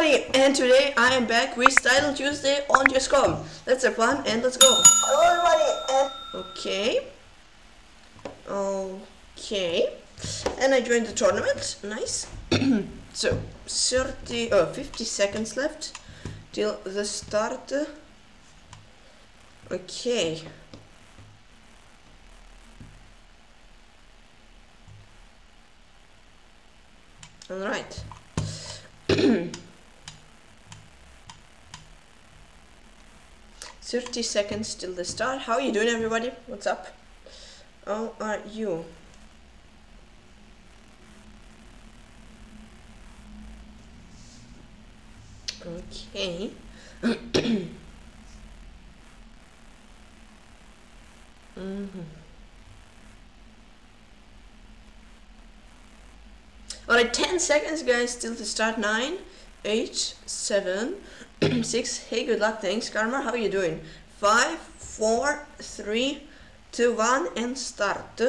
everybody, and today I am back with Title Tuesday on GSCOM. Let's have fun and let's go. Hello everybody. Okay. And I joined the tournament. Nice. So 50 seconds left till the start. Okay. All right. 30 seconds till the start. How are you doing, everybody? What's up? How are you? Okay. Alright, 10 seconds guys till the start. 9, 8, 7, 6, hey good luck, thanks Karma, how are you doing? 5, 4, 3, 2, 1 and start.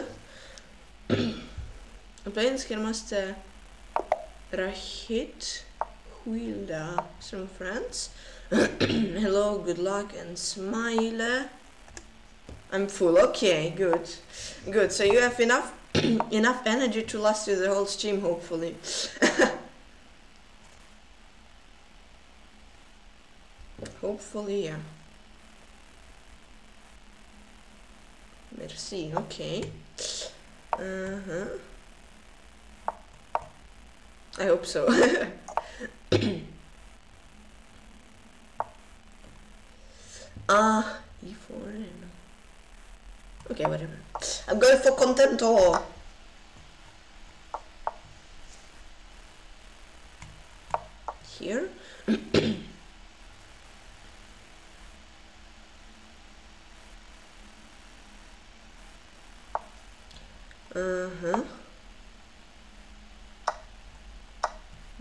I'm playing this game master Rahit Huila from France. Hello, good luck and smile. I'm full, okay, good. Good, so you have enough energy to last you the whole stream, hopefully. Hopefully, yeah. Merci, okay. I hope so. E4. Okay, whatever. I'm going for content or... here.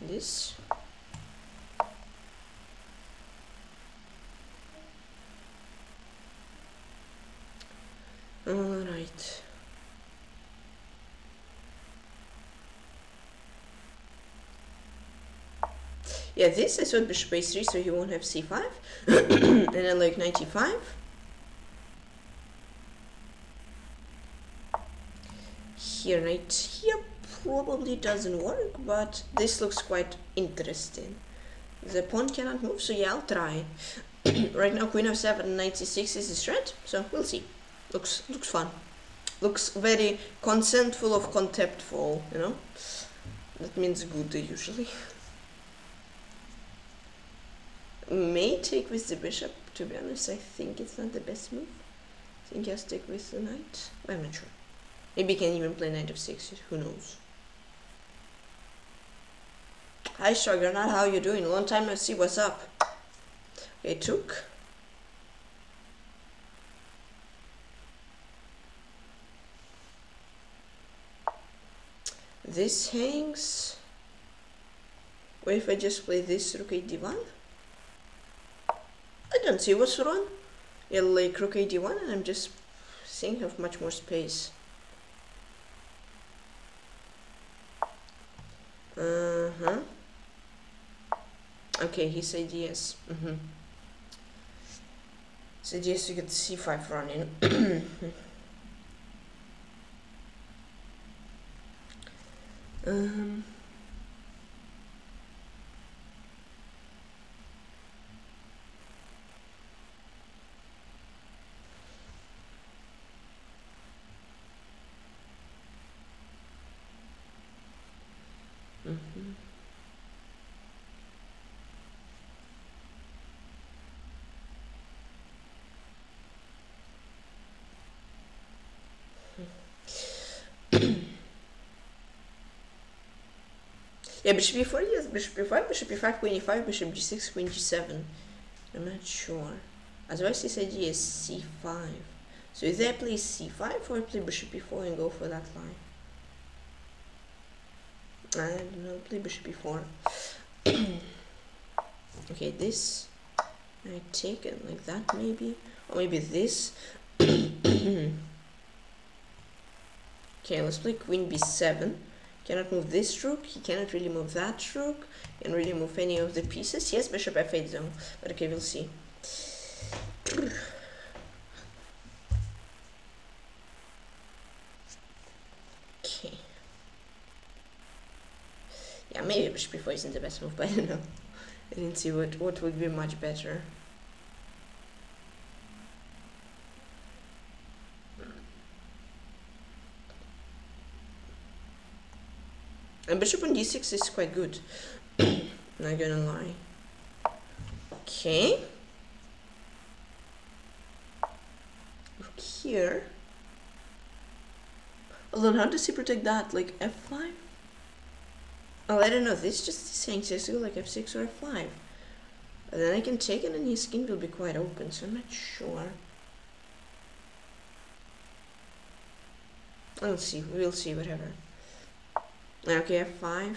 This. Alright. Yeah, this is what bishop a3, so he won't have c5. And then like 95. Here knight here probably doesn't work, but this looks quite interesting. The pawn cannot move, so yeah, I'll try. Right now queen f7 and knight c6 is a threat, so we'll see. Looks fun. Looks very consentful of contemptful, you know? That means good usually. May take with the bishop, to be honest, I think it's not the best move. I think he has to take with the knight. I'm not sure. Maybe he can even play knight f6, who knows. Hi Shogunat, how you doing? Long time no see, what's up? Okay, took. This hangs. What if I just play this rook d1? I don't see what's wrong. Yeah, like rook d1, and I'm just seeing have much more space. Okay, he said yes. Said yes, you get c5 running. Yeah, bishop e4, yes, bishop e5, queen e5, bishop g6, queen g7. I'm not sure. Otherwise this idea is c5. So either I play c5 or I play bishop e4 and go for that line. I don't know, play bishop e4. Okay, this I take it like that maybe. Or maybe this. Okay, let's play queen b7. Cannot move this rook, he cannot really move that rook, he can't really move any of the pieces. Yes, bishop f8 though, but okay, we'll see. Okay. Yeah, maybe bishop b4 isn't the best move, but I don't know. I didn't see what would be much better. And bishop on d6 is quite good, not gonna lie. Okay. Look here. Although how does he protect that? Like f5? Oh, I don't know, this just is saying to go like f6 or f5. But then I can take it and his king will be quite open, so I'm not sure. I'll see, we'll see, whatever. Okay, f5.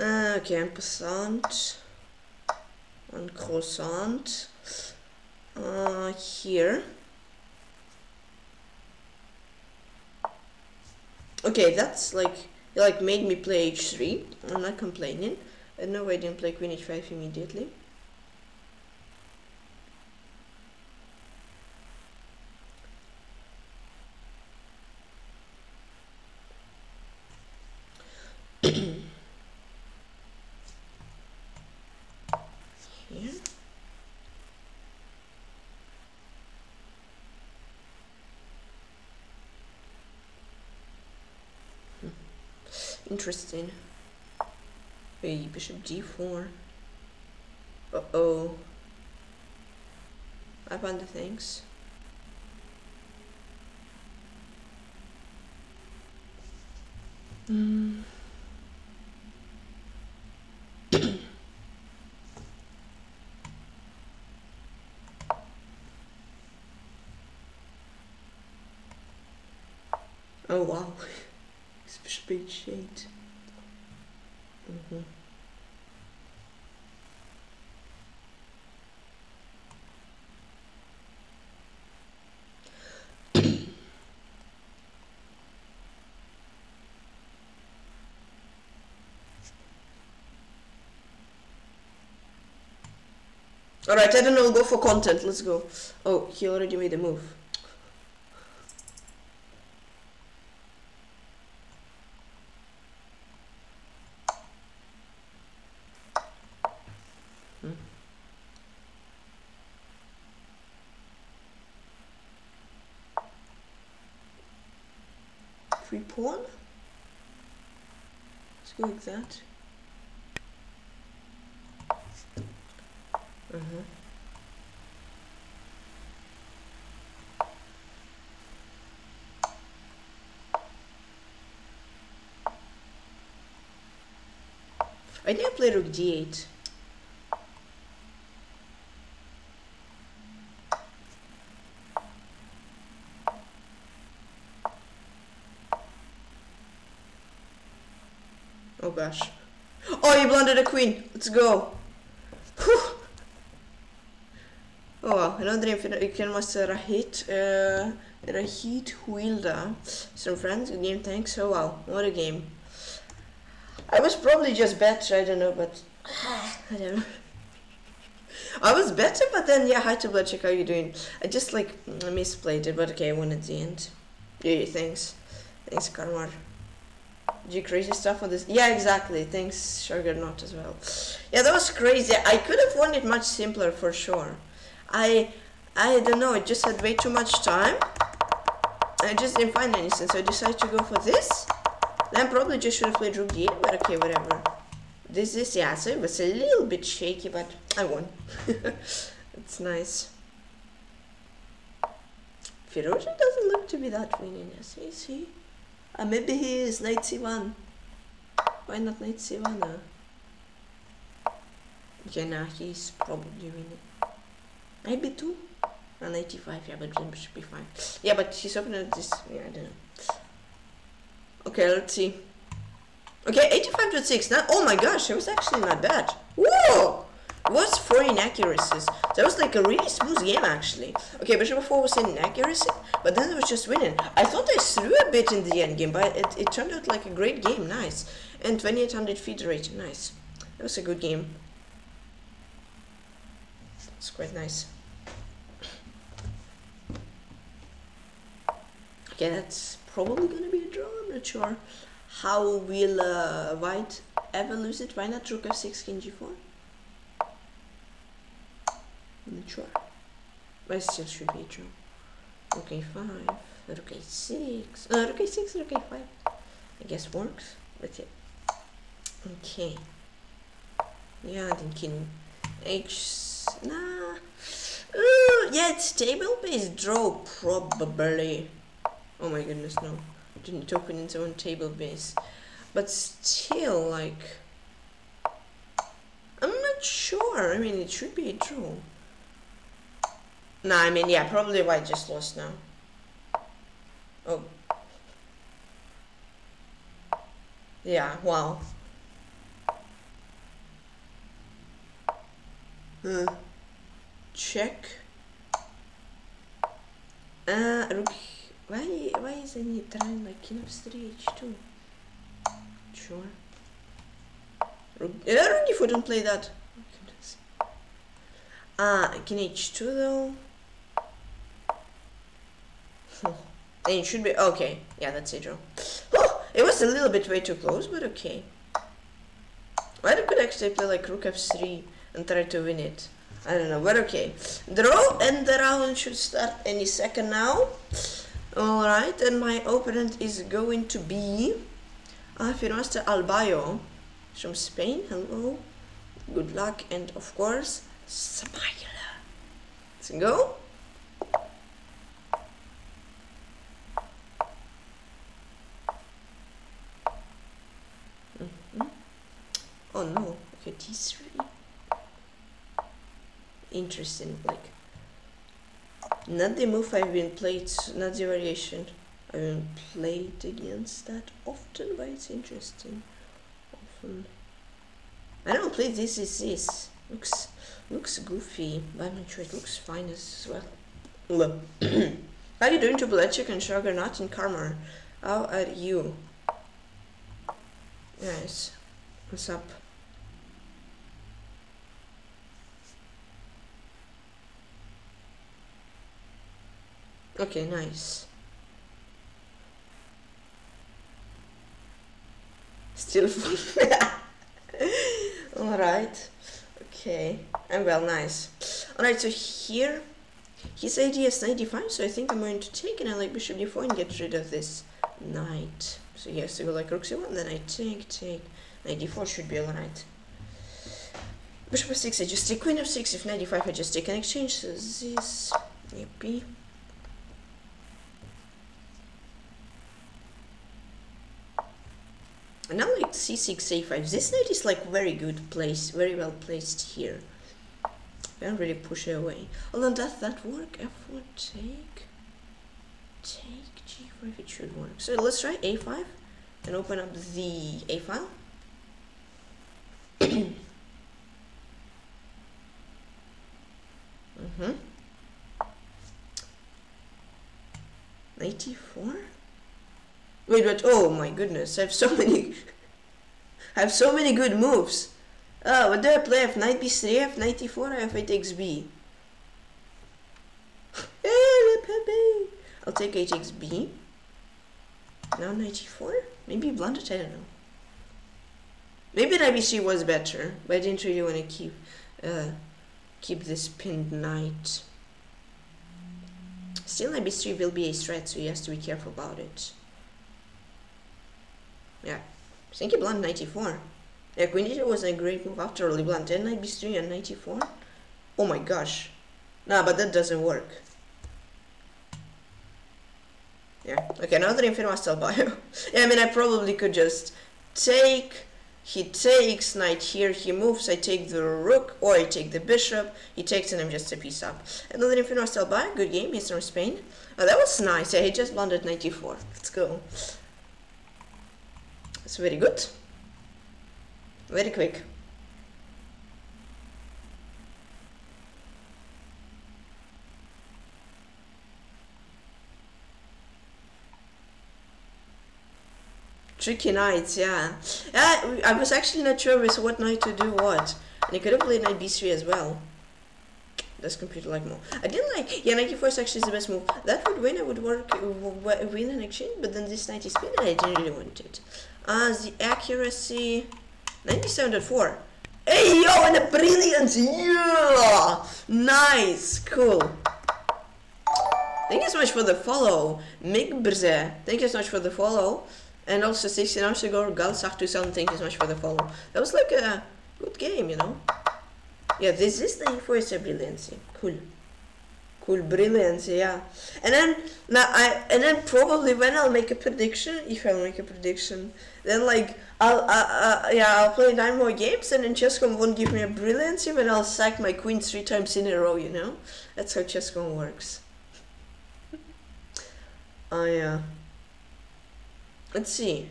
Okay, en passant. En croissant. Here. Okay, that's like, it like made me play h3. I'm not complaining. I know I didn't play queen h5 immediately. Interesting. Hey, bishop d4. Uh-oh. I found the things. Oh, wow. It's bishop h8. Alright, I don't know, we'll go for content, let's go. Oh, he already made a move. Pawn? Let's go like that. I think I played rook d8. Oh gosh. Oh, you blundered a queen. Let's go. Whew. Oh wow, I don't know if you can master Rahit. Rahit Huilda. Some friends, good game, thanks. Oh wow, what a game. I was probably just better, I don't know, but I don't know. I was better, but then yeah, hi to Blackjack, how you doing? I just like misplayed it, but okay, I won at the end. Yeah, thanks. Thanks, Karmar. Do you crazy stuff on this? Yeah, exactly. Thanks, Sugar Knot as well. Yeah, that was crazy. I could have won it much simpler for sure. I don't know. I just had way too much time. I just didn't find anything, so I decided to go for this. Then probably just should have played rook d8, but okay, whatever. This is, yeah, so it was a little bit shaky, but I won. It's nice. Firouzja doesn't look to be that winning, is he? Maybe he is knight c1. Why not knight c1 though? Yeah, nah, he's probably winning. Maybe 2? Or knight e5, yeah, but then bishop b5. Yeah, but he's opening this. Yeah, I don't know. Okay, let's see. Okay, 85.6. Oh my gosh, it was actually not bad. Whoa! It was 4 inaccuracies. That was like a really smooth game actually. Okay, bishop 4 was in neck garrison, but then it was just winning. I thought I slew a bit in the end game, but it turned out like a great game, nice. And 2800 feed rate, nice. That was a good game. It's quite nice. Okay, that's probably gonna be a draw, I'm not sure. How will white ever lose it? Why not rook f6, king g4? I'm not sure. But it still should be a draw. Rook a5, rook a6, rook a6, rook a5. I guess works, but yeah. Okay. Yeah, I think king h. Nah. Yeah, it's table-based draw, probably. Oh my goodness, no. Didn't open its own table base, but still, like, I'm not sure. I mean, it should be a draw. Nah, I mean, yeah, probably white just lost now. Oh, yeah, wow. Check. Rook. Why is I need trying like king f3 h2? Sure. Rook d4, don't play that. Oh, goodness. King h2 though. And it should be okay. Yeah, that's a draw. Oh, it was a little bit way too close, but okay. Why could actually play like rook f3 and try to win it? I don't know, but okay. Draw, and the round should start any second now. Alright, and my opponent is going to be Firouzja Albayo from Spain. Hello, good luck, and of course, smile. Let's go. Oh no, okay, D3. Interesting, like. Not the move I've been played, not the variation I've been played against that often, but it's interesting. Often. I don't play this is this. Looks goofy, but I'm not sure it looks fine as well. How are you doing to black chicken sugar not in karma? How are you? Nice. What's up? Okay, nice. Still full. Alright. Okay. And well, nice. Alright, so here, his idea is 95, so I think I'm going to take and I like bishop d4 and get rid of this knight. So he has to go like rook c1, then I take. Knight d4 should be alright. Bishop f6, I just take queen f6. If knight d5, I just take an exchange. So this, maybe. And now like c6, a5. This knight is like very good place, very well placed here. I don't really push it away. Although does that work? f4 take g4 if it should work. So let's try a5 and open up the a file. Mhm. 94. Wait, but oh my goodness, I have so many good moves. What do I play? I have knight b3, I have knight e4, I have a takes b. I'll take a takes b. Now knight e4? Maybe blundered, I don't know. Maybe knight b3 was better, but I didn't really want to keep this pinned knight. Still knight b3 will be a threat, so you have to be careful about it. Yeah, I think he blunt 94. Yeah, queen d2 was a great move after all. He blunt 10, knight b3 and 94. Oh my gosh. Nah, but that doesn't work. Yeah, okay, now that I'm finished, I'll buy him. Yeah, I mean, I probably could just take. He takes knight here, he moves, I take the rook, or I take the bishop, he takes and I'm just a piece up. And then if you know, I'll buy. Good game, he's from Spain. Oh, that was nice. Yeah, he just blunted 94. Let's go. It's very good, very quick. Tricky knights, yeah. I was actually not sure with what knight to do what. And I could have played knight b3 as well. That's computer like more. I didn't like, yeah, knight e4 is actually the best move. That would win, I would win an exchange, but then this knight is pinned and I didn't really want it. The accuracy, 97.4. Hey, yo, and a brilliant, yeah! Nice, cool. Thank you so much for the follow, Mikbrze. Thank you so much for the follow. And also 16 hours ago, Gal Sach 27, thank you so much for the follow. That was like a good game, you know? Yeah, this is the e4 is a brilliancy. Cool. Cool brilliancy, yeah. And then now and then probably when I'll make a prediction, if I'll make a prediction, then like I'll play 9 more games and then GSCOM won't give me a brilliancy when I'll sack my queen 3 times in a row, you know? That's how GSCOM works. Oh yeah. Let's see.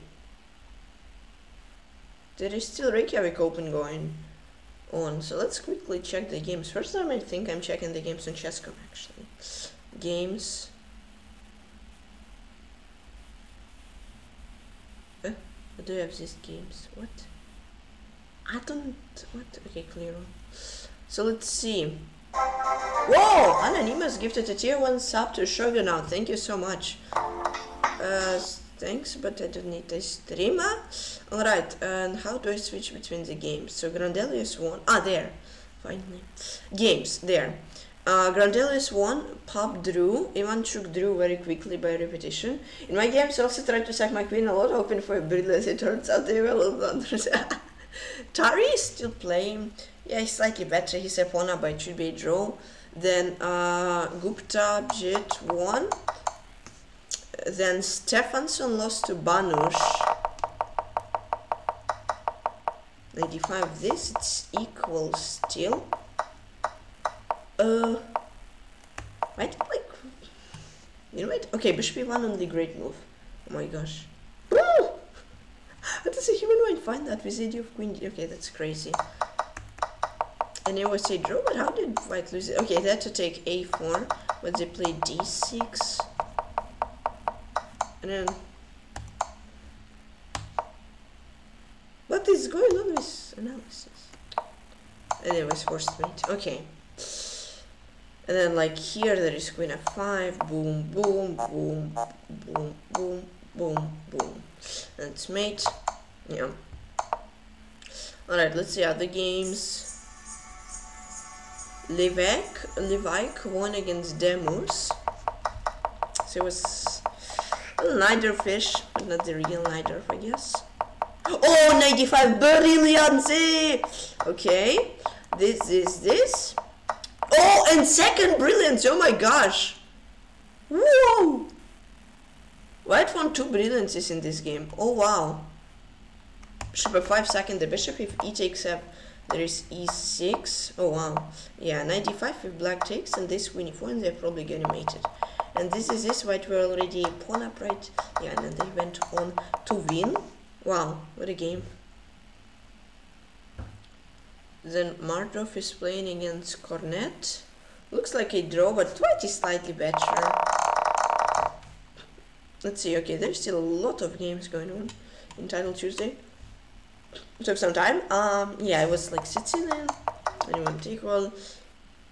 There is still Reykjavik Open going on, so let's quickly check the games. First time I think I'm checking the games on GSCOM actually. Games. I do have these games. What? I don't. What? Okay, clear on. So let's see. Whoa! Anonymous gifted a tier 1 sub to Shogun now. Thank you so much. Thanks, but I don't need a streamer. Alright, and how do I switch between the games? So Grandelius won. Ah, there. Finally. Games, there. Grandelius won, Pop drew, Ivanchuk drew very quickly by repetition. In my games, I also tried to sack my queen a lot, hoping for a brilliance. It turns out they were a little blunders. Tari is still playing. Yeah, he's slightly better. He's a pawn up, but it should be a draw. Then Gupta Jit won. Then Stefansson lost to Banush. 95 this, it's equal still. I don't like... You know what? Okay, bishop e1 on the great move. Oh my gosh. How does a human mind find that with the idea of queen? Okay, that's crazy. And I always say draw, but how did white lose it? Okay, they had to take a4, but they played d6. And then, what is going on with analysis? Anyways, forced mate. Okay. And then, like here, there is queen f5. Boom, boom, boom, boom, boom, boom, boom. And it's mate. Yeah. All right. Let's see other games. Levak won against Demus. So it was. Neither fish, but not the real Neidorf, I guess. Oh, 95 brilliancy! Okay, this is this. Oh, and second brilliance! Oh my gosh! Whoa! White won 2 brilliances in this game. Oh wow! Bishop f5, sacking the bishop. If e takes f, there is e6. Oh wow! Yeah, 95 if black takes, and this win e4, and they're probably getting mated. And this is this, white were already pawn upright, yeah, and then they went on to win. Wow, what a game. Then Mardorf is playing against Cornette. Looks like a draw, but white is slightly better. Let's see, okay, there's still a lot of games going on in Title Tuesday. It took some time. Yeah, I was like sitting there. Anyone take all?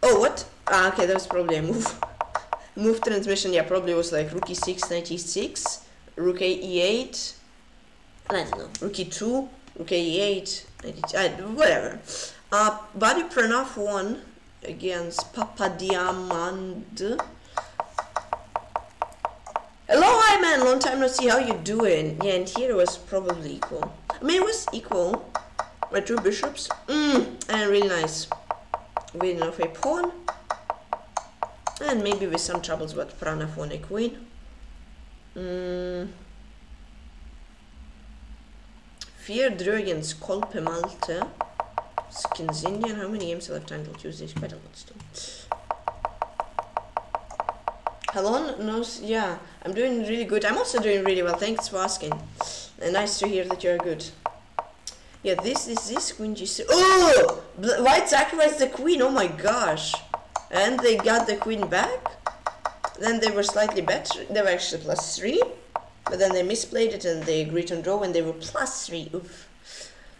Oh, what? Ah, okay, that was probably a move. Move transmission, yeah, probably was like rook e6, knight e6, rook e8, I don't know, rook e2, rook e8, whatever. Buddy Pranav won against Papadiamand. Hello, hi man, long time no see, how you doing? Yeah, and here it was probably equal. I mean, it was equal. My 2 bishops, and really nice. Winning of a pawn. And maybe with some troubles, but Pranav won a queen. Fear drew against Kolpe Malte. Skins Indian. How many games I left until Tuesday? Quite a lot still. Hello, no, yeah, I'm doing really good. I'm also doing really well. Thanks for asking. And nice to hear that you're good. Yeah, this is this queen g6. Oh, white sacrificed the queen. Oh my gosh. And they got the queen back. Then they were slightly better. They were actually +3. But then they misplayed it and they agreed on draw when they were +3. Oof.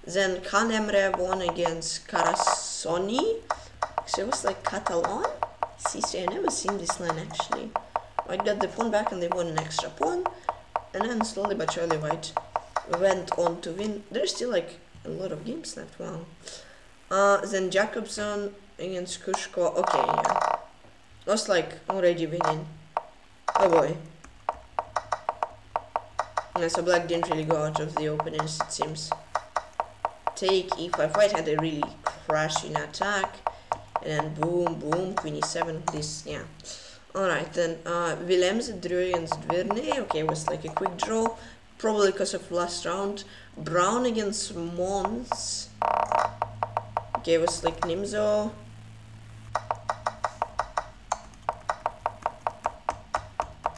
Then Khanemre won against Karasoni. So it was like Catalan. CC, I never seen this line actually. White got the pawn back and they won an extra pawn. And then slowly but surely White went on to win. There's still like a lot of games left, wow. Then Jacobson against Kushko. Okay, yeah. Was like already winning. Oh boy. Yeah, so black didn't really go out of the openings, it seems. Take e5. White had a really crashing attack. And then boom, boom, queen e7. This, yeah. Alright, then Willems drew against Dvernay. Okay, it was like a quick draw. Probably because of last round. Brown against Mons. Okay, it was like Nimzo.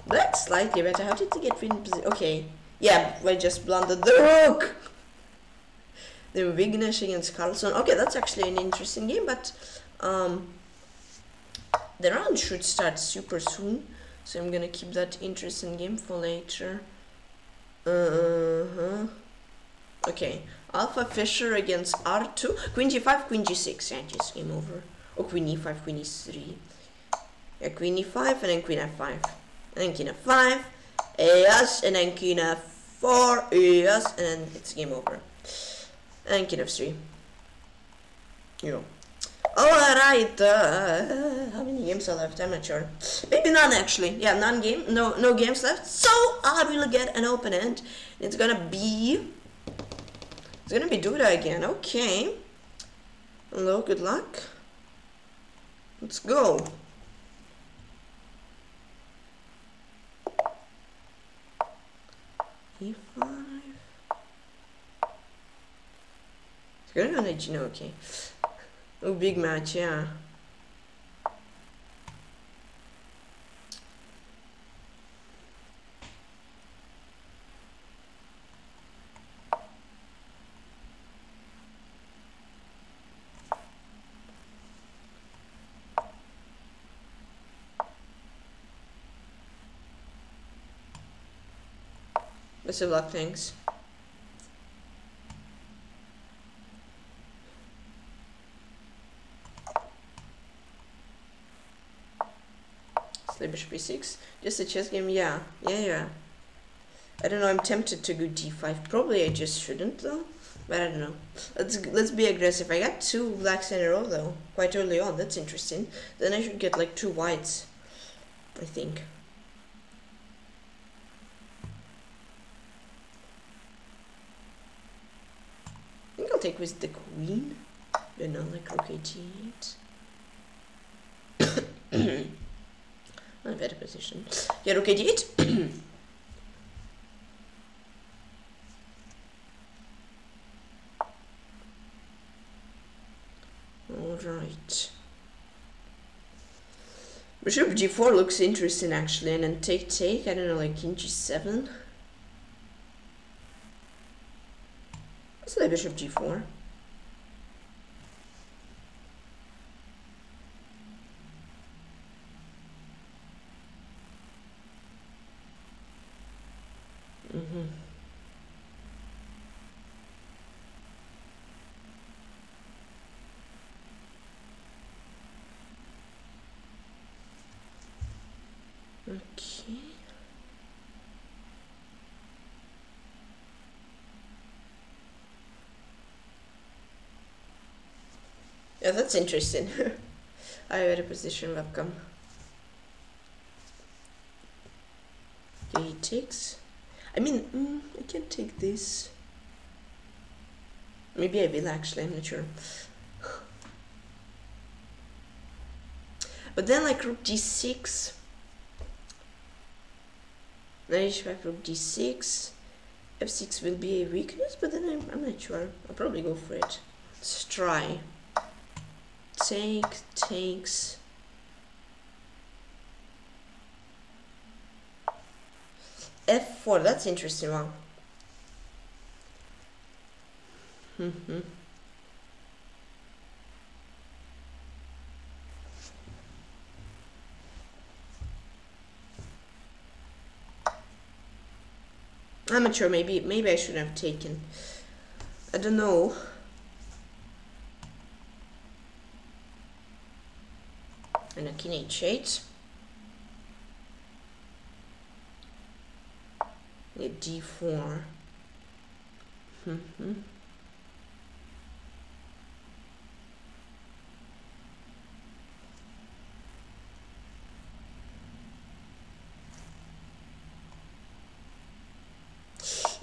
Black slightly better. How did they get win position? Okay. Yeah, I just blundered the rook! Then Wignesh against Carlson. Okay, that's actually an interesting game, but the round should start super soon. So I'm gonna keep that interesting game for later. Okay. Alpha Fisher against R2. Queen G5, Queen G6. Yeah, just game over. Oh, Queen E5, Queen E3. Yeah, Queen E5 and then Queen F5. And King F5, yes, and then King F4, yes, and then it's game over. And King F3. Yo. Alright, how many games are left? I'm not sure. Maybe none actually. Yeah, no games left. So I will get an opponent. It's gonna be Duda again. Okay. Hello, good luck. Let's go. E5. It's gonna be on H, no, okay. Oh, big match, yeah. Best of luck, thanks. Slave bishop b6. Just a chess game, yeah. Yeah. I don't know, I'm tempted to go d5. Probably I just shouldn't though. But I don't know. Let's be aggressive. I got 2 blacks in a row though. Quite early on, that's interesting. Then I should get like 2 whites, I think. Take with the queen, then on like rook a8. Not a better position. Yeah, rook a8. All right. Bishop g4 looks interesting actually, and then take. I don't know, like king g7. Slay bishop g4. Okay. Yeah, that's interesting. I had a position welcome. Okay, he takes. I mean, I can take this. Maybe I will actually, I'm not sure. But then like rook d6. Knight h5, rook d6. f6 will be a weakness, but then I'm not sure. I'll probably go for it. Let's try. Takes. F4, that's interesting, wow. I'm not sure, maybe I shouldn't have taken. I don't know. And a king h8. A d4. Mm-hmm.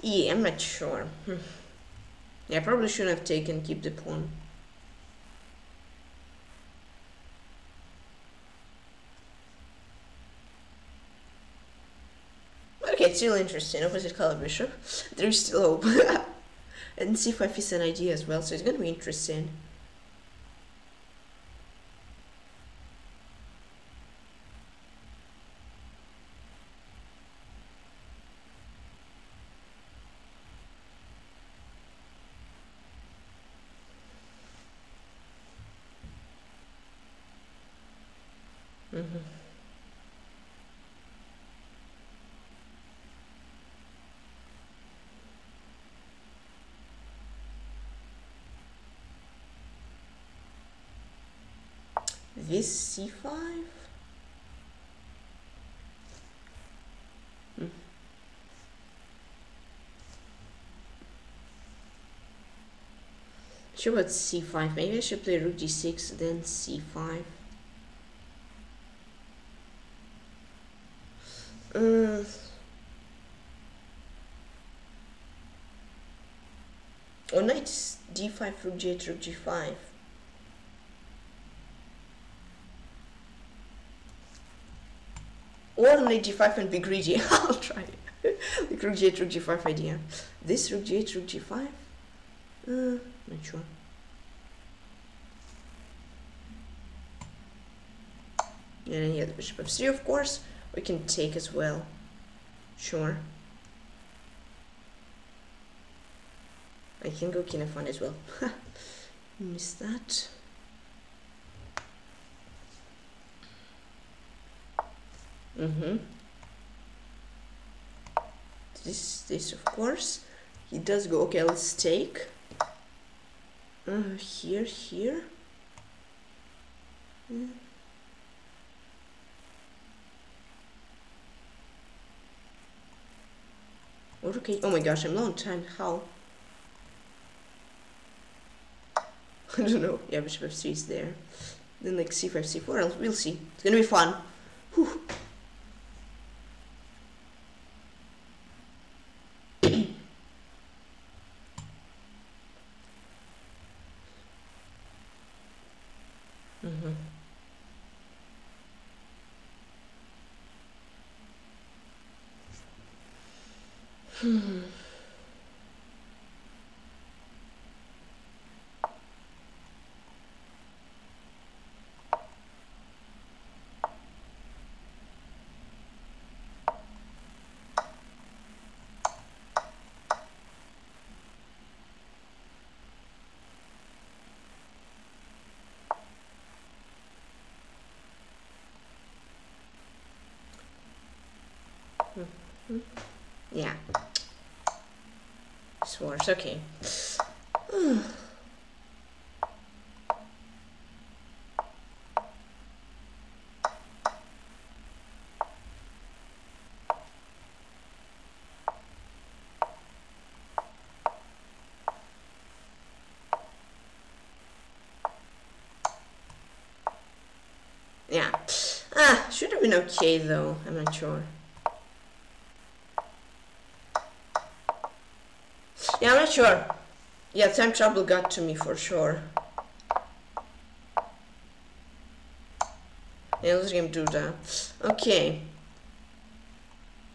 Yeah, I'm not sure. I probably shouldn't have taken, keep the pawn. Okay, it's still interesting. Opposite color bishop. There's still hope. And c5 is an idea as well, so it's gonna be interesting. This c5? Sure, about c5. Maybe I should play rook d6, then c5. Or knight d5, rook g8, rook g5. Or knight d5 and be greedy. I'll try it. Like rook g5 idea. This rook g5? Not sure. And yeah, the bishop f3, of course. We can take as well. Sure. I can go king f1 as well. Miss that. This of course. He does go. Okay, let's take. Here. Okay. Oh my gosh, I'm low on time. How? I don't know. Yeah, bishop f3 is there. Then like c5, c4. We'll see. It's gonna be fun. Whew. Yeah, it's worse. Okay. Yeah. Should have been okay though. I'm not sure. Yeah, I'm not sure. Yeah, time trouble got to me for sure. Yeah, let's game Duda. Okay.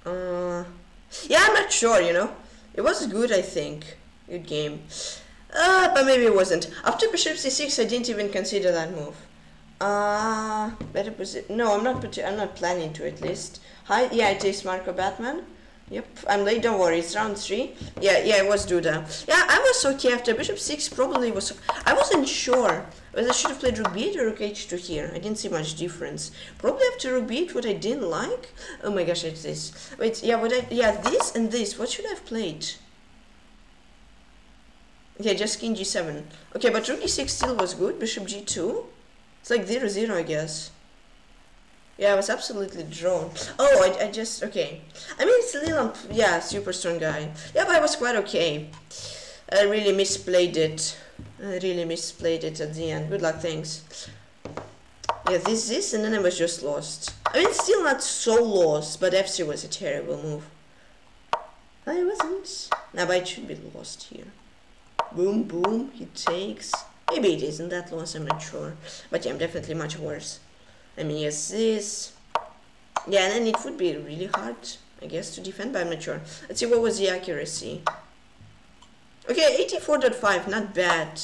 Yeah, I'm not sure, you know. It was good, I think. Good game. But maybe it wasn't. After bishop c6, I didn't even consider that move. Better position. No, I'm not planning to at least. Hi, yeah, it is Marco Batman. Yep, I'm late, don't worry, it's round 3. Yeah, it was Duda. Yeah, I was okay after bishop 6, probably was... I wasn't sure whether I should have played rook b8 or rook h2 here. I didn't see much difference. Probably after rook b8, what I didn't like... Oh my gosh, it's this. Wait, yeah, this and this, what should I have played? Yeah, just king g7. Okay, but rook e6 still was good, bishop g2. It's like 0-0, I guess. Yeah, I was absolutely drawn. Oh, I just, okay. I mean, it's Lilam, yeah, super strong guy. Yeah, but I was quite okay. I really misplayed it. I really misplayed it at the end. Good luck, thanks. Yeah, this, and then I was just lost. I mean, still not so lost, but F3 was a terrible move. I wasn't. Now, but it should be lost here. Boom, boom, he takes. Maybe it isn't that lost, I'm not sure. But yeah, I'm definitely much worse. I mean, yes, this. Yeah, and then it would be really hard, I guess, to defend, but I'm not sure. Let's see, what was the accuracy? Okay, 84.5, not bad.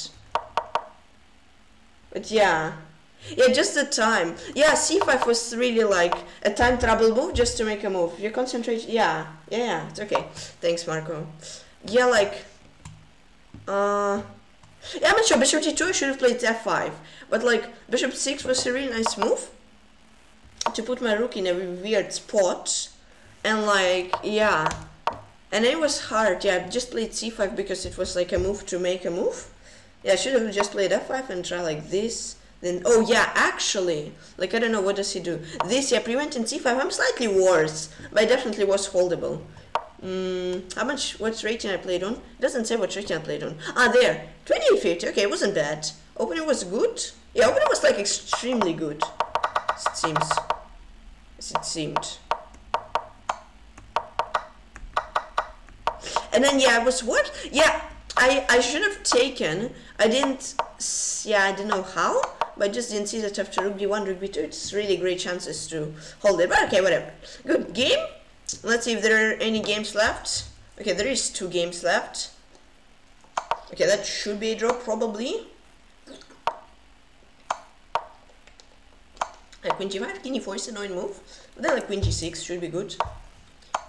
But yeah. Yeah, just the time. Yeah, c5 was really like a time trouble move just to make a move. You concentrate. Yeah, it's okay. Thanks, Marco. Yeah, like. Yeah, I'm not sure. Bishop d2, I should have played f5. But like, bishop 6 was a really nice move to put my rook in a weird spot. And like, yeah. And it was hard. Yeah, I just played c5 because it was like a move to make a move. Yeah, I should have just played f5 and try like this. Then, oh yeah, actually. Like, I don't know, what does he do? This, yeah, preventing c5. I'm slightly worse. But I definitely was holdable. What rating I played on? Doesn't say what rating I played on. Ah, there. 2850. Okay, it wasn't bad. Opening was good. Yeah, opening was like extremely good. It seems. As it seemed. And then, yeah, I was what? Yeah, I should have taken. I didn't. Yeah, I don't know how. But I just didn't see that after rook d1, rook b2. It's really great chances to hold it. But okay, whatever. Good game. Let's see if there are any games left. Okay, there is 2 games left. Okay, that should be a draw, probably. Like queen g5, king e4 is an annoying move. But then like queen g6 should be good.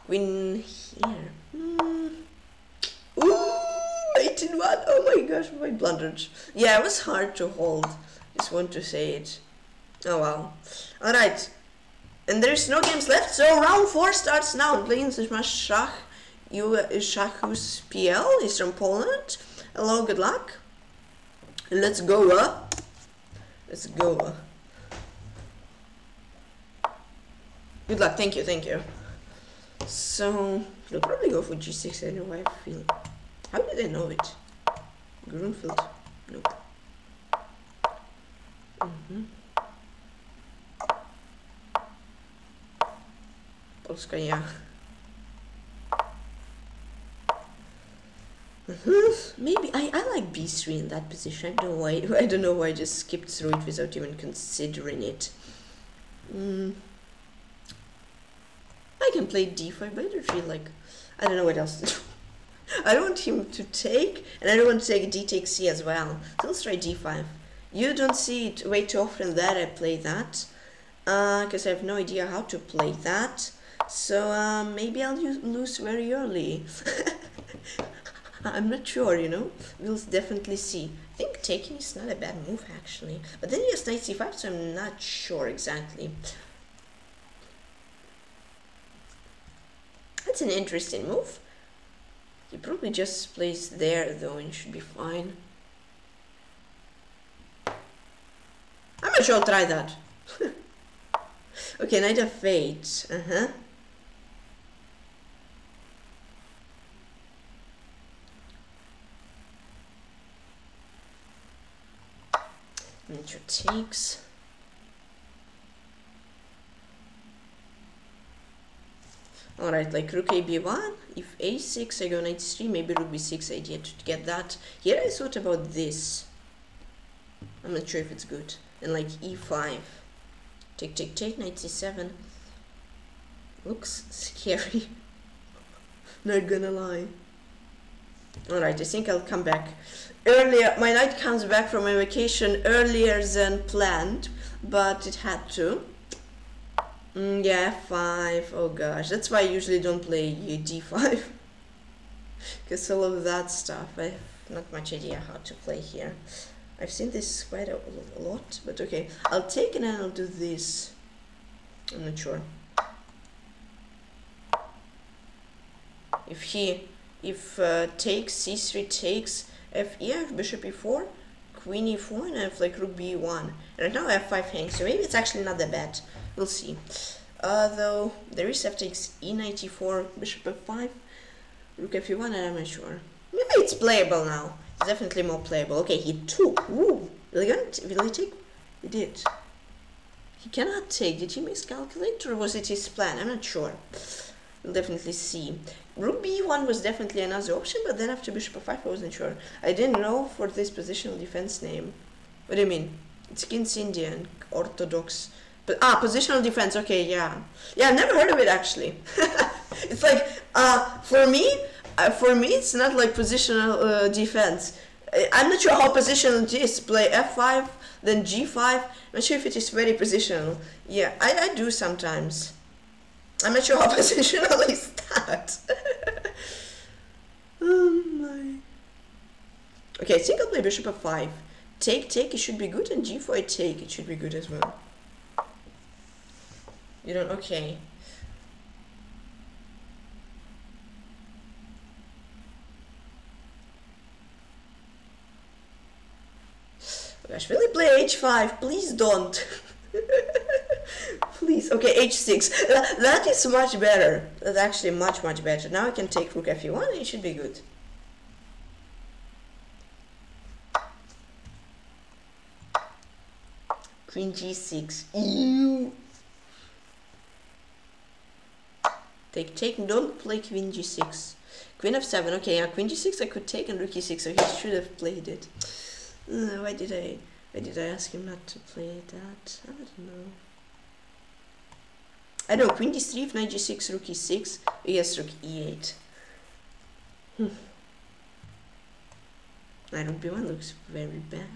Queen here. Ooh, 18-1. Oh my gosh, my blundered. Yeah, it was hard to hold. Just want to say it. Oh well. Alright. And there's no games left, so round 4 starts now. I'm playing Shach Shachus PL, he's from Poland. Hello, good luck. Let's go up. Let's go up. Good luck, thank you. So, he'll probably go for g6 anyway, I feel. How did I know it? Grunfeld? Nope. Polska, yeah. Maybe I like b3 in that position. I don't know why I just skipped through it without even considering it. I can play d5, but I don't feel like I don't know what else to do. I don't want him to take, and I don't want to take d takes c as well. So let's try d5. You don't see it way too often that I play that, because I have no idea how to play that. So maybe I'll lose very early. I'm not sure, you know. We'll definitely see. I think taking is not a bad move actually. But then he has knight c5, so I'm not sure exactly. That's an interesting move. He probably just plays there though and should be fine. I'm not sure I'll try that. Okay, knight f8. Miniature takes. Alright, like rook a b1. If a6, I go knight c3. Maybe rook b6, I did to get that. Here I thought about this. I'm not sure if it's good. And like e5. Take, knight c7. Looks scary. Not gonna lie. Alright, I think I'll come back earlier. My knight comes back from my vacation earlier than planned, but it had to. Yeah, 5. Oh gosh, that's why I usually don't play d5. Because all of that stuff, I have not much idea how to play here. I've seen this quite a lot, but okay. I'll take and I'll do this. I'm not sure. If he, takes, c3 takes, fe, I have bishop e4, queen e4, and I have like rook b1. And right now I have 5 hangs, so maybe it's actually not that bad. We'll see. Though, there is f takes e9, e4, bishop f5, rook f1, and I'm not sure. Maybe it's playable now. It's definitely more playable. Okay, he took. Woo! Will he take? He did. He cannot take. Did he miscalculate, or was it his plan? I'm not sure. We'll definitely see. Rook b1 was definitely another option, but then after bishop f5, I wasn't sure. I didn't know for this positional defense name. What do you mean? It's against Indian Orthodox. But, positional defense, okay, yeah. Yeah, I've never heard of it, actually. It's like, for me, it's not like positional defense. I'm not sure how positional it is. Play f5, then g5. I'm not sure if it is very positional. Yeah, I do sometimes. I'm not sure how positional is that. Oh my. Okay, I think I'll play bishop f5. Take, take, it should be good, and g4, take, it should be good as well. You don't, okay. Oh gosh, will he play h5? Please don't. Please, okay, h6. That is much better. That's actually much, much better. Now I can take rook f1, and it should be good. Queen g6. Ew. Take, take, don't play queen g6. Queen f7, okay, yeah, queen g6 I could take and rook e6, so he should have played it. Why did I ask him not to play that? I don't know. I know, queen d3, f9 g6, rook e6, yes, rook e8. Rook b1 looks very bad.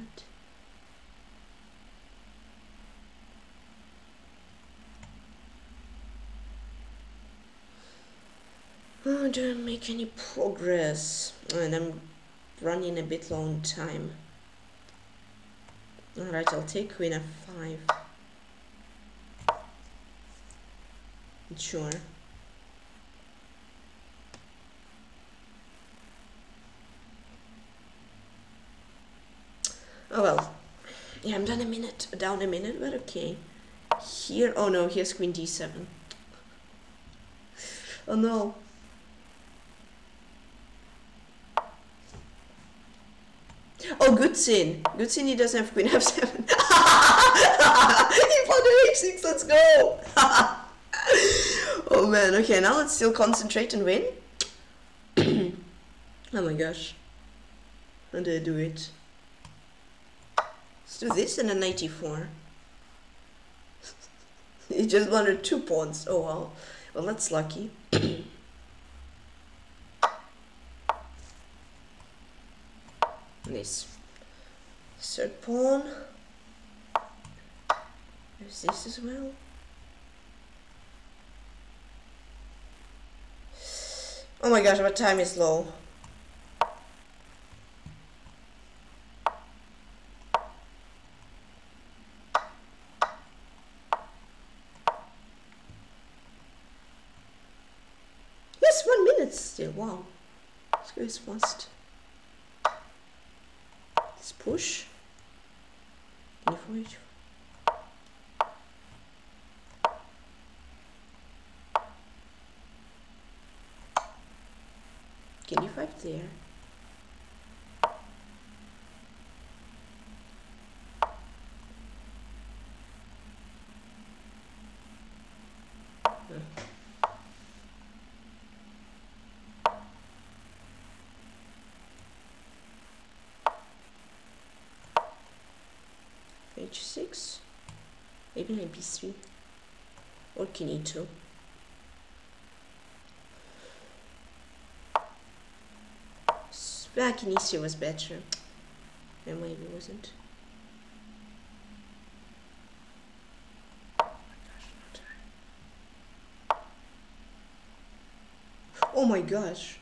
I don't make any progress, and I'm running a bit long time. Alright, I'll take queen f5. Sure. Oh well. Yeah, I'm down a minute, but okay. Here, oh no, here's queen d7. Oh no. Oh, good sin, he doesn't have queen f7. He played h6, let's go! Oh man, okay, now let's still concentrate and win. Oh my gosh. How do I do it? Let's do this and a knight e4. He just wanted 2 pawns, oh wow. Well, that's lucky. This third pawn. There's this as well. Oh my gosh, what time is low? Yes, 1 minute still. Wow, this guy is fast. Push. E4, can you fight there? H6, maybe like B3 or King E2. Back in E3 was better, and maybe it wasn't. Oh my gosh, my gosh.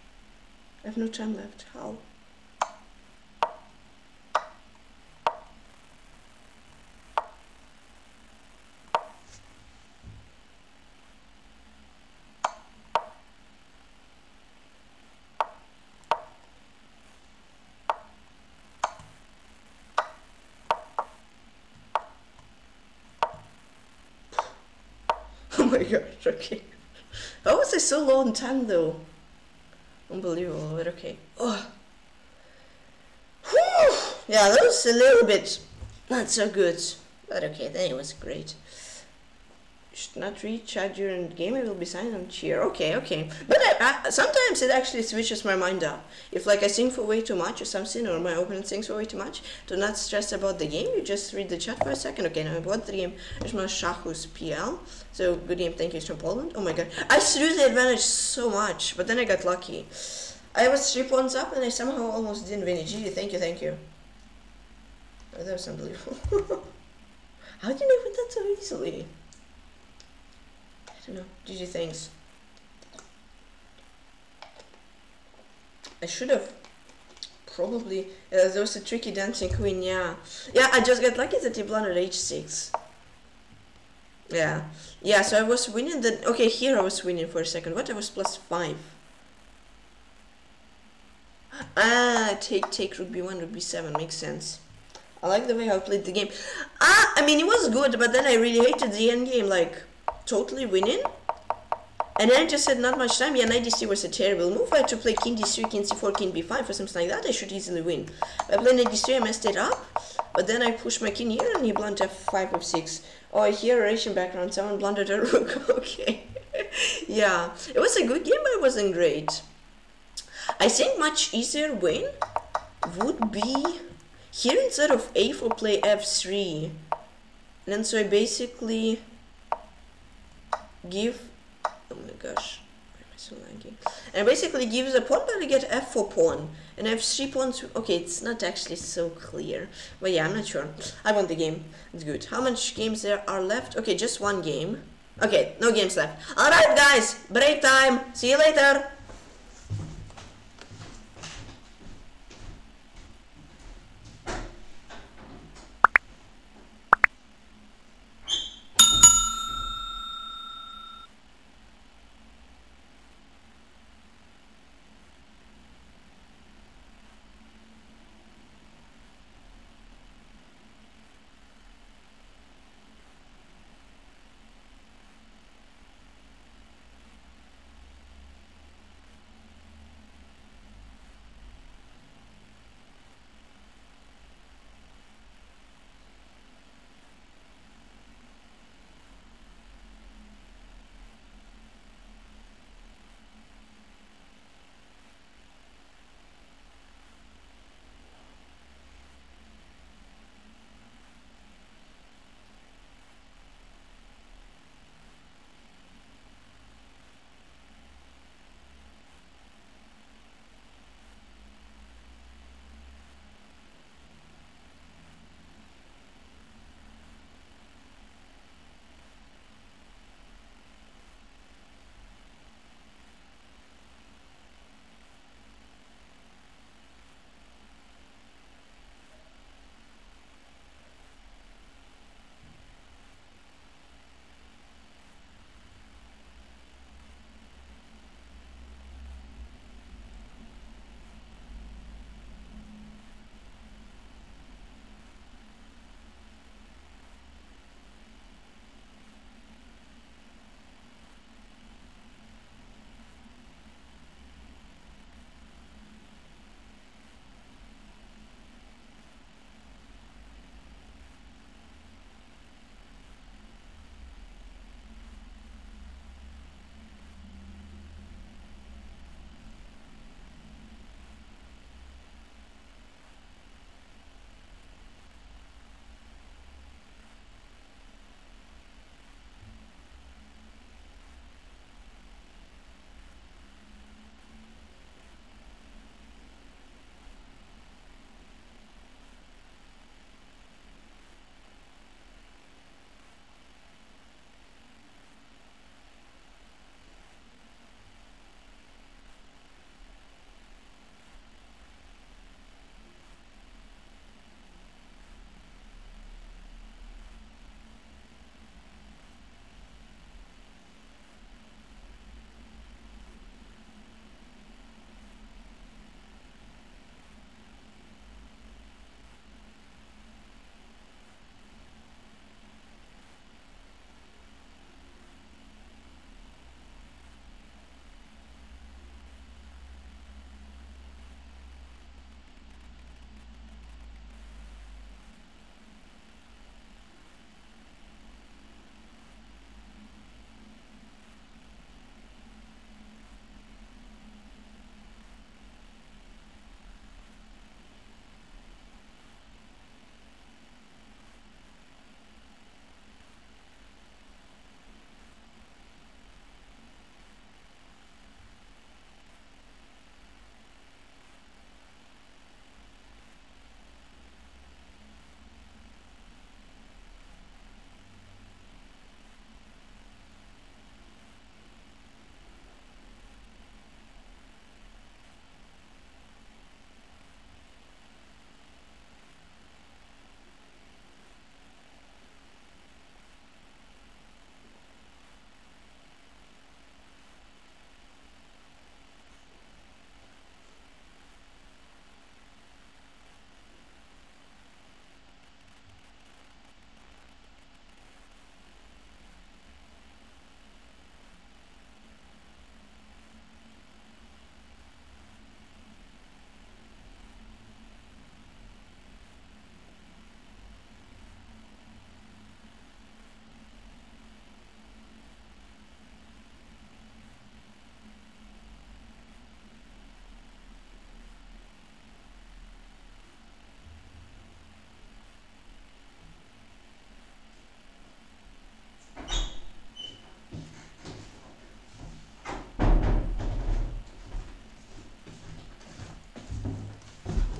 I have no time left. How? Oh my gosh, okay. How was I so low on time though? Unbelievable, but okay. Oh. Yeah, that was a little bit not so good. But okay, then it was great. Should not recharge during the game, I will be silent on cheer. Okay, okay. But I sometimes it actually switches my mind up. If like I sing for way too much or something, or my opponent sings for way too much, do not stress about the game, you just read the chat for a second. Okay, now I bought the game. It's my Shahu's PL. So good game, thank you, it's from Poland. Oh my god. I threw the advantage so much, but then I got lucky. I was 3 points up and I somehow almost didn't win it. GG, thank you, thank you. Oh, that was unbelievable. How did I win that so easily? I don't know. GG, thanks. I should have probably. There was a tricky dancing queen, yeah. Yeah, I just got lucky that he blundered h6. Yeah. Yeah, so I was winning the. Okay, here I was winning for a second. What? I was +5. Ah, take rook b1, rook b7. Makes sense. I like the way I played the game. Ah, I mean, it was good, but then I really hated the endgame, like. Totally winning, and then I just had not much time. Yeah, knight d3 was a terrible move. I had to play king d3, king c4, king b5 or something like that. I should easily win. I played knight d3, I messed it up, but then I pushed my king here and he blundered f5 of 6. Oh, I hear a Russian background, someone blundered a rook. Okay. Yeah, it was a good game, but it wasn't great. I think much easier win would be here instead of a4 play f3, and so I basically give, oh my gosh, why am I so laggy? And basically give the pawn, but I get f4 pawn, and I have 3 pawns. Okay, it's not actually so clear, but yeah, I'm not sure. I won the game. It's good. How much games there are left? Okay, just one game. Okay, no games left. All right, guys, break time. See you later.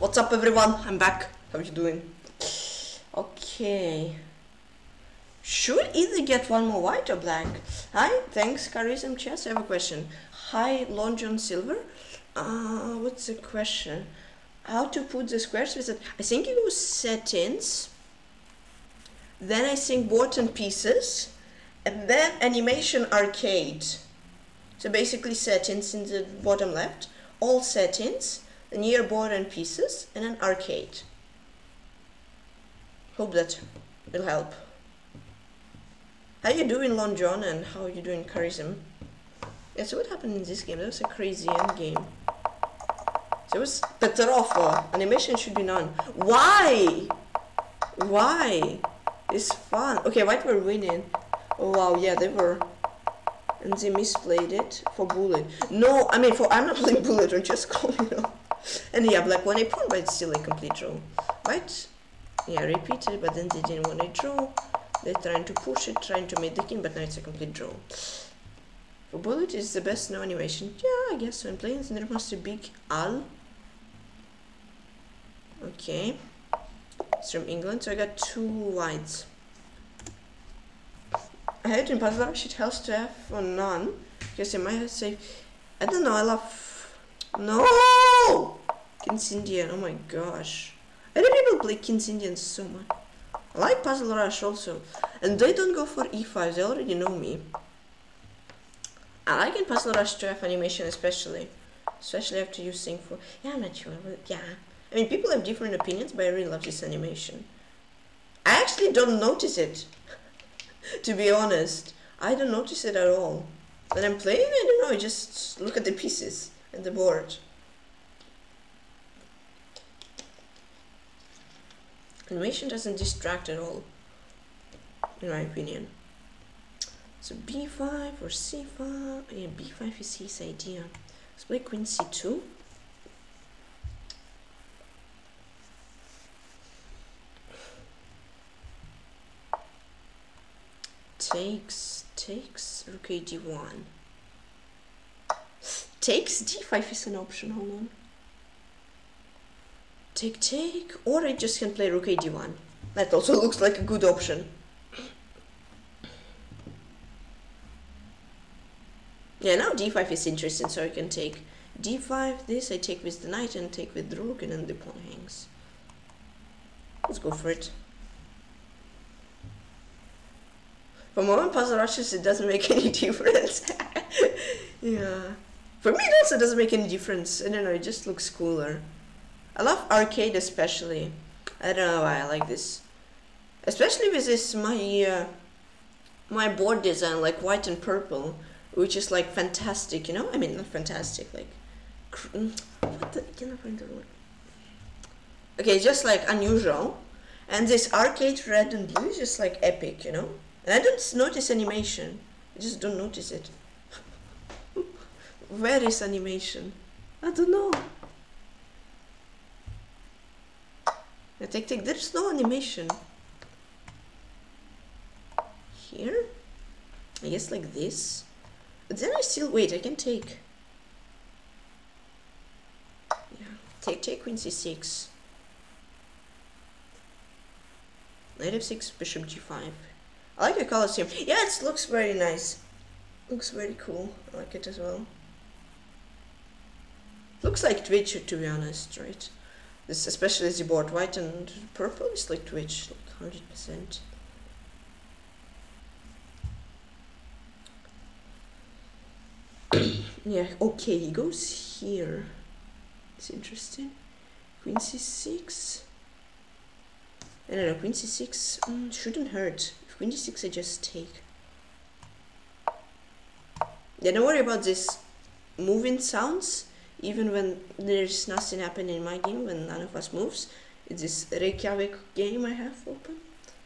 What's up everyone? I'm back. How are you doing? Okay. Should either get one more white or black. Hi, thanks, Charism Chess. I have a question. Hi, Long John Silver. What's the question? How to put the squares with it? I think it was settings. Then I think button pieces. And then animation arcade. So basically settings in the bottom left. All settings. Near button pieces. And an arcade. Hope that will help. How you doing, Long John, and how you doing, Charism? Yeah, so what happened in this game? That was a crazy end game. There was Petrova. Animation should be none. Why? Why? It's fun. Okay, white were winning. Oh wow, yeah, they were. And they misplayed it for bullet. No, I mean, for I'm not playing bullet or just call, you know. And yeah, black won a pawn, but it's still a complete draw. Right? Yeah, repeated, but then they didn't want a draw. They're trying to push it, trying to make the king, but now it's a complete draw. For bullet is the best no animation. Yeah, I guess when playing, there must be Big Al. Okay. It's from England, so I got two whites. I hate in Pazlavish, it helps to have for none. Because in my head say, I don't know, I love... No! King's Indian, oh my gosh. I don't even play King's Indian so much. I like Puzzle Rush also, and they don't go for E5, they already know me. I like in Puzzle Rush to have animation especially after using for... Yeah, I'm not sure, but yeah. I mean, people have different opinions, but I really love this animation. I actually don't notice it, to be honest. I don't notice it at all. When I'm playing, I don't know, I just look at the pieces and the board. Animation doesn't distract at all, in my opinion. So b5 or c5, yeah, b5 is his idea. Let's play queen c2. Takes, rook d1. Takes d5 is an option, hold on. Take, or I just can play rook d1. That also looks like a good option. Yeah, now d5 is interesting, so I can take d5, this I take with the knight and take with the rook, and then the pawn hangs. Let's go for it. For moment, puzzle rushes, it doesn't make any difference. Yeah. For me, it also doesn't make any difference. I don't know, it just looks cooler. I love arcade especially. I don't know why I like this. Especially with this my board design, like white and purple, which is like fantastic, you know? I mean, not fantastic, like... What the... Can I find the word? Okay, just like unusual. And this arcade red and blue is just like epic, you know? And I don't notice animation. I just don't notice it. Where is animation? I don't know. Take, there's no animation here, I guess, like this, but then I still wait, I can take, yeah, take queen c6, knight f6, bishop g5. I like the Colosseum, yeah, it looks very nice, looks very cool, I like it as well. Looks like Twitch, to be honest, right? This, especially the board, white and purple, is like Twitch, like 100%. Yeah, okay, he goes here. It's interesting. Queen c6. I don't know, queen c6 shouldn't hurt. If queen d6, I just take. Yeah, don't worry about this moving sounds. Even when there's nothing happening in my game, when none of us moves, it's this Reykjavik game I have open,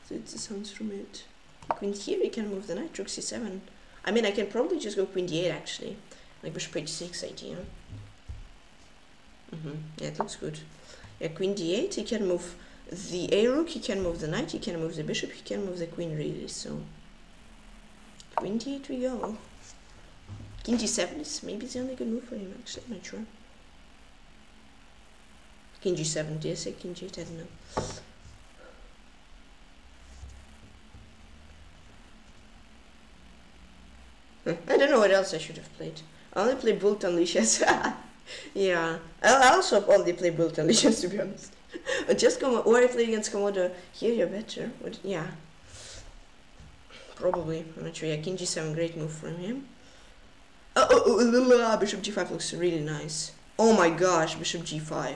so it's the sounds from it. Queen here, we can move the knight, rook c7. I mean, I can probably just go queen d8 actually, like bishop h6 idea. Yeah, it looks good. Yeah, queen d8, he can move the a rook, he can move the knight, he can move the bishop, he can move the queen really, so... Queen d8 we go. King g7 is maybe the only good move for him, actually, I'm not sure. King G7, did I say King G8? I don't know. I don't know what else I should have played. I only play Bolt Unleashes. Yeah, I also only play Bolt Unleashes, to be honest. Just come, or I play against Commodore. Here you're better. But yeah, probably. I'm not sure. Yeah, King G7, great move from him. Oh, Bishop G5 looks really nice. Oh my gosh, Bishop G5.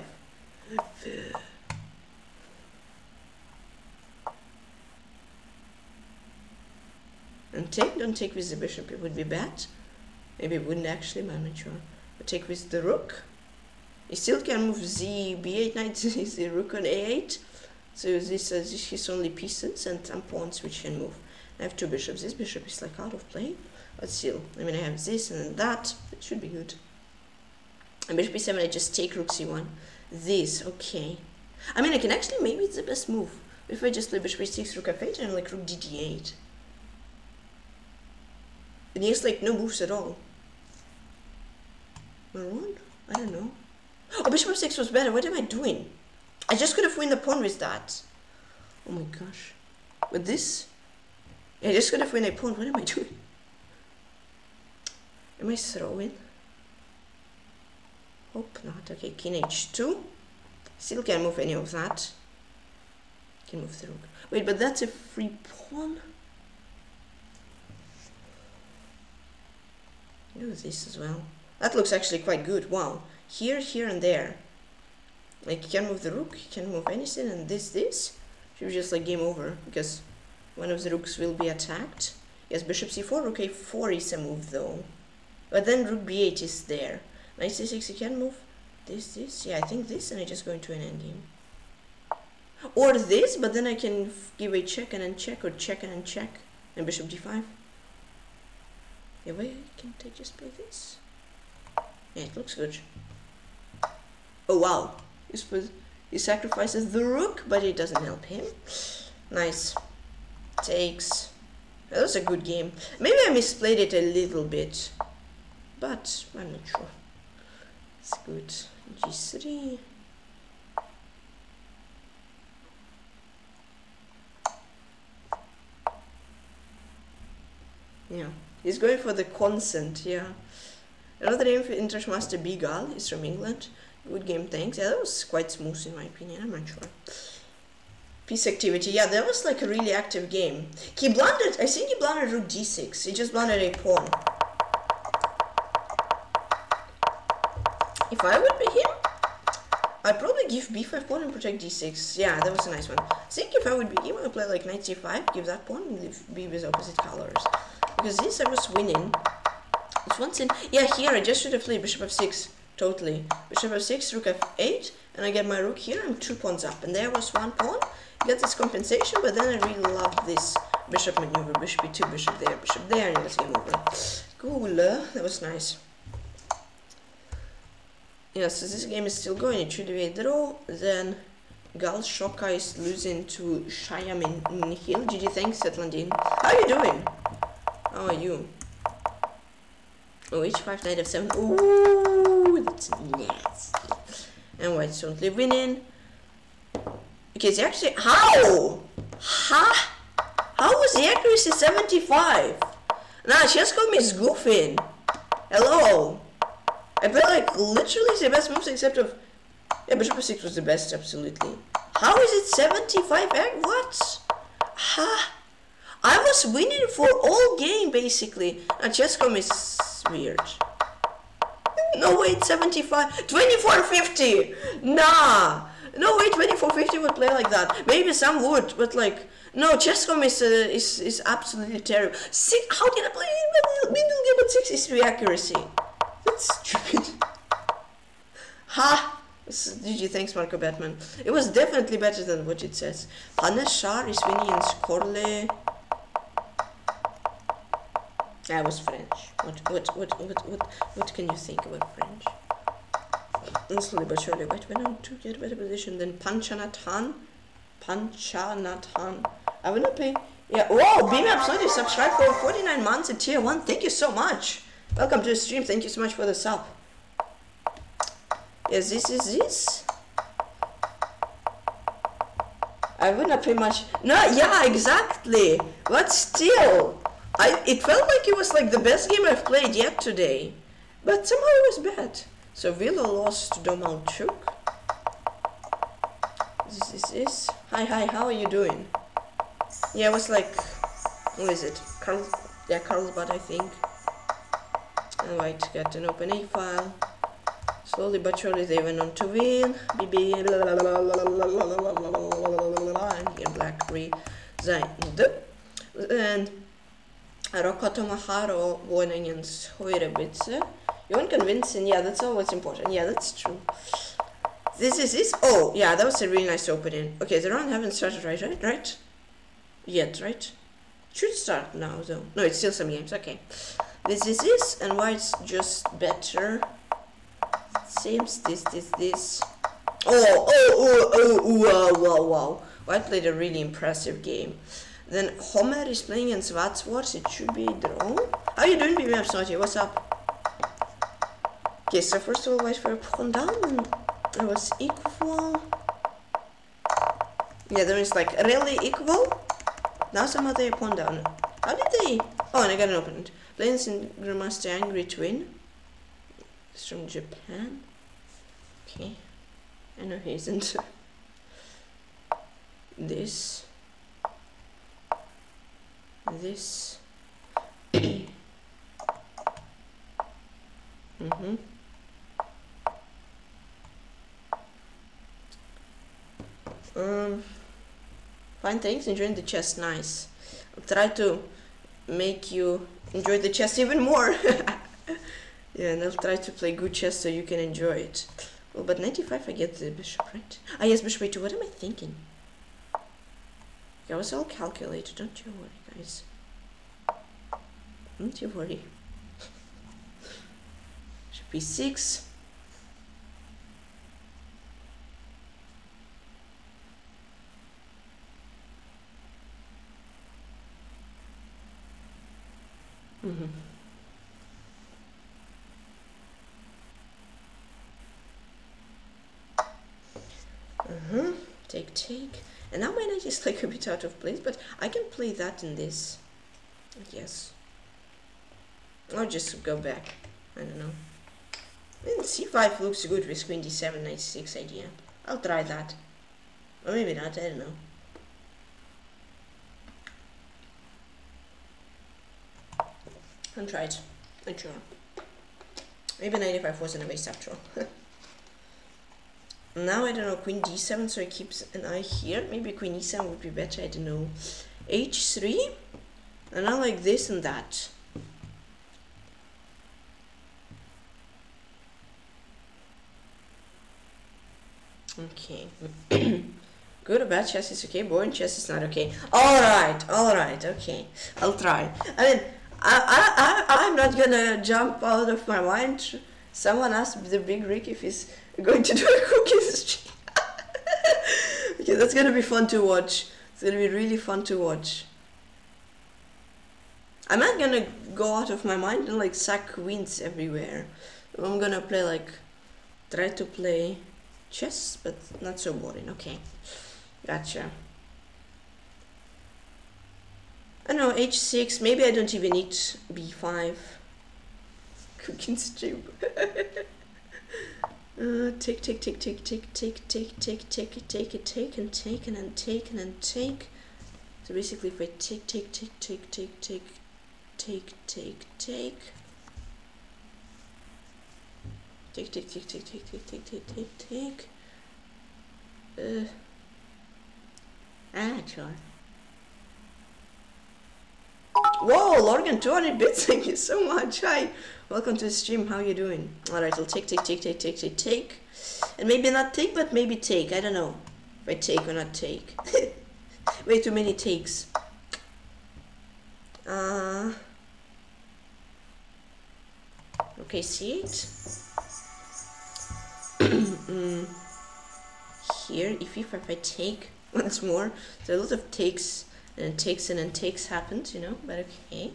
And take, don't take with the bishop, it would be bad. Maybe it wouldn't actually, but I'm not sure. But take with the rook. He still can move the b8 knight, the rook on a8. So this is only pieces and some pawns which can move. I have two bishops. This bishop is like out of play, but still. I mean, I have this and that. It should be good. And bishop e7, I just take rook c1. This, okay. I mean, I can actually, maybe it's the best move. If I just play bishop e6, rook f8, and like rook d8. And he has like no moves at all. Maroon? I don't know. Oh, bishop f6 was better. What am I doing? I just could have won the pawn with that. Oh my gosh. With this? I just could have won a pawn. What am I doing? Am I throwing? Hope not. Okay, king h2. Still can't move any of that. Can move the rook. Wait, but that's a free pawn? Do this as well. That looks actually quite good. Wow. Here, here, and there. Like, you can move the rook, you can move anything, and this. Should be just like game over, because one of the rooks will be attacked. Yes, bishop c4, rook a4 is a move though. But then rook b8 is there. Knight c6, you can move this. Yeah, I think this, and I just go into an endgame. Or this, but then I can give a check and uncheck, or check and uncheck. And bishop d5. Yeah, wait, can't I just play this? Yeah, it looks good. Oh wow, he sacrifices the rook, but it doesn't help him. Nice. Takes. That was a good game. Maybe I misplayed it a little bit, but I'm not sure. It's good. G3. Yeah. He's going for the consent, yeah. Another name for Interest Master Big Al, he's from England. Good game, thanks. Yeah, that was quite smooth in my opinion, I'm not sure. Piece activity, yeah, that was like a really active game. He blundered, I think he blundered rook d6, he just blundered a pawn. If I would be him, I'd probably give b5 pawn and protect d6. Yeah, that was a nice one. I think if I would be him, I'd play like knight c5, give that pawn and leave b with opposite colors. Because this I was winning. It's one thing. Yeah, here I just should have played bishop f6. Totally. Bishop f6, rook f8, and I get my rook here. I'm two pawns up, and there was one pawn. Get this compensation, but then I really love this bishop maneuver. Bishop e2, bishop there, and let's game over. Cool. That was nice. Yeah, so this game is still going. It should be a draw. Then Gal Sach is losing to Shyam in Hill. GG, thanks, Setlandin. How are you doing? How are you? Oh, h5, knight f7. Ooh, that's nasty. And white's totally winning. Okay, it's actually. How? Huh? How was the accuracy 75? Nah, she just called me goofing. Hello. I played like literally the best moves except of. Yeah, bishop f6 was the best, absolutely. How is it 75? What? Huh? I was winning for all game basically. And GSCOM is weird. No wait, 75, 2450. Nah. No wait, 2450 would play like that. Maybe some would, but like no. GSCOM is absolutely terrible. Six. How can I play middle game at 63 accuracy? That's stupid. Ha. GG, thanks Marco Batman. It was definitely better than what it says. Haneshar is winning in Skorle. I was French. What can you think about French? Slowly but surely, white went on to get a better position than Panchanathan. Panchanathan. I will not pay. Yeah. Whoa! Beam absolutely subscribed for 49 months at tier 1. Thank you so much. Welcome to the stream. Thank you so much for the sub. Yes, this is this. I wouldn't have pretty much. No, yeah, exactly. But still, it felt like it was like the best game I've played yet today. But somehow it was bad. So Villa lost to Ivanchuk. This. Hi, how are you doing? Yeah, it was like, who is it? Carlsbad, I think. Alright, got an open A file. Slowly but surely they went on to win. BB. And black resigned. And Rokotomaharo won against Hoirebitze. You won convincing, yeah, that's all what's important. Yeah, that's true. This is this. Oh, yeah, that was a really nice opening. Okay, the round haven't started, right? Yet, right? Should start now, though. No, it's still some games, okay. This is this, and white's just better. Seems this. Oh, wow. White played a really impressive game. Then Homer is playing against Wadsworth, it should be draw. How you doing, BB Absnoti? What's up? Okay, so first of all, white were put down, and it was equal. Yeah, there is like really equal. Now somehow they pawn down. How did they? Oh, and I got an opponent. Plains in Grandmaster Angry Twin. He's from Japan. Okay. I know he isn't. This. Mm-hmm. Fine, thanks, enjoying the chess, nice. I'll try to make you enjoy the chess even more. Yeah, and I'll try to play good chess so you can enjoy it. Well, but 95 I get the bishop, right? Ah, yes, bishop a2, what am I thinking? Okay, I was all calculated, don't you worry, guys. Don't you worry. Bishop b6. Mm-hmm. Take. And now my knight is like a bit out of place, but I can play that in this. Yes. I'll just go back. I don't know. And c5 looks good with queen d7, knight c6 idea. I'll try that. Or maybe not, I don't know. I'll try it. I'm sure. Maybe 95 wasn't a waste after all. Now I don't know, queen d7, so I keep an eye here. Maybe queen e7 would be better, I don't know. h3, and now like this and that. Okay. Good or bad chess is okay, boring chess is not okay. Alright, okay. I'll try. I mean, I'm not gonna jump out of my mind. Someone asked the Big Rick if he's going to do a cooking stream. Okay, that's gonna be fun to watch. It's gonna be really fun to watch. I'm not gonna go out of my mind and like sack queens everywhere. I'm gonna play like, try to play chess, but not so boring. Okay, gotcha. I know, h6, maybe I don't even need b5. Cooking stream. Take. So basically if I take. Sure. Whoa, Lorgan 200 bits, thank you so much. Hi, welcome to the stream. How you doing? All right, I'll take, and maybe not take, but maybe take. I don't know if I take or not take. Way too many takes. Okay, see it here. If I take once more, there are a lot of takes. And takes in and takes happened, you know, but okay.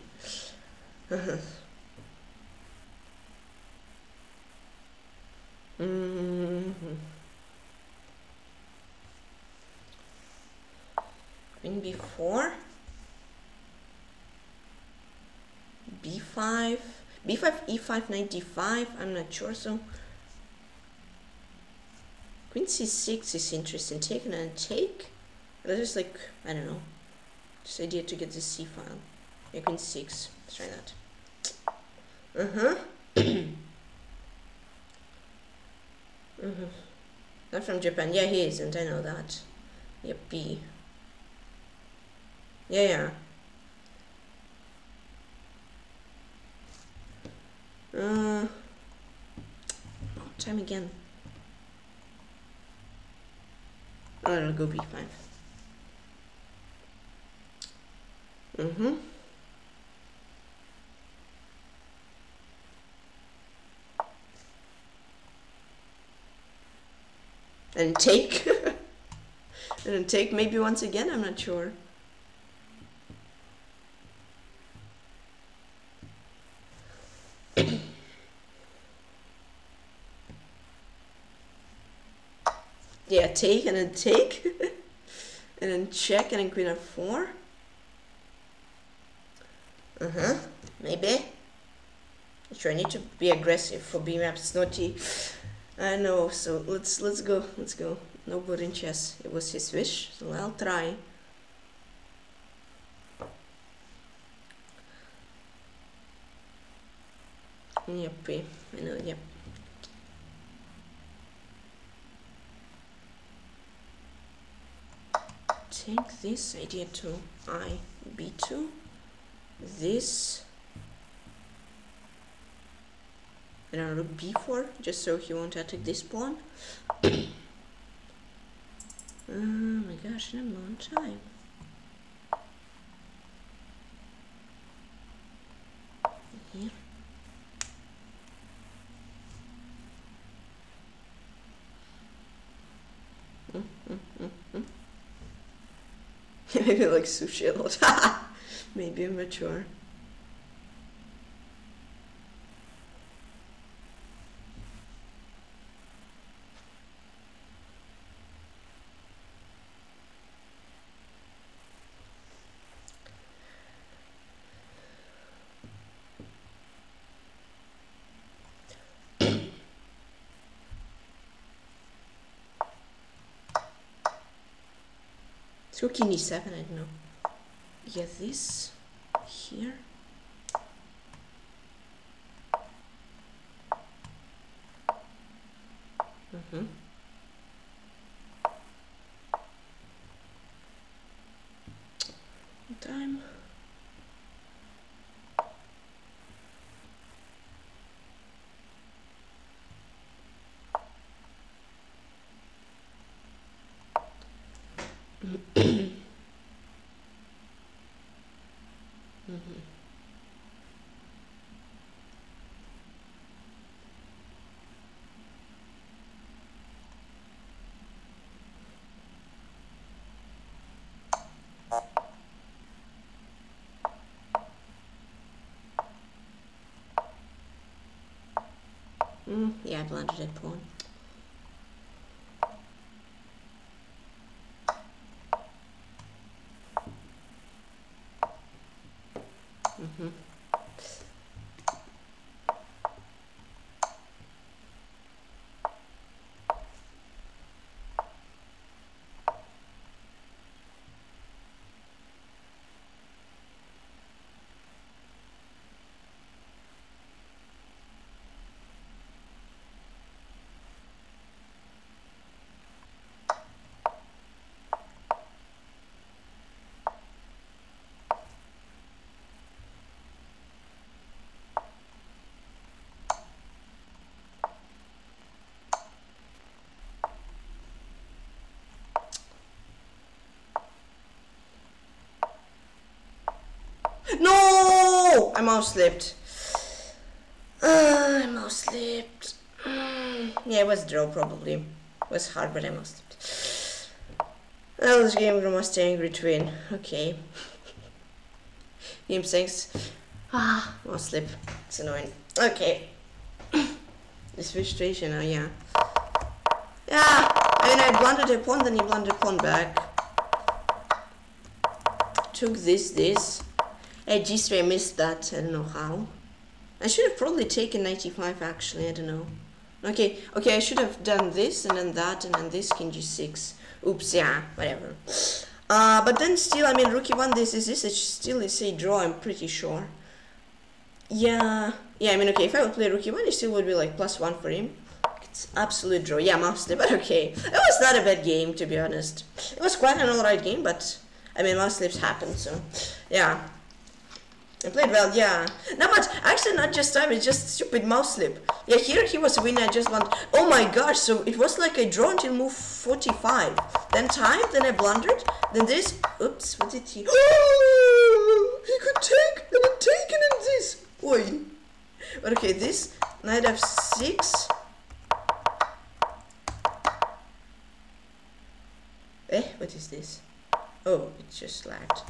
queen b4, b5, e5, knight d5, I'm not sure, so queen c6 is interesting, take and take. That is like, I don't know, this idea to get the c file. Yeah, queen c6, let's try that. Not from Japan, yeah, he isn't, I know that. Yeah, B. Time again. Oh, it'll go B5. And take. And take maybe once again, I'm not sure. Yeah, take and then take. And then check and then queen f4. Maybe. Sure, I need to be aggressive for B-map, snotty. I know, so let's go, No good in chess. It was his wish, so I'll try. Yep, I know, yep. Take this idea to I B2. This and I'll rook B4 just so he won't attack this pawn. Oh my gosh, in a long time. Here. Maybe I like sushi a lot. Maybe I'm mature. So king e7, I don't know. Yeah, this here. Time. Yeah, I blundered that pawn. No, I mouse slipped. I mouse slipped. Yeah, it was draw probably. It was hard, but I mouse slipped. Well, this game master Angry Twin. Okay. Game 6. Ah, mouse slip. It's annoying. Okay. This frustration. Oh yeah. Yeah. I mean, I blundered a pawn, then he blundered a pawn back. took this. I just missed that, I don't know how. I should have probably taken 95 actually, I don't know. Okay, I should have done this and then that and then this king g6. Oops, yeah, whatever. But then still, I mean, rookie one, this is this, it's still is a draw, I'm pretty sure. Yeah, I mean, okay, if I would play rookie one, it still would be like +1 for him. It's absolute draw, yeah, master, but okay. It was not a bad game, to be honest. It was quite an alright game, but, I mean, master slips happened, so, yeah. I played well, yeah. No, but actually not just time, it's just stupid mouse slip. Yeah, here he was winning, I just want... Oh my gosh, so it was like I draw until move 45. Then time, then I blundered, then this... Oops, what did he... Oh, he could take, and I'm taking him this. Oi. But okay, this, knight f6. Eh, what is this? Oh, it just lagged.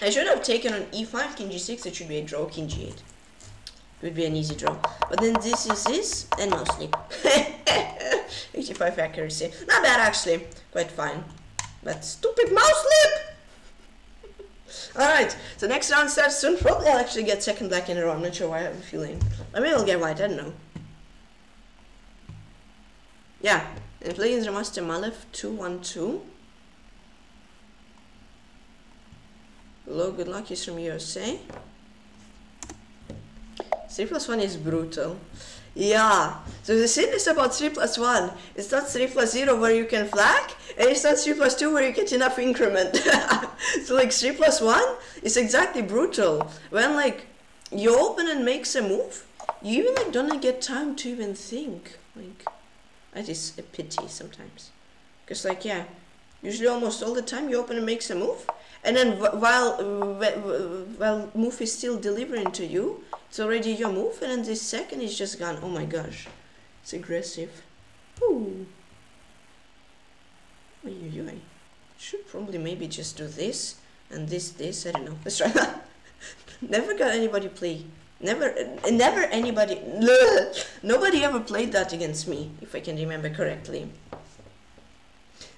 I should have taken on e5, king g6, it should be a draw, king g8. It would be an easy draw. But then this is this, and mostly. 85 accuracy. Not bad actually, quite fine. But stupid mouse slip! Alright, so next round starts soon. Probably I'll actually get second black in a row, I'm not sure why I have a feeling. I mean, I'll get white, I don't know. Yeah, and playing the master Malef 2-1-2. Hello, good luck, he's from USA. 3+1 is brutal. Yeah, so the thing is about 3+1. It's not 3+0 where you can flag, and it's not 3+2 where you get enough increment. So like 3+1 is exactly brutal. When like you open and makes a move, you even like don't get time to even think. Like that is a pity sometimes. Cause like yeah, usually almost all the time you open and makes a move. And then while move is still delivering to you, it's already your move, and then this second is just gone. Oh my gosh, it's aggressive. Ooh. Oi. Should probably maybe just do this, and this, I don't know. Let's try that. Never got anybody play. Never anybody, nobody ever played that against me, if I can remember correctly.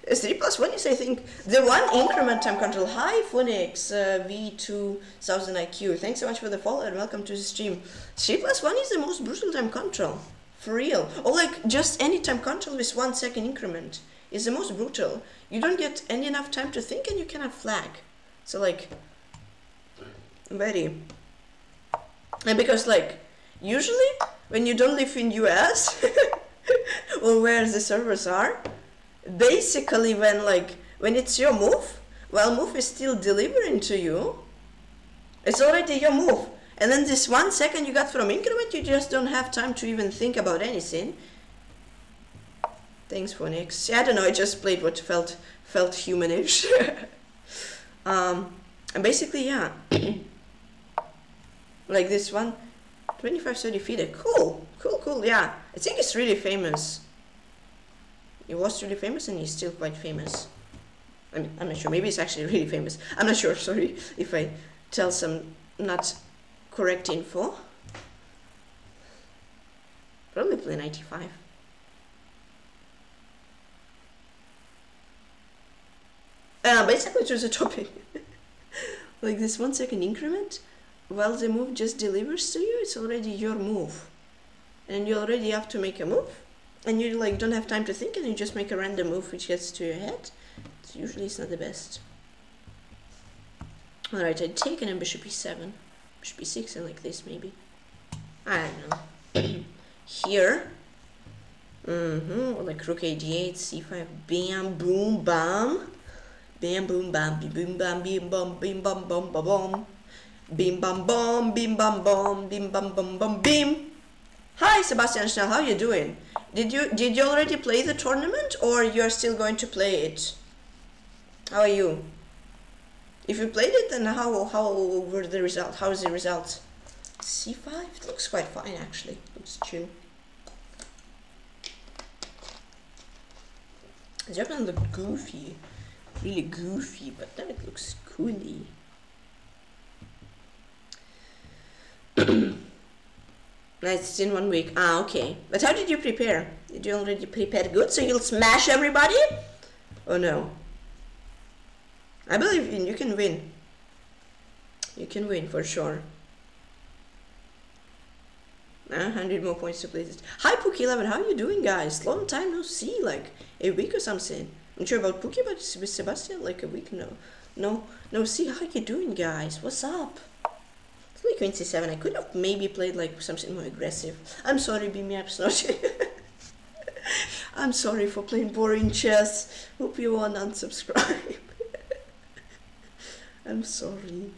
3+1 is, I think, the one increment time control. Hi, Phoenix, V2000IQ. Thanks so much for the follow and welcome to the stream. 3+1 is the most brutal time control. For real. Or like just any time control with 1 second increment is the most brutal. You don't get any enough time to think and you cannot flag. So like, very. And because like, usually when you don't live in US or where the servers are, basically when it's your move, while move is still delivering to you, it's already your move, and then this 1 second you got from increment, you just don't have time to even think about anything. Thanks for Phoenix. Yeah, I don't know, I just played what felt humanish. And basically yeah, like this one 25-30 feeder. Cool, yeah, I think it's really famous. He was really famous and he's still quite famous. I mean, I'm not sure, maybe it's actually really famous. I'm not sure, sorry if I tell some not correct info. Probably play 95. Basically choose a topic. Like this 1 second increment, while the move just delivers to you, it's already your move. And you already have to make a move. And you like don't have time to think and you just make a random move which gets to your head. So usually it's not the best. Alright, I take an bishop e7, bishop e6 and like this maybe. I don't know. Here. Or like rook a8, c5, bam, boom, bam. Bam, boom, bam, bim, bam, bim, bam, bim, bam, bam, bam, bam. Bim, bam, bam, bim, bam, bam, bim, bam, bam, bam, bim. Hi Sebastian Schnell, how are you doing? Did you already play the tournament or you're still going to play it? How are you? If you played it, then how were the result? How is the result? C5? It looks quite fine actually. Looks chill. The opening looked goofy. Really goofy, but then it looks coolie. It's in 1 week. Ah, okay. But how did you prepare? Did you already prepare good so you'll smash everybody? Oh no. I believe in you can win. You can win for sure. 100 more points to places. Hi Pookie11, how are you doing guys? Long time no see, like a week or something. I'm sure about Pookie, but with Sebastian like a week no see. How you doing guys? What's up? It's like 27. I could have maybe played like something more aggressive. I'm sorry BMAPs, not I'm sorry for playing boring chess. Hope you won't unsubscribe. I'm sorry.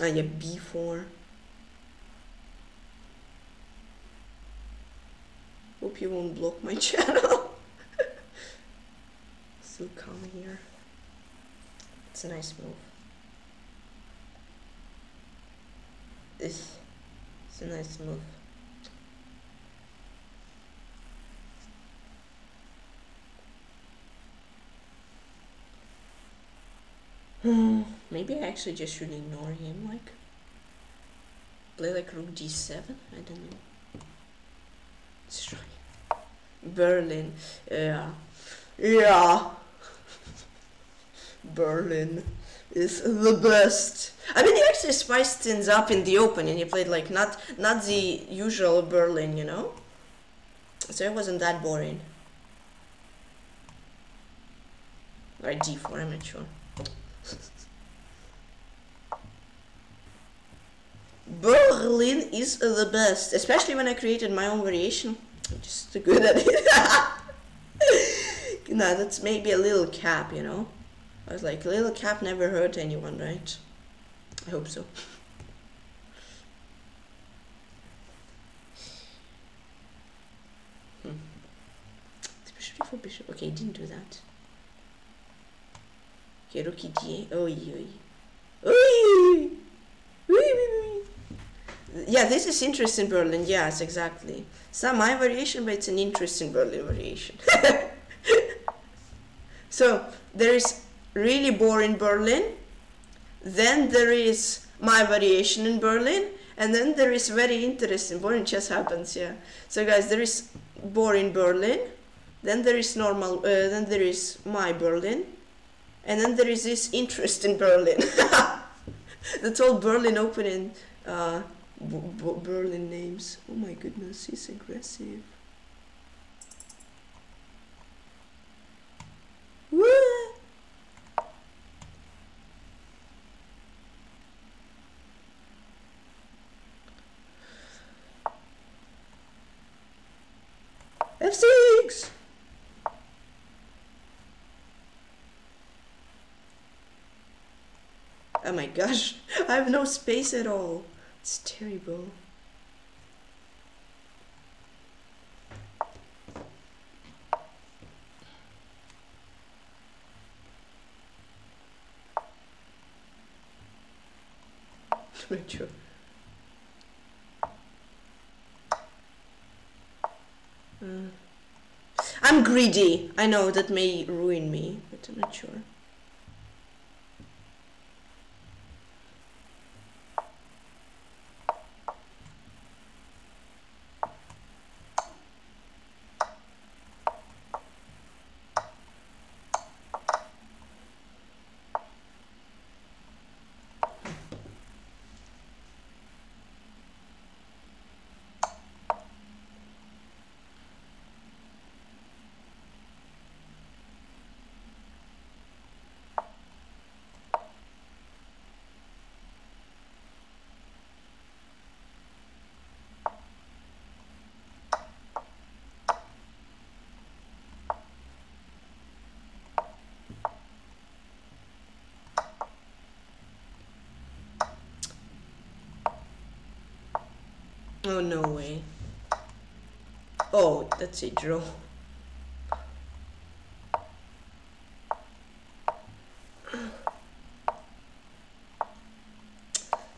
Ah yeah, B4. Hope you won't block my channel. So calm here. It's a nice move. It's a nice move. Maybe I actually just should ignore him, like play like rook d7. I don't know. Let's try. Berlin, yeah. Berlin is the best. I mean, you actually spiced things up in the open, and you played like not the usual Berlin, you know. So it wasn't that boring. Or d4, I'm not sure. Berlin is the best, especially when I created my own variation. I'm just too good at it. No, that's maybe a little cap, you know. I was like, little cap never hurt anyone, right? I hope so. Especially for bishop. Okay, didn't do that. Okay, rook e8. Oi, oi. Oi! Yeah, this is interesting Berlin, yes, exactly. It's not my variation, but it's an interesting Berlin variation. So, there is really boring Berlin, then there is my variation in Berlin, and then there is very interesting, boring chess happens, yeah. So guys, there is boring Berlin, then there is normal, then there is my Berlin, and then there is this interesting Berlin. That's all Berlin opening. Berlin names. Oh my goodness, he's aggressive. Woo! F6. Oh my gosh, I have no space at all. It's terrible. Not sure. I'm greedy. I know that may ruin me, but I'm not sure. Oh, no way. Oh, that's a draw.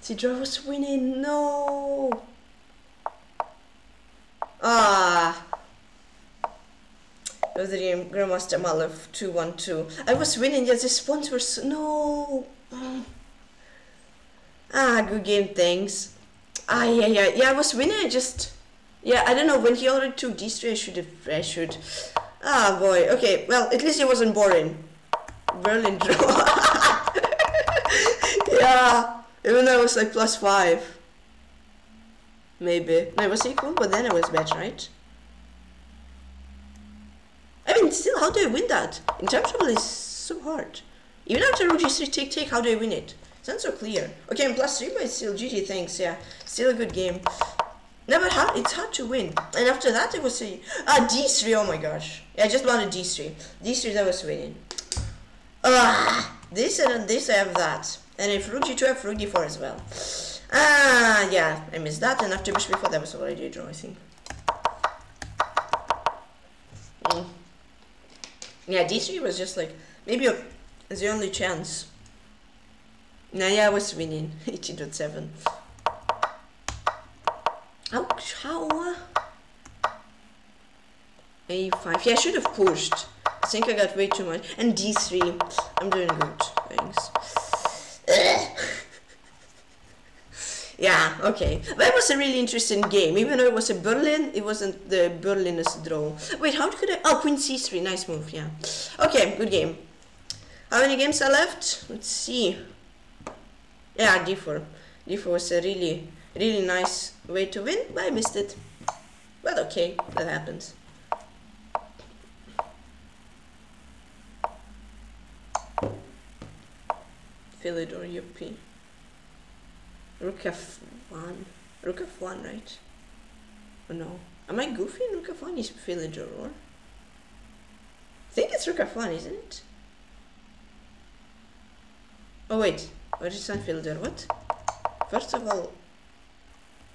The draw was winning. No. Ah. It was the Grandmaster Malef 212. I was winning, yet the spawns were so. No. Ah, good game, thanks. Yeah, I was winning, I don't know, when he already took D3, I should have pressured. Ah, boy, okay, well, at least it wasn't boring. Berlin draw. Yeah, even though it was like +5. Maybe. No, it was equal, but then it was bad, right? I mean, still, how do I win that? In time trouble is so hard. Even after rook G3 take, how do I win it? It's not so clear. Okay, I'm +3, but it's still GG, thanks, yeah. Still a good game. No, but how, it's hard to win. And after that, it was a... Ah, D3, oh my gosh. Yeah, I just wanted D3. D3, that was winning. Ah, this and this, I have that. And if rook G2, I have rook D4 as well. Ah, yeah, I missed that. And after bishop B4, that was already a draw, I think. Mm. Yeah, D3 was just like... Maybe it's the only chance. Nah, yeah, I was winning. 18.7. Ouch, how? A5. Yeah, I should have pushed. I think I got way too much. And D3. I'm doing good. Thanks. Yeah, okay. But it was a really interesting game. Even though it was a Berlin, it wasn't the Berlinest draw. Wait, how could I? Oh, Queen C3. Nice move, yeah. Okay, good game. How many games are left? Let's see. Yeah, D4. D4 was a really, really nice way to win, but I missed it. But okay, that happens. Fill it or UP. Rook F1. Rook F1, right? Oh no. Am I goofy? Rook F1 is villager or? I think it's Rook F1, isn't it? Oh wait. What is Sunfielder? What? First of all,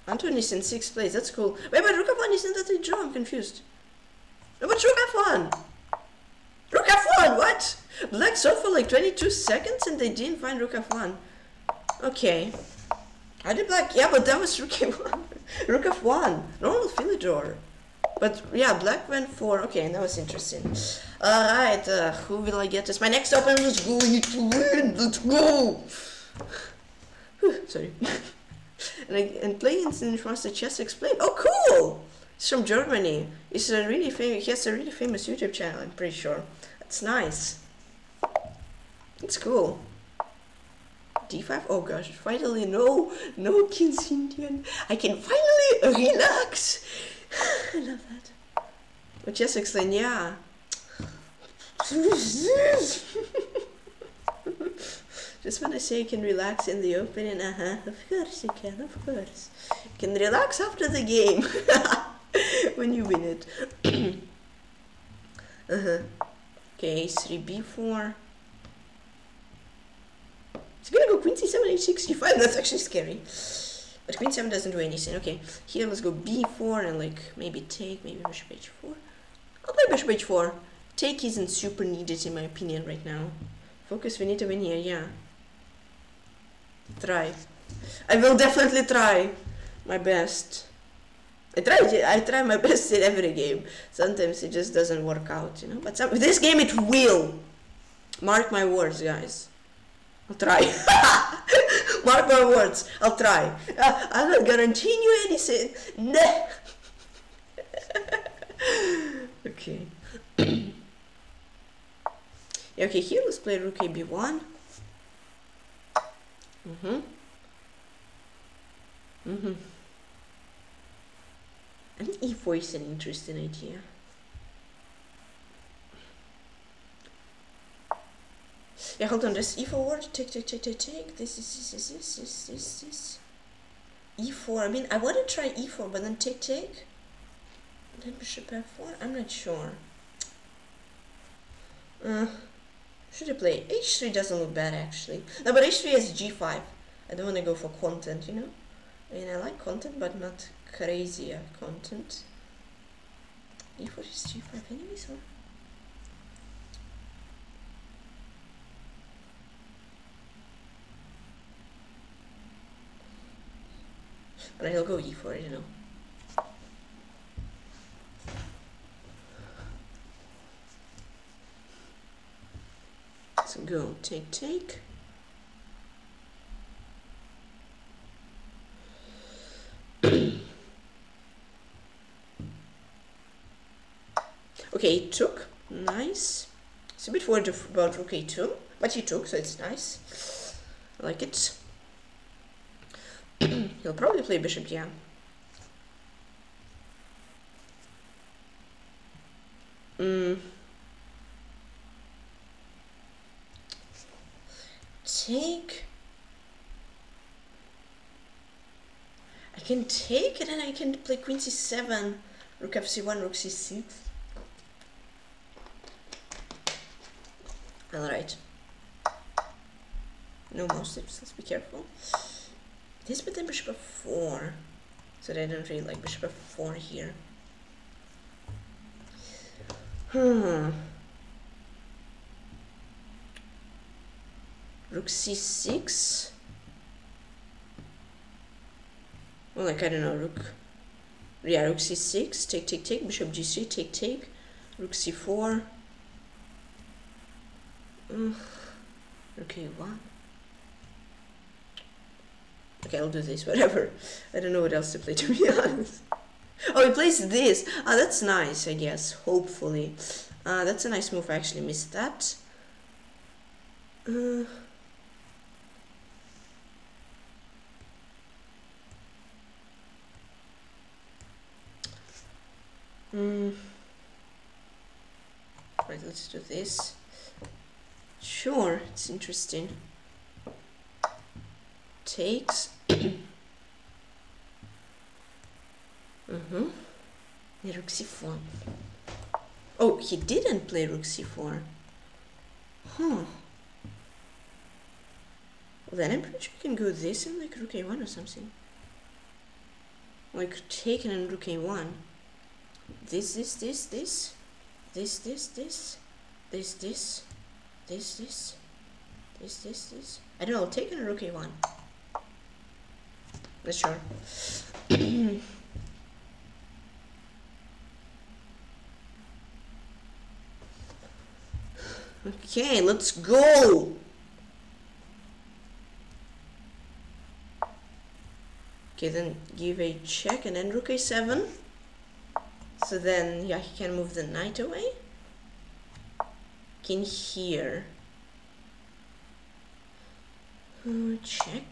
Anton is in 6th place, that's cool. Wait, but Rook F1 isn't that a draw? I'm confused. No, but Rook F1! Rook F1, what? Black served for like 22 seconds and they didn't find Rook F1. Okay. I did black, yeah, but that was Rook F1. Rook F1, normal Philidor. But yeah, black went for, okay, and that was interesting. Alright, who will I get as my next open? Let's go, I need to win, let's go! Sorry. and playing in Master Chess Explained. Oh, cool! It's from Germany. It's a really famous. He has a really famous YouTube channel. I'm pretty sure. That's nice. It's cool. D5. Oh gosh! Finally, no King's Indian. I can finally relax. I love that. But Chess Explained, yeah. Just when I say you can relax in the open, and of course you can, of course. You can relax after the game, when you win it. Okay, H3, B4. It's gonna go Queen C7, H6, G5, that's actually scary. But Queen 7 doesn't do anything, okay. Here let's go B4 and like, maybe take, maybe Bishop H4. I'll play Bishop H4. Take isn't super needed in my opinion right now. Focus, we need to win here, yeah. Try. I will definitely try my best. I try my best in every game. Sometimes it just doesn't work out, you know. But some, this game it will. Mark my words, guys. I'll try. Mark my words. I'll try. I'm not guaranteeing you anything. Nah. Okay. Okay, here let's play Rook A B1. And E4 is an interesting idea. Yeah, hold on, there's E4 word, take, this. E4, I mean, I want to try E4, but then take. And then Bishop F4, I'm not sure. Should I play? H3 doesn't look bad actually. No, but H3 has G5. I don't want to go for content, you know? I mean, I like content, but not crazier content. E4 is G5 anyway, so... But I'll go E4, you know. So go take. Okay, he took. Nice. It's a bit worried about rook a2, but he took, so it's nice. I like it. He'll probably play bishop, yeah. Take. I can take it and I can play queen c7, rook fc1, rook c6. Alright. No more slips, let's be careful. This bit bishop f4. So I don't really like bishop f4 here. Rook c6. Well, like, I don't know, rook. Yeah, rook c6, take, take, take, bishop g3, take, take, rook c4. Okay, what? Okay, I'll do this, whatever. I don't know what else to play, to be honest. Oh, he plays this. Ah, that's nice, I guess, hopefully. That's a nice move, I actually missed that. Right, let's do this. Sure, it's interesting. Takes. Yeah, rook c4. Oh, he didn't play rook c4. Huh. Then I'm pretty sure we can go this and like rook a1 or something. Like taken and rook a1. This. I don't know, take on rook a1. Not sure. Okay, let's go! Okay, then give a check and then rook a7. So then, yeah, he can move the knight away. King here. Check.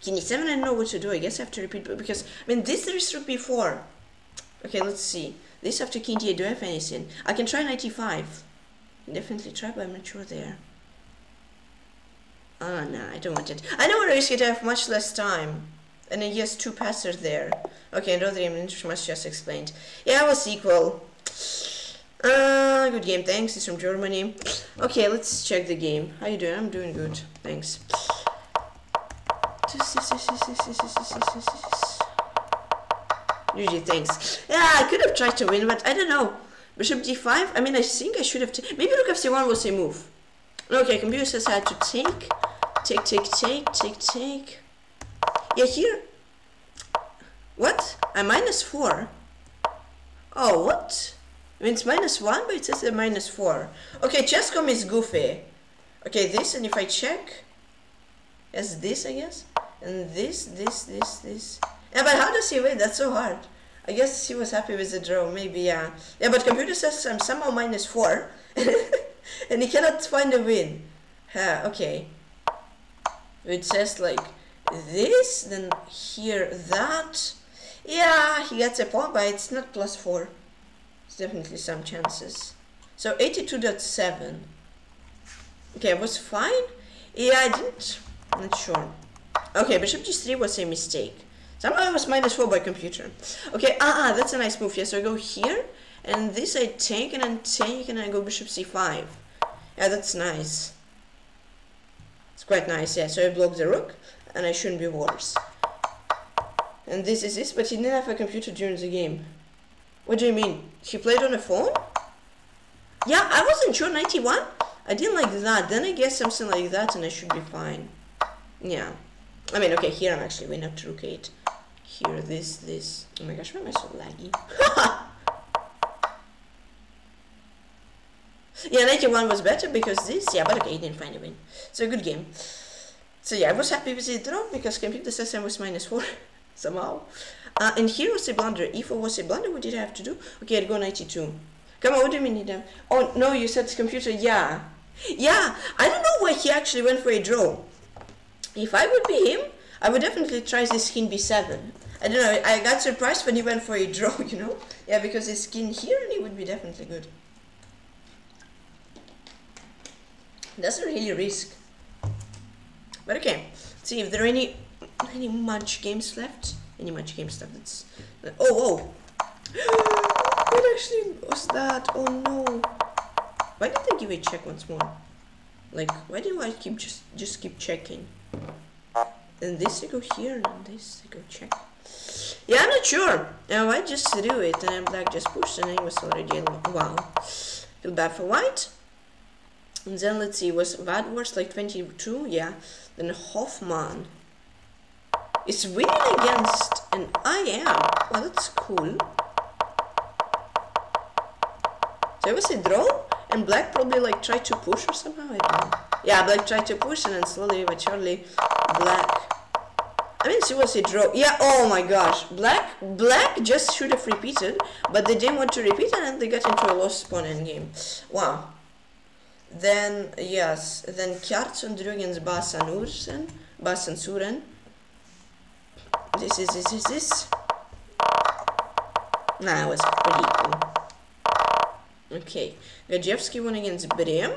King e7, I don't know what to do. I guess I have to repeat, because I mean, this there is rook b4. Okay, let's see. This after king d8, do I have anything? I can try knight e5. Definitely try, but I'm not sure there. Ah, no, I don't want it. I don't want to risk it. I have much less time. And then he has two passers there. Okay, another image must just explained. Yeah, it was equal. Good game, thanks. It's from Germany. Okay, let's check the game. How you doing? I'm doing good, thanks. GG, thanks. Yeah, I could have tried to win, but I don't know. Bishop d5? I mean, I think I should have... Maybe rook fc1 was a move. Okay, computer says I had to take. Take, take, take, take, take. Yeah, here... What? I'm -4. Oh, what? I mean, it's -1, but it says -4. Okay, GSCOM is goofy. Okay, this, and if I check... Yes, this, I guess. And this. Yeah, but how does he win? That's so hard. I guess he was happy with the draw, maybe, yeah. Yeah, but computer says I'm somehow -4. And he cannot find a win. Okay. It says, like... This, then here that. Yeah, he gets a pawn, but it's not +4. It's definitely some chances. So 82.7. Okay, I was fine. Yeah, I didn't. I'm not sure. Okay, bishop g3 was a mistake. Somehow I was -4 by computer. Okay, that's a nice move. Yes, yeah, so I go here, and this I take, and then take, and I go bishop c5. Yeah, that's nice. It's quite nice, yeah. So I block the rook. And I shouldn't be worse. And this is this, but he didn't have a computer during the game. What do you mean? He played on a phone? Yeah, I wasn't sure, 91? I didn't like that, then I guess something like that and I should be fine. Yeah. I mean, okay, here I'm actually winning up to rook 8. Here, this. Oh my gosh, why am I so laggy? Yeah, 91 was better because this, yeah, but okay, he didn't find a win. So good game. So yeah, I was happy with the draw because computer says I was -4 somehow. And here was a blunder. If it was a blunder, what did I have to do? Okay, I'd go knight e2. Come on, what do you mean? Oh, no, you said it's computer. Yeah. Yeah, I don't know why he actually went for a draw. If I would be him, I would definitely try this king b7. I don't know, I got surprised when he went for a draw, you know? Yeah, because his king here, and it would be definitely good. Doesn't really risk. But okay, let's see if there are any match games left. Any match games left, that's... Oh, oh! What actually was that? Oh no! Why did I give a check once more? Like, why do I keep just keep checking? And this I go here, and this I go check. Yeah, I'm not sure. Now I just do it, and I'm black just pushed, and I was already in. Wow. Feel bad for white. And then let's see, was Vadworth like 22? Yeah. Then Hoffman is winning against an IM. Well, that's cool. So it was a draw, and black probably like tried to push or somehow, I don't know. Yeah, black tried to push, and then slowly but surely black. I mean, it was a draw. Yeah, oh my gosh. Black just should have repeated, but they didn't want to repeat, and they got into a lost pawn endgame. Wow. Then, yes, then Kjartsundrug against Basan Suren. This. Nah, it was pretty cool. Okay, Gajewski won against Brem.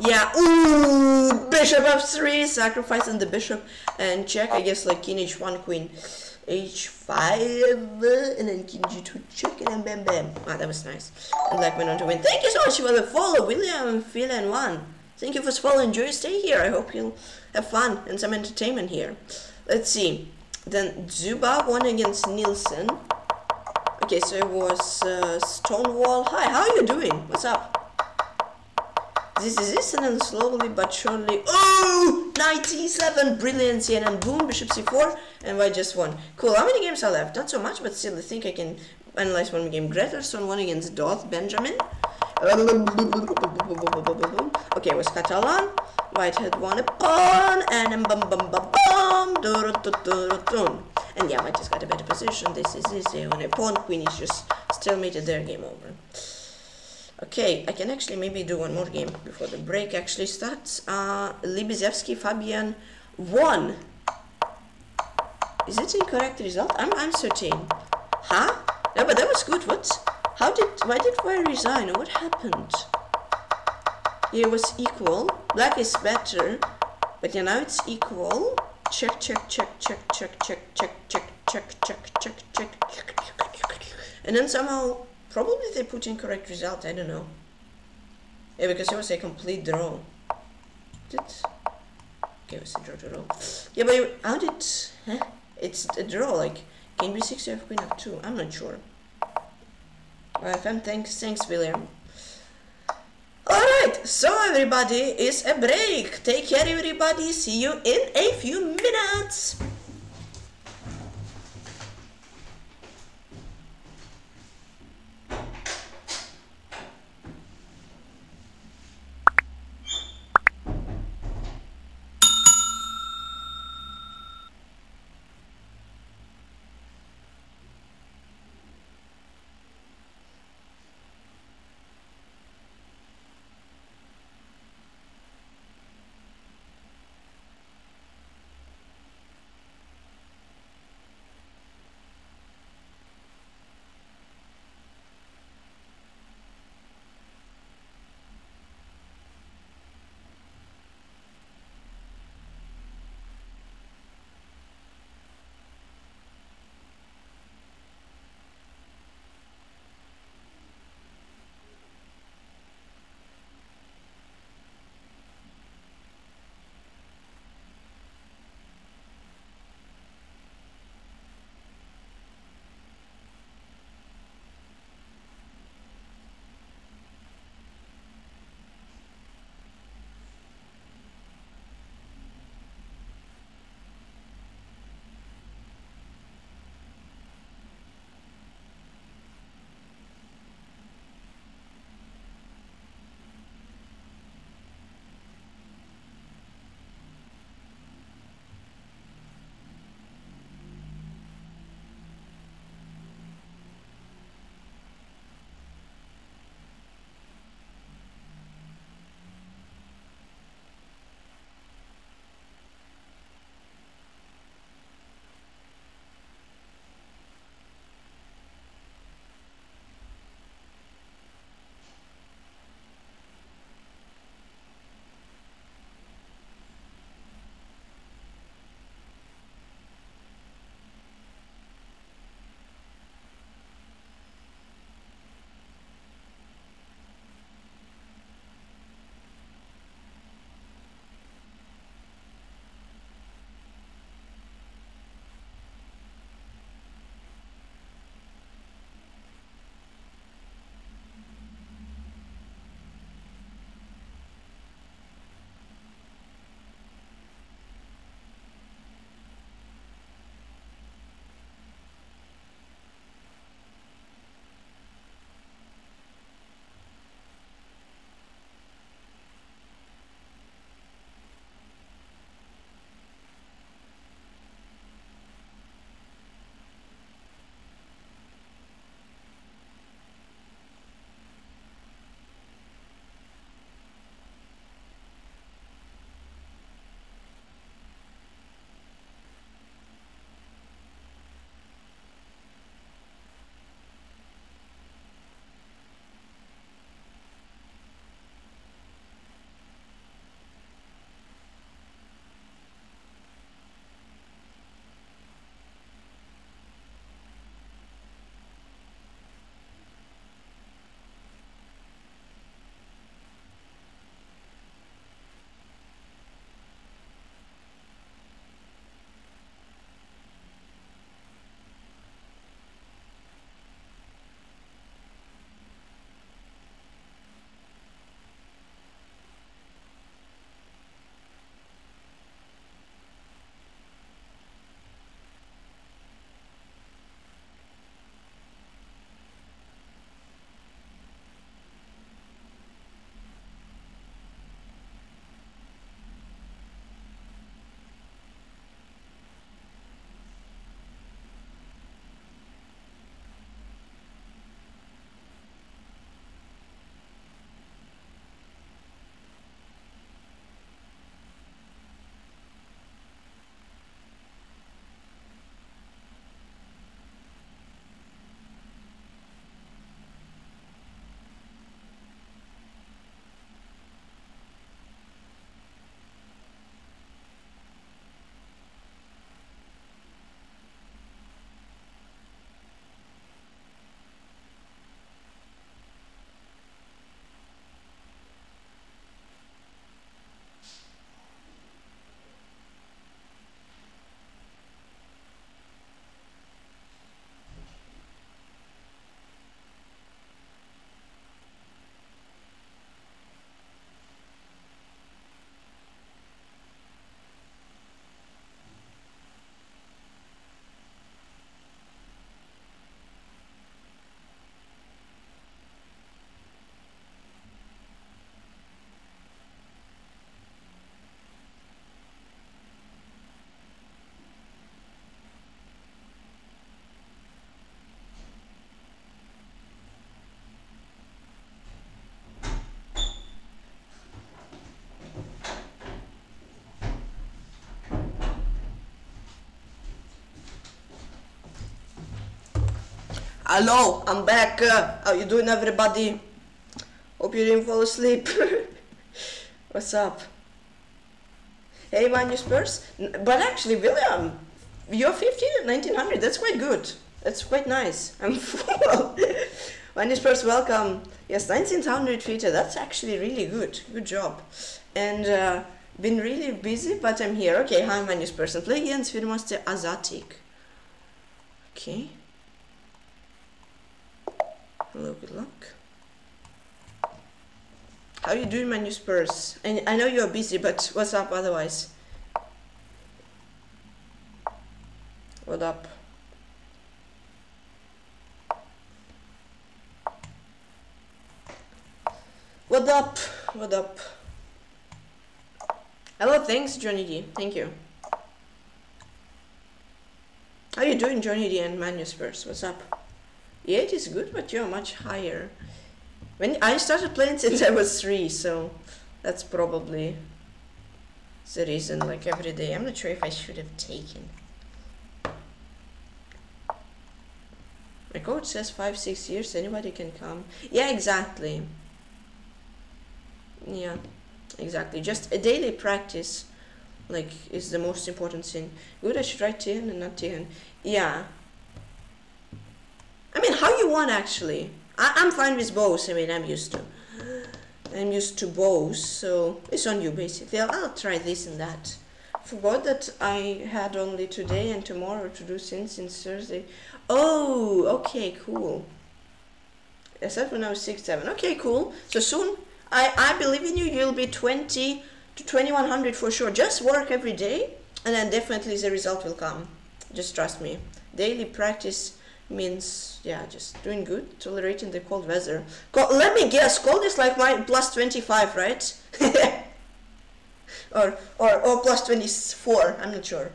Yeah, ooh, bishop f3, sacrificing the bishop, and check, I guess, like, king h1, queen h5, and then king g2, check, and then bam, bam. Wow, that was nice. And black went on to win. Thank you so much for the follow, William, Phil, and Juan. Thank you for following. Enjoy your stay here. I hope you'll have fun and some entertainment here. Let's see. Then Zuba won against Nielsen. Okay, so it was Stonewall. Hi, how are you doing? What's up? This is this, and then slowly but surely. Oh! 97! Brilliant! And then boom, bishop c4, and white just won. Cool, how many games are left? Not so much, but still, I think I can analyze one game. Greterson won against Doth Benjamin. Okay, it was Catalan. White had won a pawn, and then bum bum bum bum. And yeah, white just got a better position. This is easy. On a pawn, queen is just stalemated there. Game over. Okay, I can actually maybe do one more game before the break actually starts. Libizevsky Fabian won. Is it incorrect result? I'm certain. Huh? No, but that was good. What? How did, why did white resign? What happened? Yeah, it was equal. Black is better, but yeah, now it's equal. Check, check, check, check, check, check, check, check, check, check, check, check, check. And then somehow, probably they put incorrect result. I don't know. Yeah, because it was a complete draw. Did okay, it was a draw. Yeah, but you, how did? Huh? It's a draw. Like king b6, you have queen f2. I'm not sure. FM, thanks, William. Alright, so everybody, it's a break. Take care, everybody. See you in a few minutes. Hello, I'm back. How you doing, everybody? Hope you didn't fall asleep. What's up? Hey, my new Spurs. But actually, William, you're 15 at 1900. That's quite good. That's quite nice. I'm full. My new Spurs, welcome. Yes, 1900 Twitter. That's actually really good. Good job. And been really busy, but I'm here. Okay, hi, my new Spurs. Play against Firmoste Azatik. Okay. Hello, good luck. How you doing, my new Spurs? And I know you're busy, but what's up otherwise? What up? What up? What up? Hello, thanks, Johnny D. Thank you. How you doing, Johnny D and my new Spurs? What's up? Yeah, it is good, but you're much higher. When I started playing since I was 3, so that's probably the reason, like every day. I'm not sure if I should have taken. My coach says 5-6 years, anybody can come. Yeah, exactly. Yeah, exactly. Just a daily practice, like, is the most important thing. Good, I should write TN and not TN. Yeah. I mean, how you want, actually. I'm fine with both. I mean, I'm used to both, so it's on you basically. I'll try this and that. Forgot that I had only today and tomorrow to do since Thursday. Oh, okay, cool. I said when I was 6, 7. Okay, cool. So soon, I believe in you. You'll be 20 to 2100 for sure. Just work every day, and then definitely the result will come. Just trust me. Daily practice. Means, yeah, just doing good, tolerating the cold weather. Let me guess, cold is like my plus 25, right? or plus 24, I'm not sure.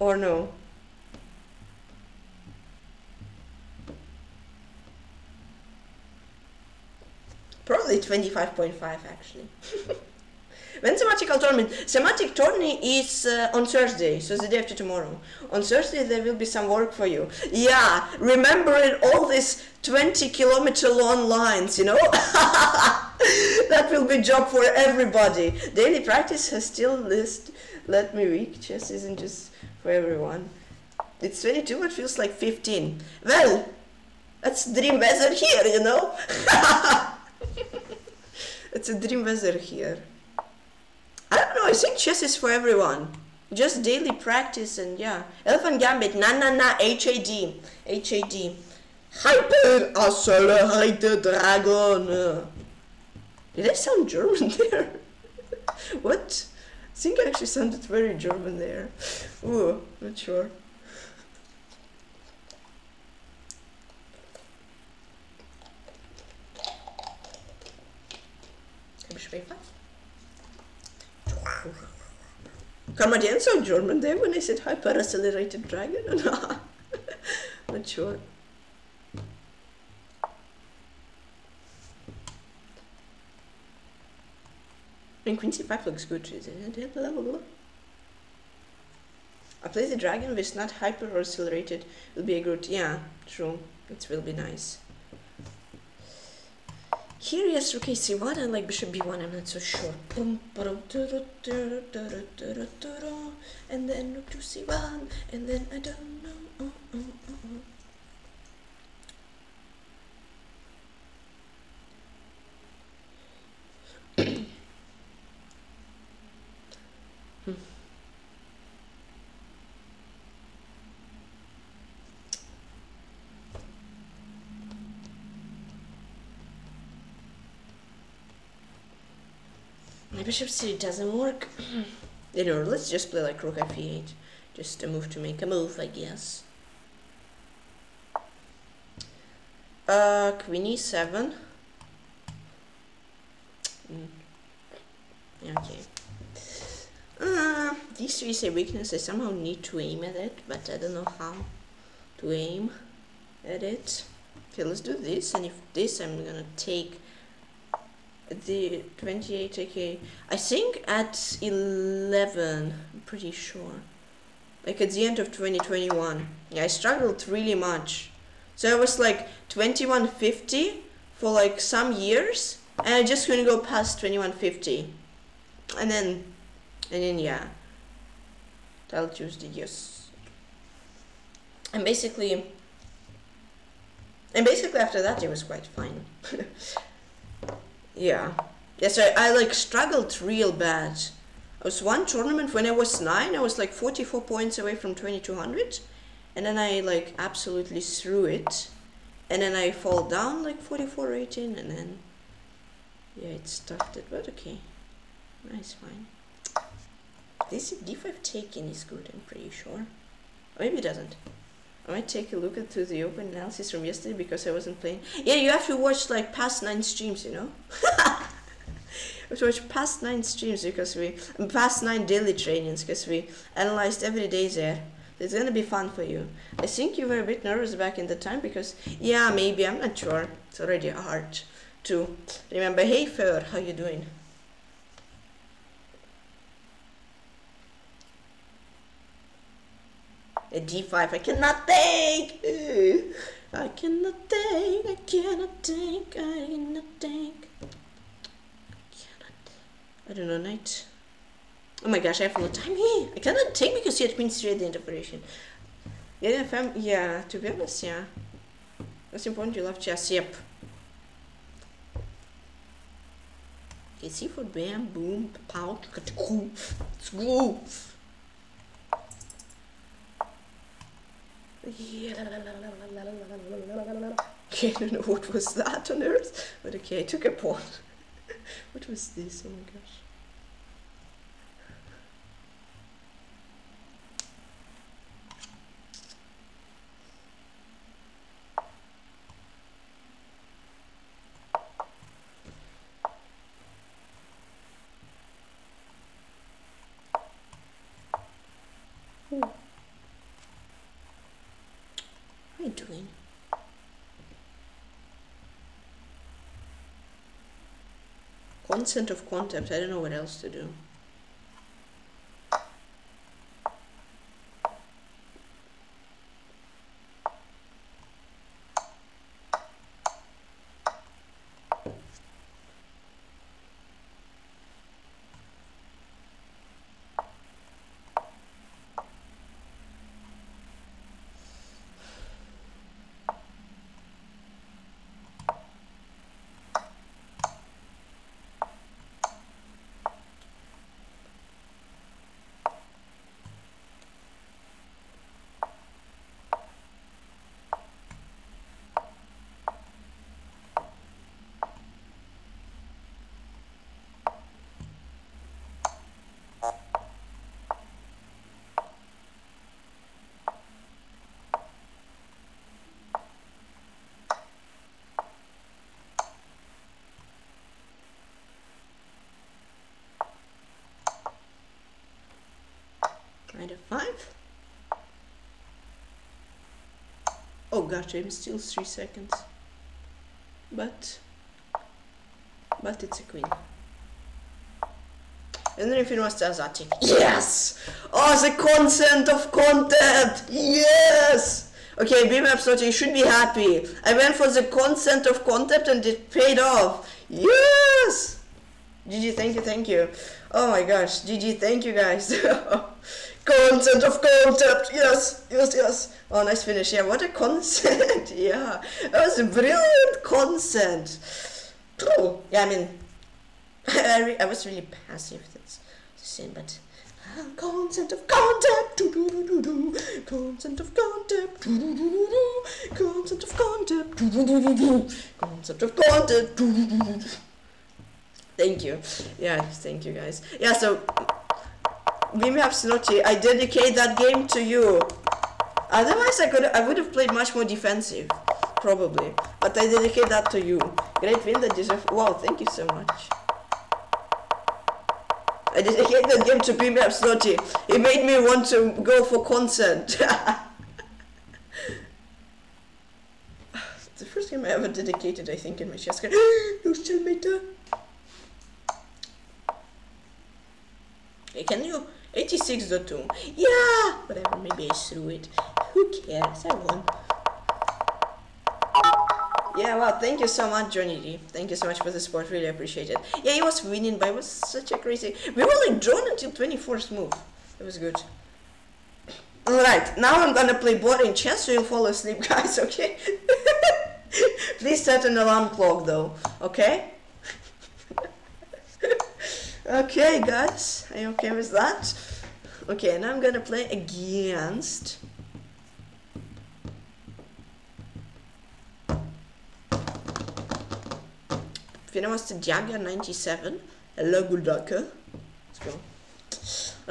Or no. Probably 25.5, actually. When thematical tournament? Thematic tourney is on Thursday, so the day after tomorrow. On Thursday there will be some work for you. Yeah, remembering all these 20-kilometer long lines, you know? That will be job for everybody. Daily practice has still list. Let me week. Chess isn't just for everyone. It's 22, but feels like 15. Well, that's dream weather here, you know? It's a dream weather here. I don't know, I think chess is for everyone. Just daily practice and yeah. Elephant Gambit, HAD. HAD. Hyper accelerated dragon. Did I sound German there? What? I think I actually sounded very German there. Ooh, not sure. Come again, so German there when I said hyper accelerated dragon or not? Not sure. And Quincy 5 looks good, isn't it? I play the dragon with not hyper accelerated, will be a good, yeah, true. It will be nice. Here, yes, rook c1 and like bishop b1, I'm not so sure. And then rook to c1, and then I don't know. Bishop c doesn't work. You know, let's just play like rook f8. Just a move to make a move, I guess. Queen e7. Okay. These three say weakness. I somehow need to aim at it, but I don't know how to aim at it. Okay, let's do this, and if this, I'm gonna take the 28. Okay, I think at 11, I'm pretty sure. like at the end of 2021. Yeah, I struggled really much. So I was like 2150 for like some years, and I just couldn't go past 2150. And then yeah, I'll choose the yes. And basically after that it was quite fine. Yeah. Yeah, so I like struggled real bad. I was one tournament when I was 9, I was like 44 points away from 2200, and then I like absolutely threw it, and then I fall down like 44-18, and then yeah, it started, but okay, nice, fine. This d5 taking is good, I'm pretty sure. Or maybe it doesn't. I might take a look into the open analysis from yesterday because I wasn't playing. Yeah, you have to watch like past 9 streams, you know. I have to watch past 9 streams because we past 9 daily trainings because we analyzed every day there. It's gonna be fun for you. I think you were a bit nervous back in the time because yeah, maybe, I'm not sure. It's already hard to remember. Hey Fer, how you doing? A d5, I cannot take. I cannot take. I cannot take. I cannot take. I cannot. I don't know, knight. Oh my gosh, I have no time here. I cannot take because you had been straight the interpretation. Yeah, fam. Yeah, to be honest, yeah. That's important. You love chess. Yep. Okay, c4, bam, boom, pow, katakoo. Let's go. Yeah, okay, I don't know what was that on earth, but okay, I took a pawn. What was this? Oh my gosh. Doing consent of contempt, I don't know what else to do. Knight f5. Oh gosh, I'm still 3 seconds. But it's a queen. And then if it was Azatic. Yes! Oh, the consent of content! Yes! Okay, BMAP, you should be happy. I went for the consent of content and it paid off. Yes! GG, thank you, thank you. Oh my gosh, GG, thank you guys. Consent of concept, yes, yes, yes. Oh, nice finish. Yeah, what a consent. Yeah, that was a brilliant consent. Oh, yeah, I mean, I was really passive. That's the same, but consent of concept, consent of concept, consent of concept, consent of concept. Thank you. Yeah, thank you guys. Yeah, so. Vimapsnoti, I dedicate that game to you. Otherwise, I would have played much more defensive, probably. But I dedicate that to you. Great win that deserves. Wow, thank you so much. I dedicate that game to Vimapsnoti. It made me want to go for consent. It's the first game I ever dedicated, I think, in my chess career. You still made that? Can you 86.2? Yeah! Whatever, maybe I threw it. Who cares? I won. Yeah, well, thank you so much, Johnny D. Thank you so much for the support, really appreciate it. Yeah, he was winning, but it was such a crazy... We were like drawn until 24th move. It was good. Alright, now I'm gonna play board in chess so you'll fall asleep, guys, okay? Please set an alarm clock, though, okay? Okay, guys, are you okay with that? Okay, now I'm gonna play against... Wants to Jagger 97. Hello, good luck. Let's go.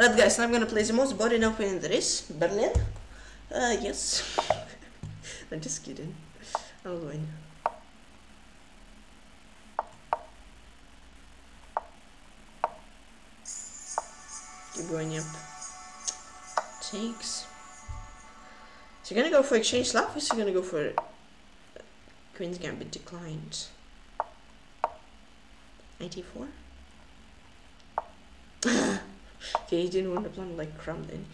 Alright, guys, now I'm gonna play the most boring opening there is, Berlin. Yes. I'm just kidding. I'll win. Keep going up. Takes. So you're gonna go for exchange love, or is you gonna go for Queen's Gambit declined? 94. Okay, you didn't want to plan like crumb then.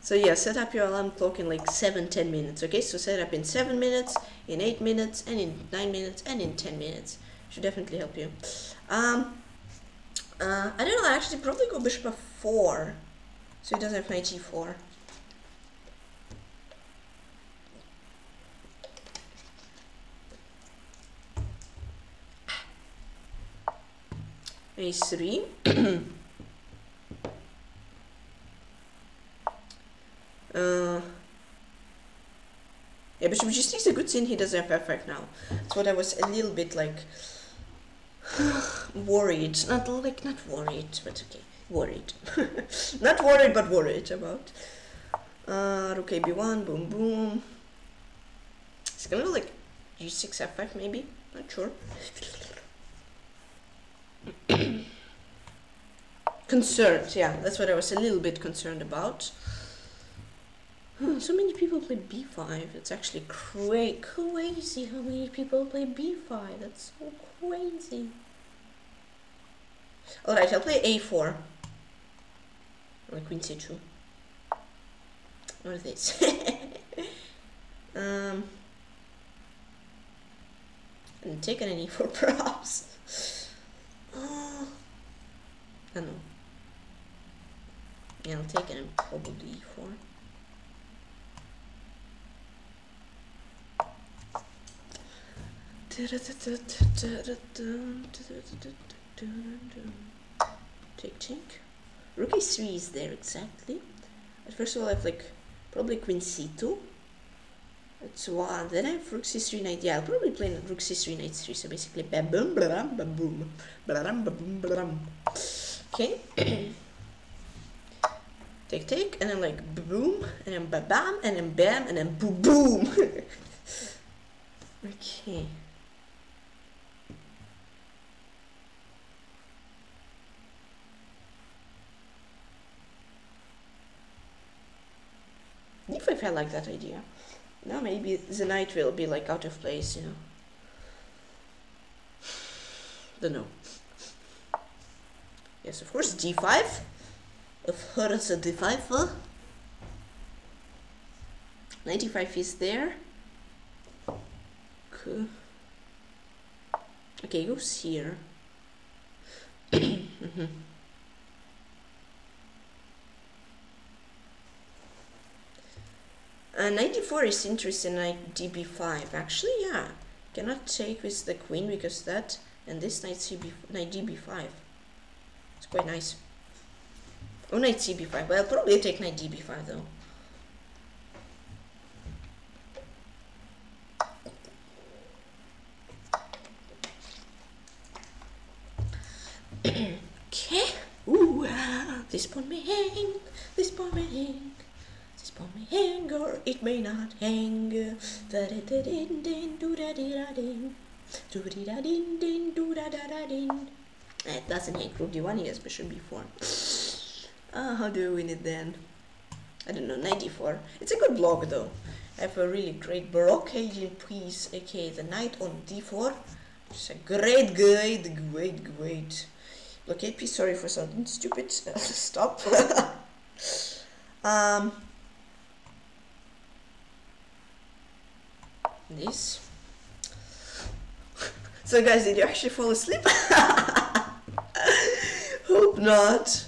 So yeah, set up your alarm clock in like 7-10 minutes, okay? So set up in 7 minutes, in 8 minutes, and in 9 minutes, and in 10 minutes. Should definitely help you. I don't know, I actually probably go bishop of 4. So it doesn't have knight e4. A3. Yeah, bishop g3 is a good thing he doesn't have f5 now. That's what I was a little bit like worried. Not worried, but okay. Worried. Not worried, but worried about. Rook b1, boom boom. It's gonna be like g6 f5 maybe. Not sure. Concerned, yeah, that's what I was a little bit concerned about. So many people play b5, it's actually crazy how many people play b5, that's so crazy. Alright, I'll play a4. Or queen c2. What is this? And take an e4 perhaps. I don't know. Yeah, I'll take it and probably e4. Take, take. Rook a3 is there exactly. But first of all, I have like probably queen c2. That's one. Then I have rook c3 knight. Yeah, I'll probably play rook c3 knight 3. So basically, bam, boom, bam, bam, boom, bam, boom, bam. Okay. Take, take, and then like boom, and then ba bam, and then bam, and then boom, boom. Okay. If I felt like that idea. Now maybe the knight will be like out of place, you know. Don't know. Yes, of course, d5. Of course, d5. Huh? 95 is there. Okay, goes here. Mm-hmm. Knight d4 is interesting, knight db5. Actually, yeah. Cannot take with the queen because that and this knight db5. It's quite nice. Oh, knight cb5. But I'll probably take knight db5 though. Okay. Ooh, this pawn may hang. This pawn may hang. Pawn may hang or it may not hang. It doesn't hang. Rook d1, yes, bishop b4. How do we win it then? I don't know, 94. It's a good block though. I have a really great blockading piece, aka the knight on d4. It's a great, great, great, great Look, AP, sorry for something stupid. Stop. This. So guys, did you actually fall asleep? Hope not.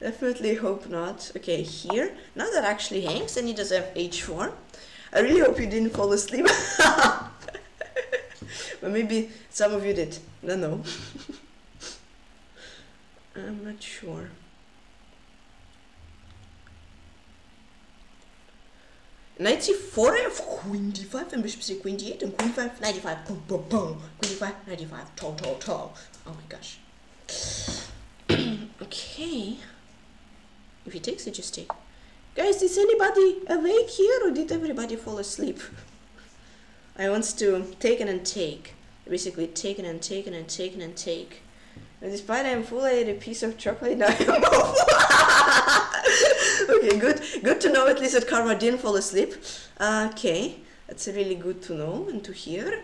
Definitely hope not. Okay, here. Now that actually hangs and he does have H4. I really hope you didn't fall asleep. But maybe some of you did. No, no. I'm not sure. Knight c4, queen d5, and bishop c, queen d8, and queen 5, knight d5, boom, boom, boom, queen d5, knight d5, tall, tall, tall. Oh my gosh. Okay. If he takes, he just takes. Guys, is anybody awake here, or did everybody fall asleep? I want to take and take. Basically, taken and taken and taken and take. And despite I'm full, I ate a piece of chocolate, now I'm full. Okay, good. Good to know at least that Karma didn't fall asleep. Okay, that's really good to know and to hear.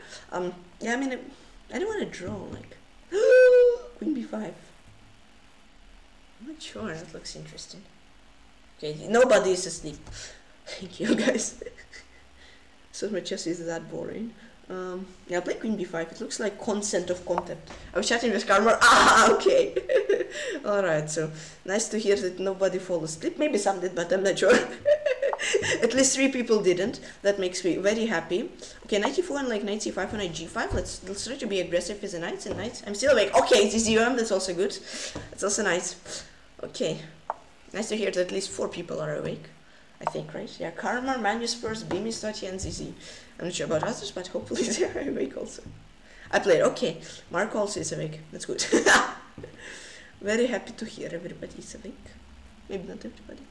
Yeah, I mean, I don't want to draw, like... Queen b5. I'm not sure, that looks interesting. Okay, nobody is asleep. Thank you, guys. So my chess is that boring. Yeah, play queen b5. It looks like consent of contempt. I was chatting with Karma. Ah, okay. All right. So nice to hear that nobody fall asleep. Maybe some did, but I'm not sure. At least 3 people didn't. That makes me very happy. Okay, knight e4 and like knight c5 and knight g5. Let's try to be aggressive with the knights and knights. I'm still awake. Okay, it's um. That's also good. It's also nice. Okay, nice to hear that at least 4 people are awake. I think, right? Yeah, Karma, Manuspers, Beamis, Tati, and ZZ. I'm not sure about others, but hopefully they are awake also. I played, okay. Mark also is awake, that's good. Very happy to hear everybody is awake. Maybe not everybody.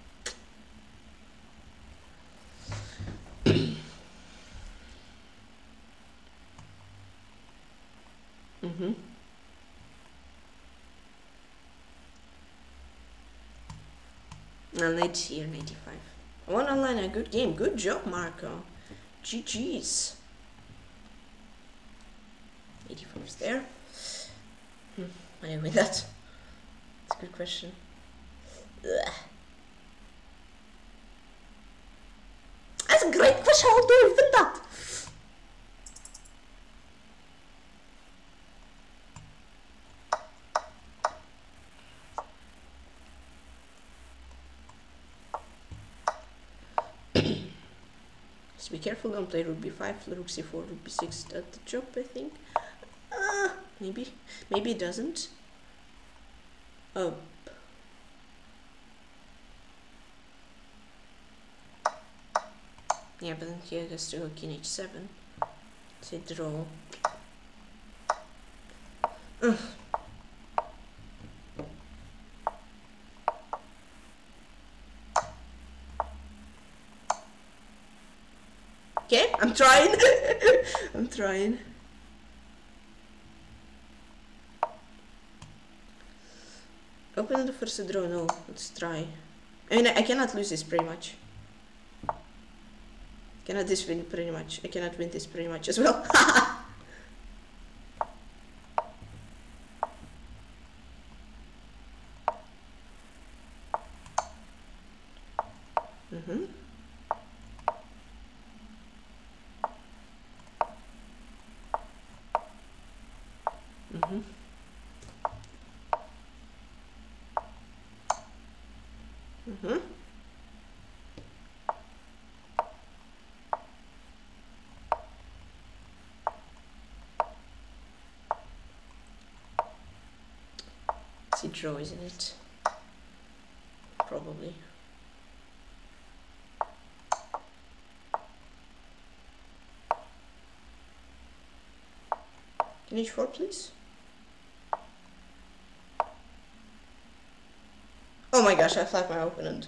Mm-hmm. And let's hear 95. One online, a good game. Good job, Marco. GG's. 84 is there. Why did I win that? That's a good question. Ugh. That's a great question. How do you win that? Be careful, don't play rook b5, rook c4, rook b6, that's the job, I think. Maybe. Maybe it doesn't. Oh. Yeah, but then here it has to go king h7. It's a draw. Ugh. Okay, I'm trying. I'm trying. Open the first draw. No, let's try. I mean, I cannot lose this pretty much. Cannot this win pretty much. I cannot win this pretty much as well. Draw, isn't it? Probably. Can you h4, please? Oh my gosh, I flapped my opponent.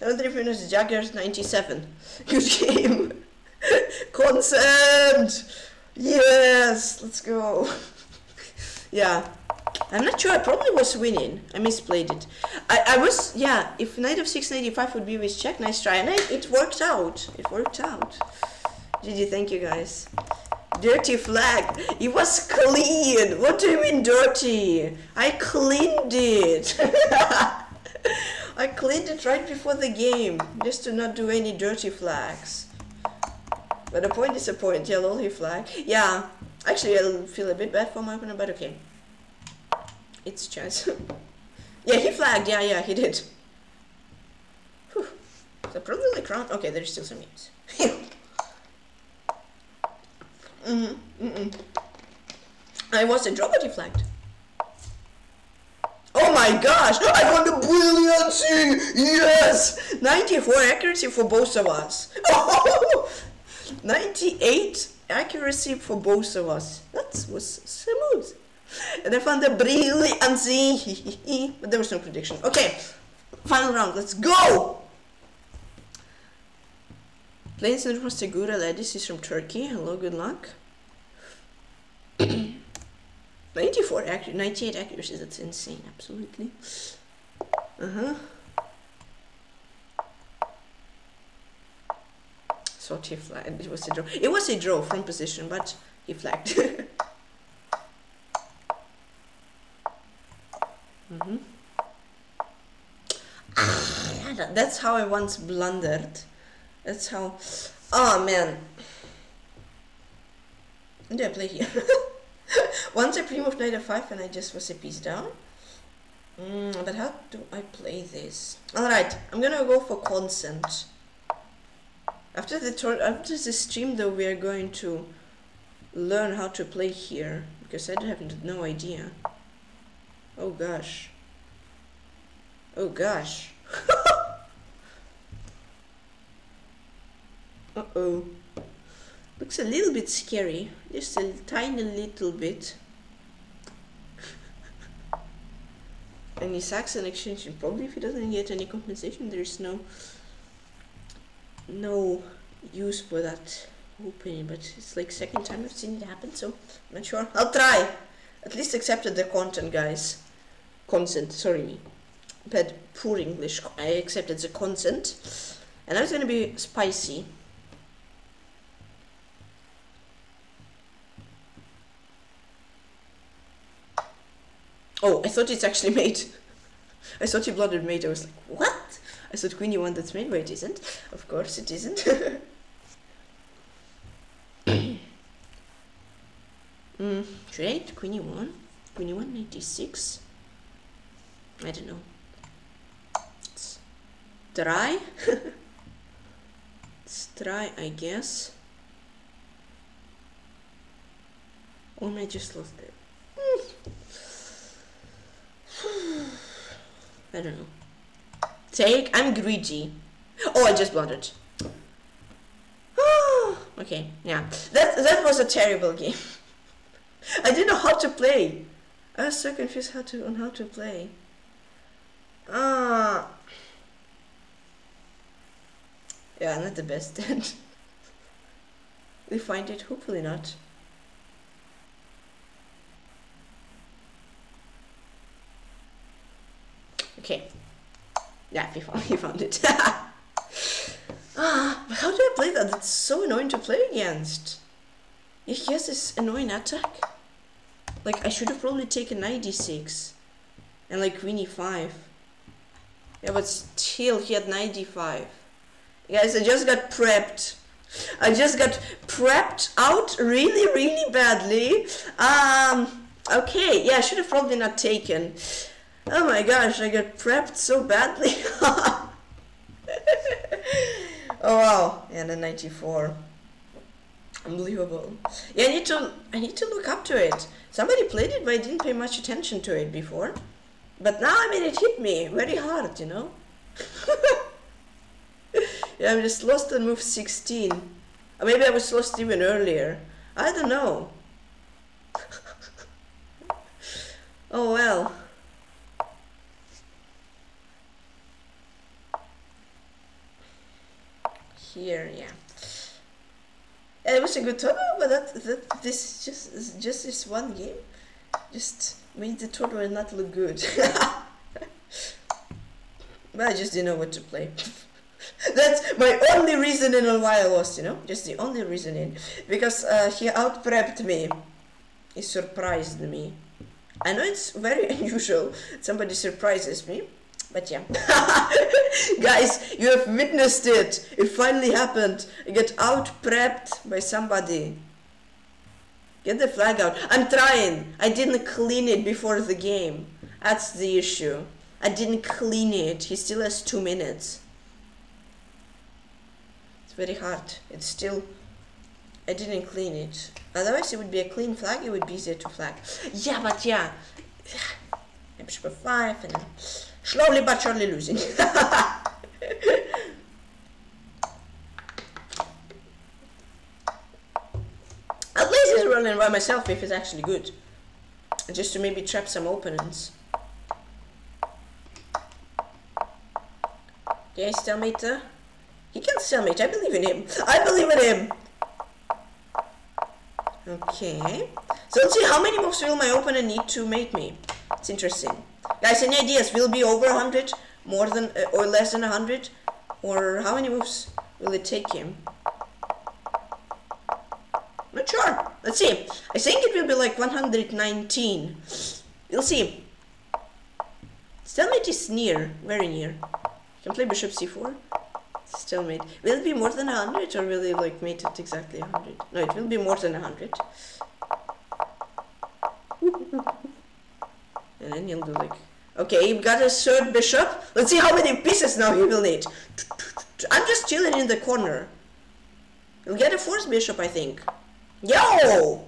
I don't even know if it's Jaggers 97. Good game. Consent. Yes, let's go. Yeah. I'm not sure, I probably was winning. I misplayed it. I was, yeah, if knight f6, knight e5 would be with check, nice try. And it worked out. It worked out. GG, thank you guys. Dirty flag. It was clean. What do you mean dirty? I cleaned it. I cleaned it right before the game, just to not do any dirty flags. But a point is a point. Yeah, lol, he flag. Yeah, actually I feel a bit bad for my opponent, but okay. It's chance. Yeah, he flagged. Yeah, he did. Whew. So probably like round. Okay, there's still some games. I was a draw, but he flagged. Oh my gosh! I got a brilliancy! Yes! 94 accuracy for both of us. 98 accuracy for both of us. That was smooth. And I found a brilliancy. But there was no prediction. Okay, final round. Let's go! Playing center was Segura Ladis is from Turkey. Hello, good luck. 94 accuracy, 98 accuracy, that's insane, absolutely. So he flagged, it was a draw. It was a draw from position, but he flagged. That's how I once blundered. That's how, oh man. When did I play here? Once I pre-moved knight f5 and I just was a piece down. But how do I play this? Alright, I'm gonna go for consent. After the stream though, we are going to learn how to play here, because I have no idea. Oh gosh. Oh gosh. Uh-oh. Looks a little bit scary, just a tiny little bit. And he sacks an exchange, and probably if he doesn't get any compensation, there is no use for that opening. But it's like second time I've seen it happen, so I'm not sure. I'll try. At least accepted the content, guys. Consent. Sorry, me. But poor English. I accepted the consent, and now it's gonna be spicy. Oh, I thought it's actually mate. I thought you blooded mate. I was like, what? I thought queen e1 that's mate, but it isn't. Of course it isn't. Trade, queen e1. Queen e1, knight d6. I don't know. Let's try. Let's try, I guess. Oh, I just lost it. I don't know. Take. I'm greedy. Oh, I just blundered. Okay, yeah. That was a terrible game. I didn't know how to play. I was so confused on how to play. Yeah, not the best. We find it. Hopefully not. Okay. Yeah, he found it. But how do I play that? That's so annoying to play against. He has this annoying attack. Like, I should have probably taken knight d6. And like queen e5. Yeah, but still, he had knight d5. Guys, I just got prepped. I just got prepped out really, really badly. Okay, yeah, I should have probably not taken. Oh my gosh, I got prepped so badly. Oh wow, and a 94. Unbelievable. Yeah, I need to look up to it. Somebody played it, but I didn't pay much attention to it before. But now, I mean, it hit me very hard, you know? Yeah, I'm just lost on move 16. Or maybe I was lost even earlier. I don't know. Oh well. Here, yeah. It was a good tournament, but this just this one game just made the tournament not look good. But I just didn't know what to play. That's my only reasoning on why I lost, you know? Just the only reasoning. Because he out-prepped me. He surprised me. I know it's very unusual. Somebody surprises me. But yeah. Guys, you have witnessed it. It finally happened. I get out-prepped by somebody. Get the flag out. I'm trying. I didn't clean it before the game. That's the issue. I didn't clean it. He still has 2 minutes. It's very hard. It's still... I didn't clean it. Otherwise it would be a clean flag. It would be easier to flag. Yeah, but yeah. Bishop 5 and... slowly but surely losing. At least he's running by myself if it's actually good. Just to maybe trap some openings. Yeah, he's cellmate. He can cellmate. I believe in him. I believe in him. Okay. So let's see how many moves will my opponent need to make me. It's interesting. Guys, any ideas? Will it be over 100? More than or less than 100? Or how many moves will it take him? Not sure. Let's see. I think it will be like 119. We'll see. Stalemate is near. Very near. You can play bishop c4. Stalemate. Will it be more than 100 or will it like mate it exactly 100? No, it will be more than 100. And then he'll do like... Okay, he got his third bishop. Let's see how many pieces now he will need. I'm just chilling in the corner. He'll get a fourth bishop, I think. Yo!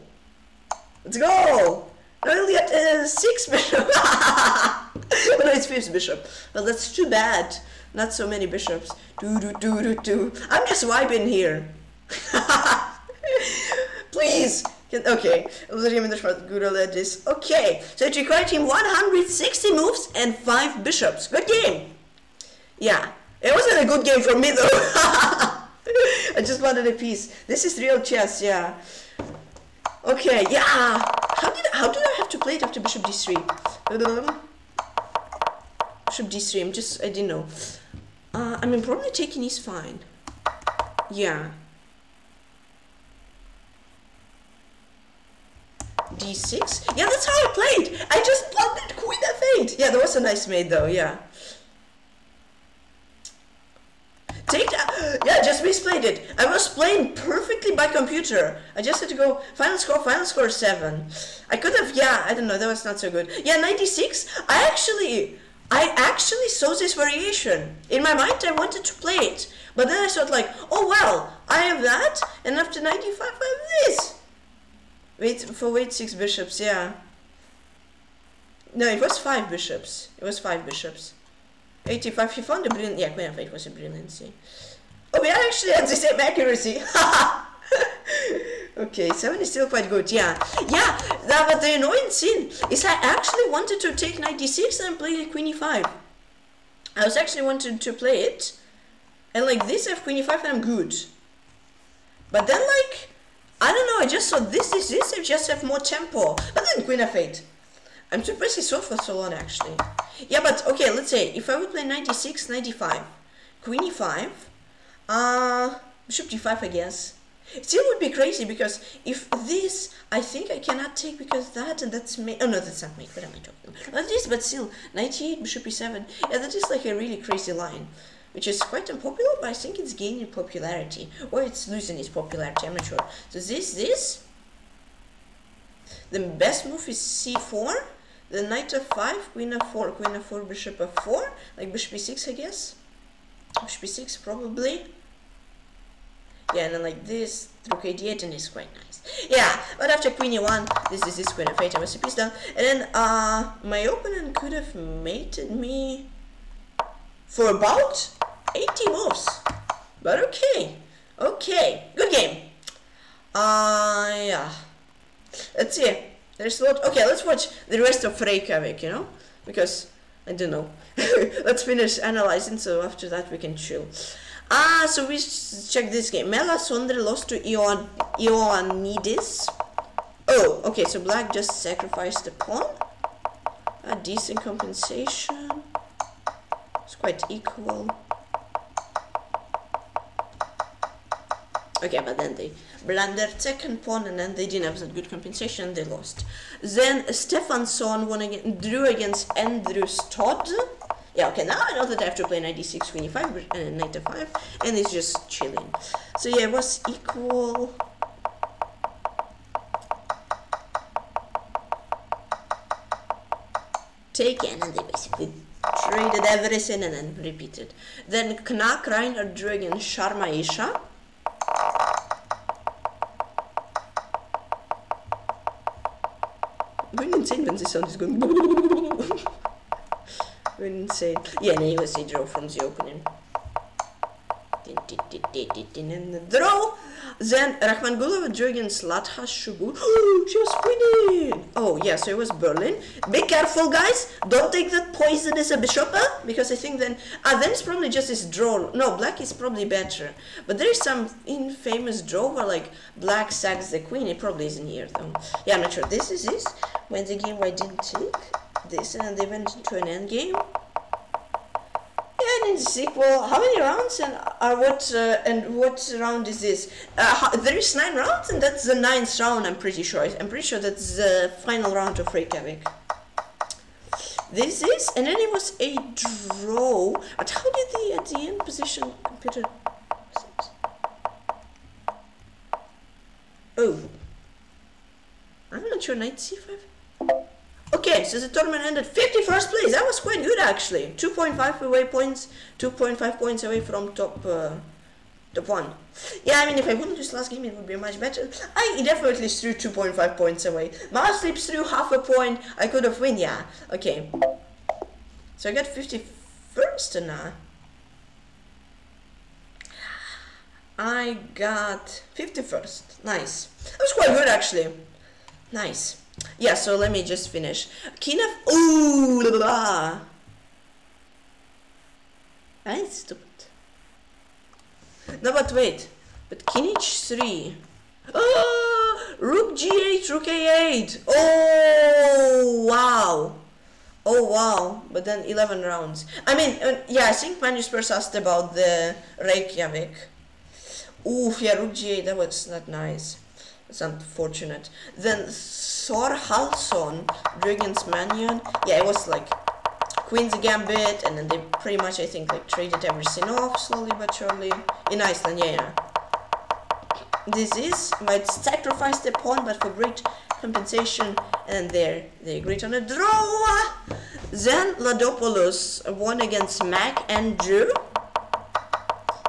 Let's go! Now he'll get a sixth bishop. Oh no, it's fifth bishop. Well, that's too bad. Not so many bishops. I'm just vibing here. Please! Okay, okay, so it required him 160 moves and 5 bishops. Good game! Yeah, it wasn't a good game for me though. I just wanted a piece. This is real chess, yeah. Okay, yeah! How did I have to play it after bishop d3? Bishop d3, I didn't know. I mean, probably taking is fine. Yeah. d6? Yeah, that's how I played! I just planted queen f8! Yeah, that was a nice mate though, yeah. Take that! Yeah, just misplayed it! I was playing perfectly by computer. I just had to go, final score 7. I could have, yeah, I don't know, that was not so good. Yeah, 96? I actually saw this variation. In my mind, I wanted to play it. But then I thought like, oh well, I have that, and after 95 I have this. Wait, 6 bishops, yeah. No, it was 5 bishops. It was 5 bishops. 85, he found a brilliant... Yeah, queen f8 was a brilliancy. Oh, we actually had the same accuracy. Okay, 7 is still quite good, yeah. Yeah, that, but the annoying thing is I actually wanted to take 96 and play queen e5. I was actually wanted to play it. And like this, I have queen e5 and I'm good. But then like... I don't know, I just saw this, I just have more tempo. But then queen f8. I'm surprised he saw for so long, actually. Yeah, but, okay, let's say, if I would play 96, 95, queen e5, bishop d5, I guess. It still would be crazy, because if this, I think I cannot take, because that, and that's mate. Oh, no, that's not mate, what am I talking about? Not this, but still, 98, bishop e7, yeah, that is like a really crazy line. Which is quite unpopular, but I think it's gaining popularity. Or it's losing its popularity, I'm not sure. So this. The best move is c4. The knight f5, queen f4, bishop f4. Like bishop e6, I guess. Bishop e6, probably. Yeah, and then like this, rook d8, and it's quite nice. Yeah, but after queen e1, this is this queen f8, I was a piece down. And then, my opponent could have mated me for about 80 moves, but okay, good game. Yeah, let's see, there's a lot. Okay, let's watch the rest of Reykjavik, you know, because I don't know. Let's finish analyzing, so after that we can chill. So we check this game. Mela Sondre lost to Ioannidis. Oh, okay, so black just sacrificed the pawn, a decent compensation. It's quite equal. Okay, but then they blundered second pawn and then they didn't have that good compensation, they lost. Then Stefansson drew against Andrew Stodd. Yeah, okay, now I know that I have to play knight d6, queen e5, and knight f5, and it's just chilling. So yeah, it was equal. Taken, and they basically traded everything and then repeated. Then Knack, Reinhardt drew against Sharma Isha. We're insane when this sound is going. We're insane. Yeah, and it was a draw from the opening. Draw! Then Rahman Gulov drew against Latha Shugur. She was winning! Oh, yeah, so it was Berlin. Be careful, guys! Don't take that poison as a bishop, because I think then. Ah, then it's probably just this draw. No, black is probably better. But there is some infamous draw where, like, black sacks the queen. It probably isn't here, though. Yeah, I'm not sure. This is this. When the game, I didn't take this, and then they went into an endgame. And in the sequel, how many rounds and what round is this? There is 9 rounds, and that's the 9th round. I'm pretty sure that's the final round of Reykjavik. This is, and then it was a draw. But how did the at the end position computer? Oh, I'm not sure. Knight c5. Okay, so the tournament ended 51st place. That was quite good actually. 2.5 points away from top 1. Yeah, I mean, if I wouldn't lose last game, it would be much better. I definitely threw 2.5 points away. Mouse slips threw half a point. I could have win, yeah. Okay. So I got 51st now. I got 51st. Nice. That was quite good actually. Nice. Yeah, so let me just finish. King of... Ooh, la la. That's stupid. No, but wait. But King h3. Oh, Rook g8, Rook a8. Oh, wow. Oh, wow. But then 11 rounds. I mean, yeah, I think Magnus Pers asked about the Reykjavik. Oof, yeah, Rook g8, that was not nice. It's unfortunate. Then Thor Halsson drew against Manion. Yeah, it was like Queen's Gambit, and then they pretty much, I think, like traded everything off slowly but surely. In Iceland, yeah. This is, might sacrifice the pawn, but for great compensation. And there, they agreed on a draw. Then Ladopoulos won against Mac and drew.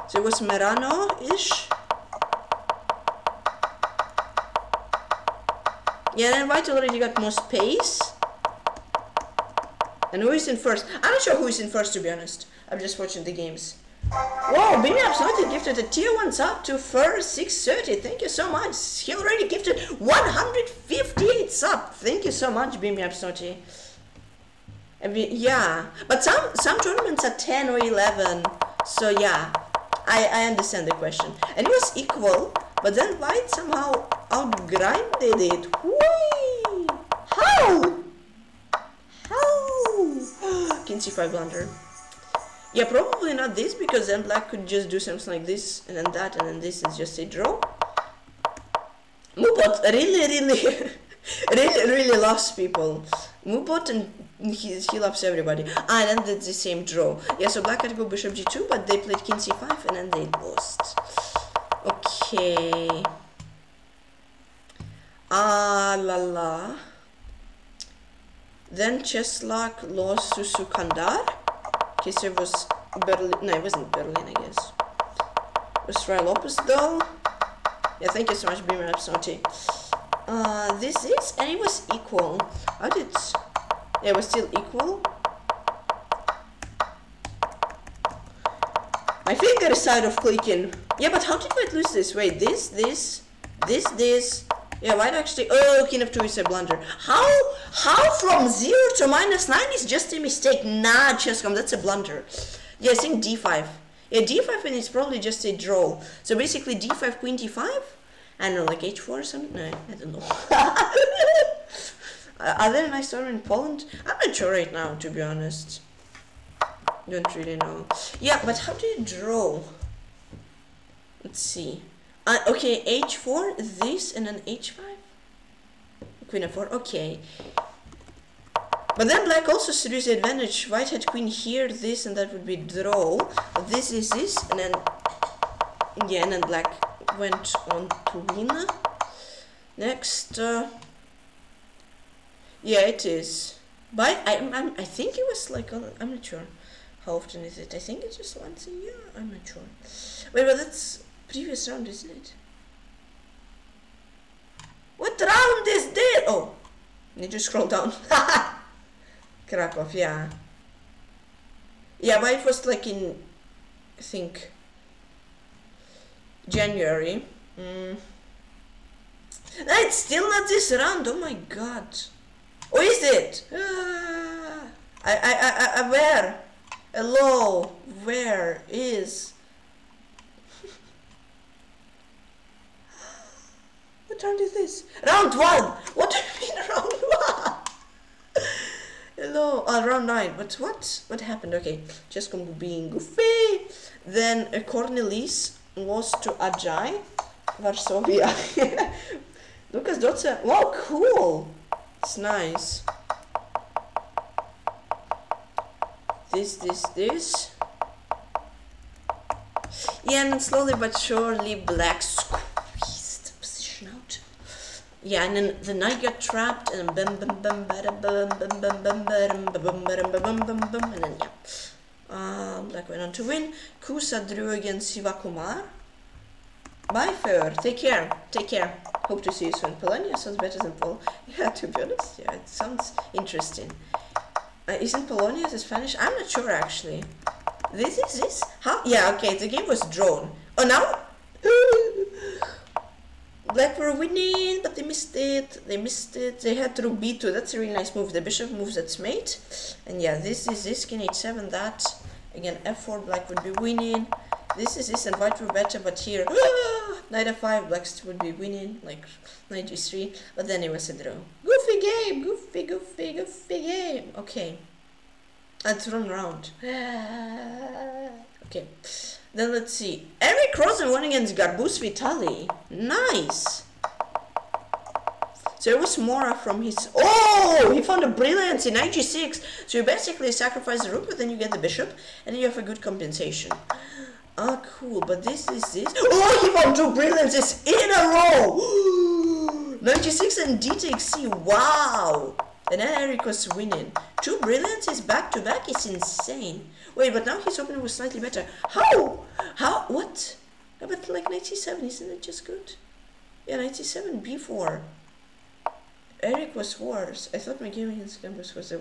So it was Merano-ish. Yeah, then white already got more space. And who is in first? I'm not sure who is in first, to be honest. I'm just watching the games. Wow, Bini absolutely gifted a tier 1 sub to Fur 630. Thank you so much. He already gifted 158 sub. Thank you so much, Bini absolutely. Yeah, but some tournaments are 10 or 11. So yeah, I understand the question. And it was equal, but then white somehow outgrinded it. Whee! How? King c5 blunder. Yeah, probably not this, because then black could just do something like this, and then that, and then this is just a draw. Mubot really loves people. Mubot, and he loves everybody. Ah, and then did the same draw. Yeah, so black had to go bishop g2, but they played king c5, and then they lost. Okay. Ah, la la. Then Czeslak lost to Sukandar. Okay, so it was Berlin. No, it wasn't Berlin, I guess. It was Ray Lopez, though. Yeah, thank you so much, Beamer Absnoti. This is, and it was equal. How did. Yeah, it was still equal. My finger is side of clicking. Yeah, but how did white lose this? Wait, this. Yeah, white actually. Oh, king of two is a blunder. How from 0 to -9 is just a mistake? Nah, GSCOM, that's a blunder. Yeah, I think d5. Yeah, d5, and it's probably just a draw. So basically, d5, queen d5. I don't know, like h4 or something. No, I don't know. Are there a nice tournament in Poland? I'm not sure right now, to be honest. Don't really know. Yeah, but how do you draw? Let's see. Okay, h4, this, and then h5? Queen f4, okay. But then black also seduces the advantage. White had queen here, this, and that would be draw. This is this, and then... yeah, and then black went on to win. Next... yeah, it is. But I think it was like... I'm not sure. How often is it? I think it's just once a year. I'm not sure. Wait, but that's previous round, isn't it? What round is there? Oh, I need to scroll down. Crap off, yeah. Yeah, but it was like in, I think, January. It's still not this round. Oh my god. Oh, is it? I where? Hello, where is? What round is this? Round one! What do you mean round one? Hello, round nine. But what happened? Okay, GSCOM being goofy. Then Cornelius lost to Ajay, Varsovia. Lucas Dotsa. Wow, cool. It's nice. This. Yeah, and then slowly but surely black squeezed the position out. Yeah, and then the knight got trapped, and then yeah. Black went on to win. Kusa drew against Sivakumar. Bye, Fer. Take care. Hope to see you soon. Polonia sounds better than Pol. Yeah, to be honest, yeah, it sounds interesting. Isn't Polonia the Spanish? I'm not sure actually. This is this? Huh? Yeah, okay, the game was drawn. Oh, now? Black were winning, but they missed it. They had rook b2. That's a really nice move. The bishop move that's made. And yeah, this is this. King h7, that. Again, f4, black would be winning. This is this, and white were better, but here. Knight f5, black would be winning, like knight g3, but then it was a draw. Goofy game, goofy game. Okay, that's wrong round. Okay, then let's see. Eric Rosen won against Garbus Vitali. Nice. So it was Mora from his... oh, he found a brilliance in knight g6. So you basically sacrifice the rook, but then you get the bishop, and then you have a good compensation. Ah, cool, but this is this. Oh, he found two brilliances in a row! 96 and D takes C, wow! And then Eric was winning. Two brilliances back to back is insane. Wait, but now his opening was slightly better. How? How? What? But like 97, isn't it just good? Yeah, 97, B4. Eric was worse. I thought my game against Gambus was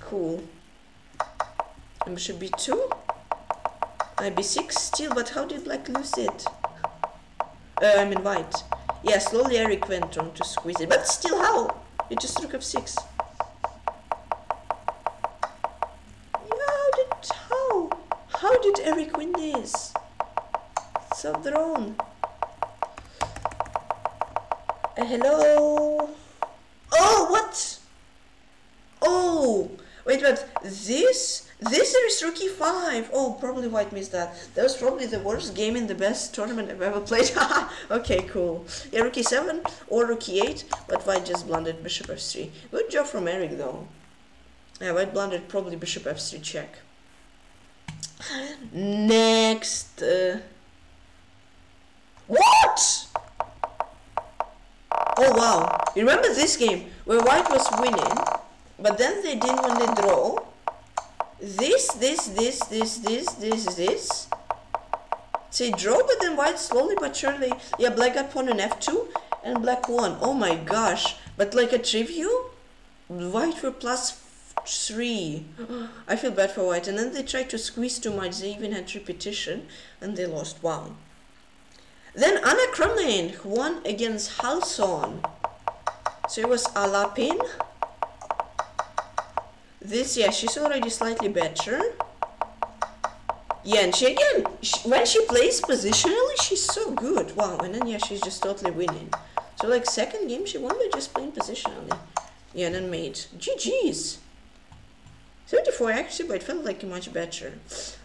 cool. And should be two? IB6 still, but how did black lose it? I mean white. Yeah, slowly Eric went on to squeeze it, but still how? It just took f6. How? How did Eric win this? So drawn. Hello? Oh, what? Oh! Wait, but this? This is rook e5. Oh, probably white missed that. That was probably the worst game in the best tournament I've ever played. Okay, cool. Yeah, rook e7 or rook e8, but white just blundered bishop f3. Good job from Eric, though. Yeah, white blundered probably bishop f3 check. Next. What? Oh, wow. You remember this game where white was winning, but then they didn't want to draw. This. It's a draw, but then white slowly but surely. Yeah, black got pawn on f2 and black won. Oh my gosh. But like a trivia, white were +3. I feel bad for white. And then they tried to squeeze too much. They even had repetition and they lost. Wow. Then Anna Cromlin won against Halson. So it was Alapin. This, yeah, she's already slightly better. Yeah, and she again, when she plays positionally, she's so good. Wow, and then, yeah, she's just totally winning. So, like, second game, she won by just playing positionally. Yeah, and then mate. GG's. 74, actually, but it felt like much better.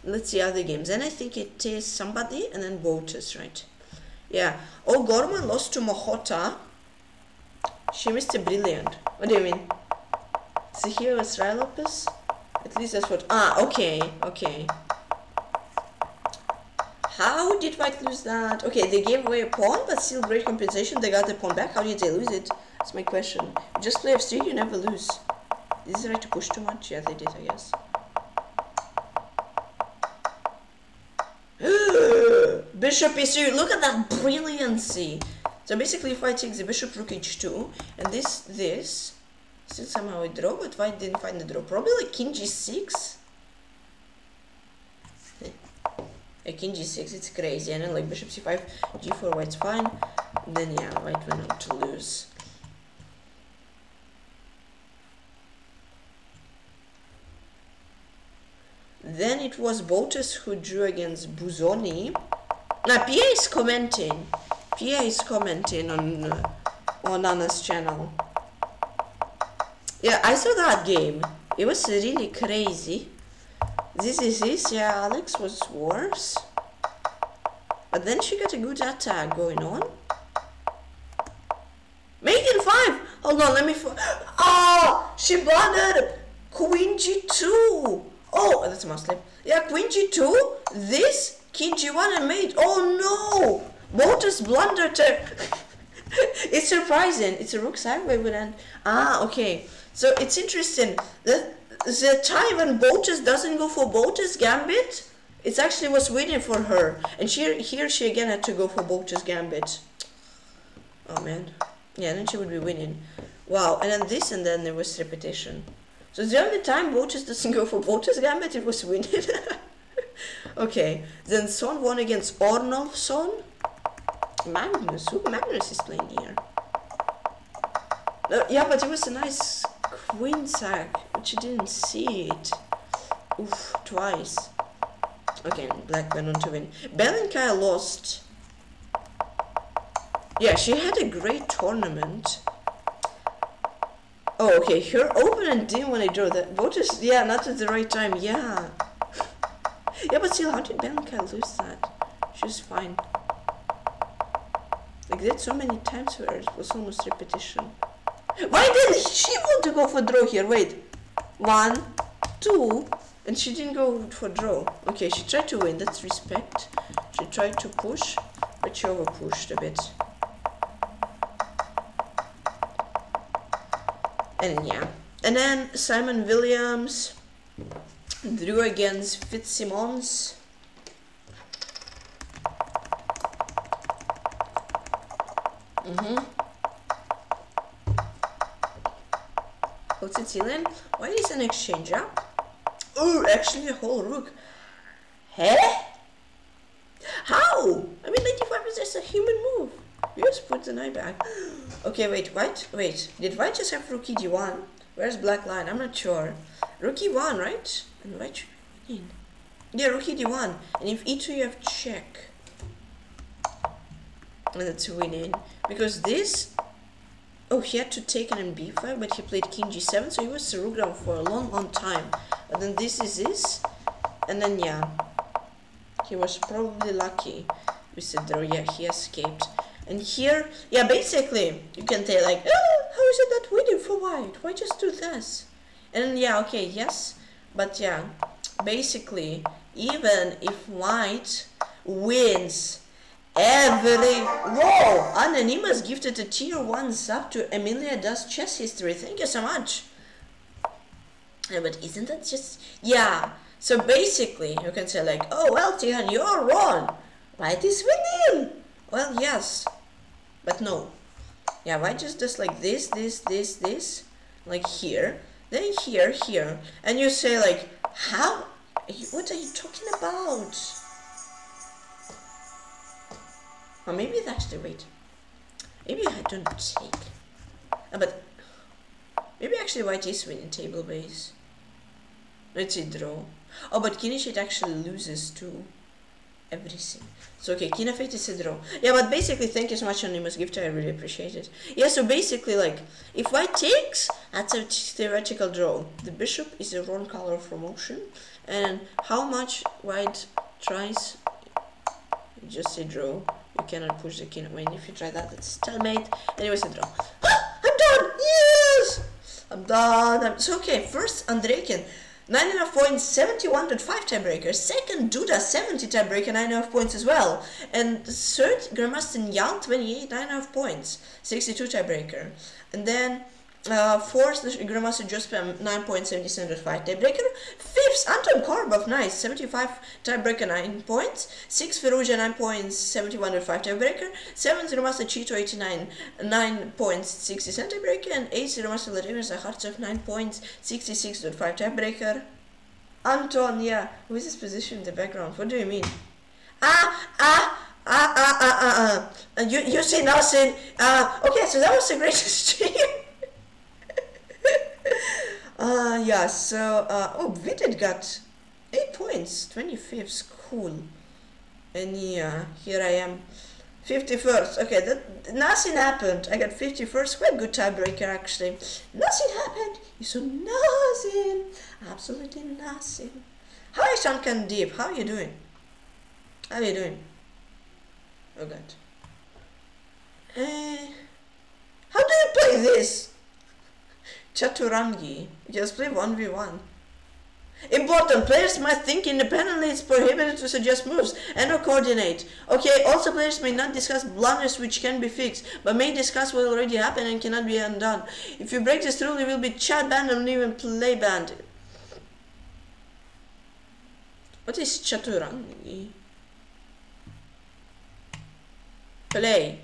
Let's see other games. Then I think it is somebody and then Botez, right? Yeah. Oh, Gorman lost to Mohota. She missed a brilliant. What do you mean? See here with Rai Lopez? At least that's what. Ah, okay, okay. How did White lose that? Okay, they gave away a pawn, but still great compensation. They got the pawn back. How did they lose it? That's my question. Just play F3, you never lose. Is it right to push too much? Yeah, they did, I guess. Bishop E3. Look at that brilliancy. So basically, if White takes the bishop, rook H2, and this, still somehow it draw, but White didn't find the draw. Probably like king G6. A king G6, it's crazy, and then like bishop C5, G4, White's fine. And then yeah, White went on to lose. Then it was Botez who drew against Buzoni. Now Pierre is commenting. Pierre is commenting on Anna's channel. Yeah, I saw that game. It was really crazy. This, yeah, Alex was worse. But then she got a good attack going on. Making 5! Hold on, let me... Oh! She blundered! Queen G2! Oh, that's a must slip. Yeah, Queen G2, this, King G1 and mate. Oh no! Botez blundered her. It's surprising. It's a rook sideway with an... Ah, okay. So it's interesting. The time when Botez doesn't go for Botez gambit, it actually was waiting for her, and here she again had to go for Botez gambit. Oh man, yeah, then she would be winning. Wow, and then this, and then there was repetition. So the only time Botez doesn't go for Botez gambit, it was winning. Okay, then Son won against Ornolfsson. Magnus, who Magnus is playing here? Yeah, but it was a nice queen sack, but you didn't see it. Oof, twice. Okay, Black went on to win. Belenkai lost. Yeah, she had a great tournament. Oh, okay, her opponent didn't want to draw that. Botez, yeah, not at the right time, yeah. Yeah, but still, how did Belenkai lose that? She's fine. Like, that's so many times where it was almost repetition. Why didn't she want to go for draw here? Wait. 1, 2, and she didn't go for draw. Okay, she tried to win, that's respect. She tried to push, but she over pushed a bit. And yeah. And then Simon Williams drew against Fitzsimmons. Cecilia, why is an exchange up? Oh, actually a whole rook. Huh? How? I mean, 95% is a human move. You just put the knight back. Okay, wait, White. Wait, did White just have rook D1? Where's Black line? I'm not sure. Rook E1, right? And White should be winning. Yeah, rook D1. And if E2, you have check. And that's winning. Because this... Oh, he had to take an in b5, but he played king g7, so he was a rook down for a long, long time. And then this is this, and then yeah, he was probably lucky with the draw. Yeah, he escaped. And here, yeah, basically, you can say like, ah, how is it that winning for White? Why just do this? And then, yeah, okay, yes, but yeah, basically, even if White wins. Whoa! Anonymous gifted a tier 1 sub to Emilia Does Chess History. Thank you so much. Yeah, but isn't that just... Yeah. So basically, you can say like, oh, well, Tihan, you're wrong. White is winning. Well, yes. But no. Yeah, White just does like this. Like here. Then here. And you say like, how? What are you talking about? Or maybe that's the wait. Maybe I don't take. But maybe actually White is winning table base. Let's see draw. Oh, but King F8 actually loses to everything. So okay, King F8 is a draw. Yeah, but basically, thank you so much, Anonymous Gift. I really appreciate it. Yeah, so basically, like if White takes, that's a theoretical draw. The bishop is the wrong color for motion, and how much White tries, just a draw. You cannot push the king away. If you try that, it's stalemate. Anyways, I draw. I'm done! Yes! I'm done. It's okay. First, Andreykin, 9.5 points, 71.5 tiebreaker. Second, Duda, 70 tiebreaker, 9.5 points as well. And third, Grandmaster Young, 28, 9.5 points, 62 tiebreaker. And then fourth, Grandmaster Jospam, 9 points, 77.5 tiebreaker. Fifth, Anton Korbov, nice, 75 tiebreaker, 9 points. Sixth, Firouzja, 9 points, 71.5 tiebreaker. Seventh, Grandmaster Chito, 89, 9 points, 60 tiebreaker. And eighth, Grandmaster Vladimir Zakhartsev, 9 points, 66.5 tiebreaker. Anton, yeah, who is this position in the background? What do you mean? You see nothing. Okay, so that was the greatest stream. Yeah, so, oh, Vidit got 8 points, 25th, cool. And yeah, here I am, 51st, okay, that, nothing happened, I got 51st, quite good tiebreaker actually. Nothing happened, you saw nothing, absolutely nothing. How is Shankan Deep, how are you doing? How are you doing? Oh god. How do you play this? Chaturangi, just play 1v1. Important, players must think independently, it's prohibited to suggest moves and or coordinate. Okay, also players may not discuss blunders which can be fixed, but may discuss what already happened and cannot be undone. If you break this rule, you will be chat banned and even play banned. What is Chaturangi? Play.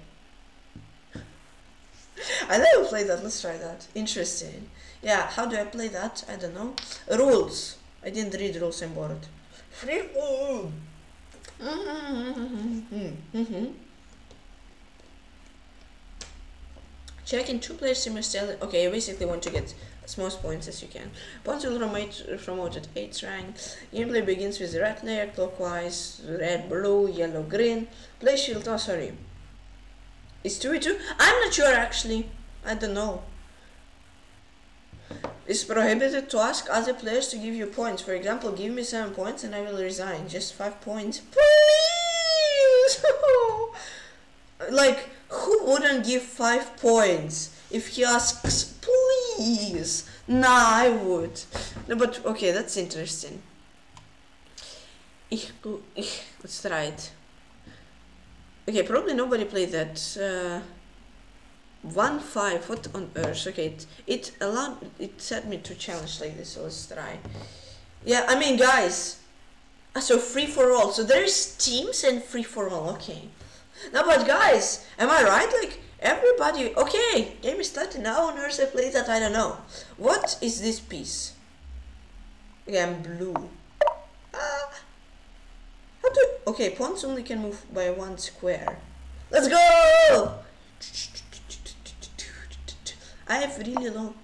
I never played that, let's try that. Interesting. Yeah, how do I play that? I don't know. Rules. I didn't read rules on board. Free rule. Checking 2 players simultaneously. Okay, you basically want to get as most points as you can. Points will promote at 8th rank. Gameplay begins with the red layer, clockwise, red, blue, yellow, green. Play shield, oh sorry. It's 2v2? I'm not sure actually. I don't know. It's prohibited to ask other players to give you points. For example, give me 7 points and I will resign. Just 5 points. Please! Like, who wouldn't give 5 points if he asks, please? Nah, I would. No, but okay, that's interesting. Let's try it. Okay, probably nobody played that. 1-5, what on earth? Okay, it allowed, it set me to challenge like this, so let's try. Yeah, I mean, guys, so free for all. So there's teams and free for all, okay. Now, but guys, am I right? Like, everybody, okay, game is started now, on earth I played that, I don't know. What is this piece? Okay, I'm blue. Okay, pawns only can move by 1 square. Let's go! I have really low.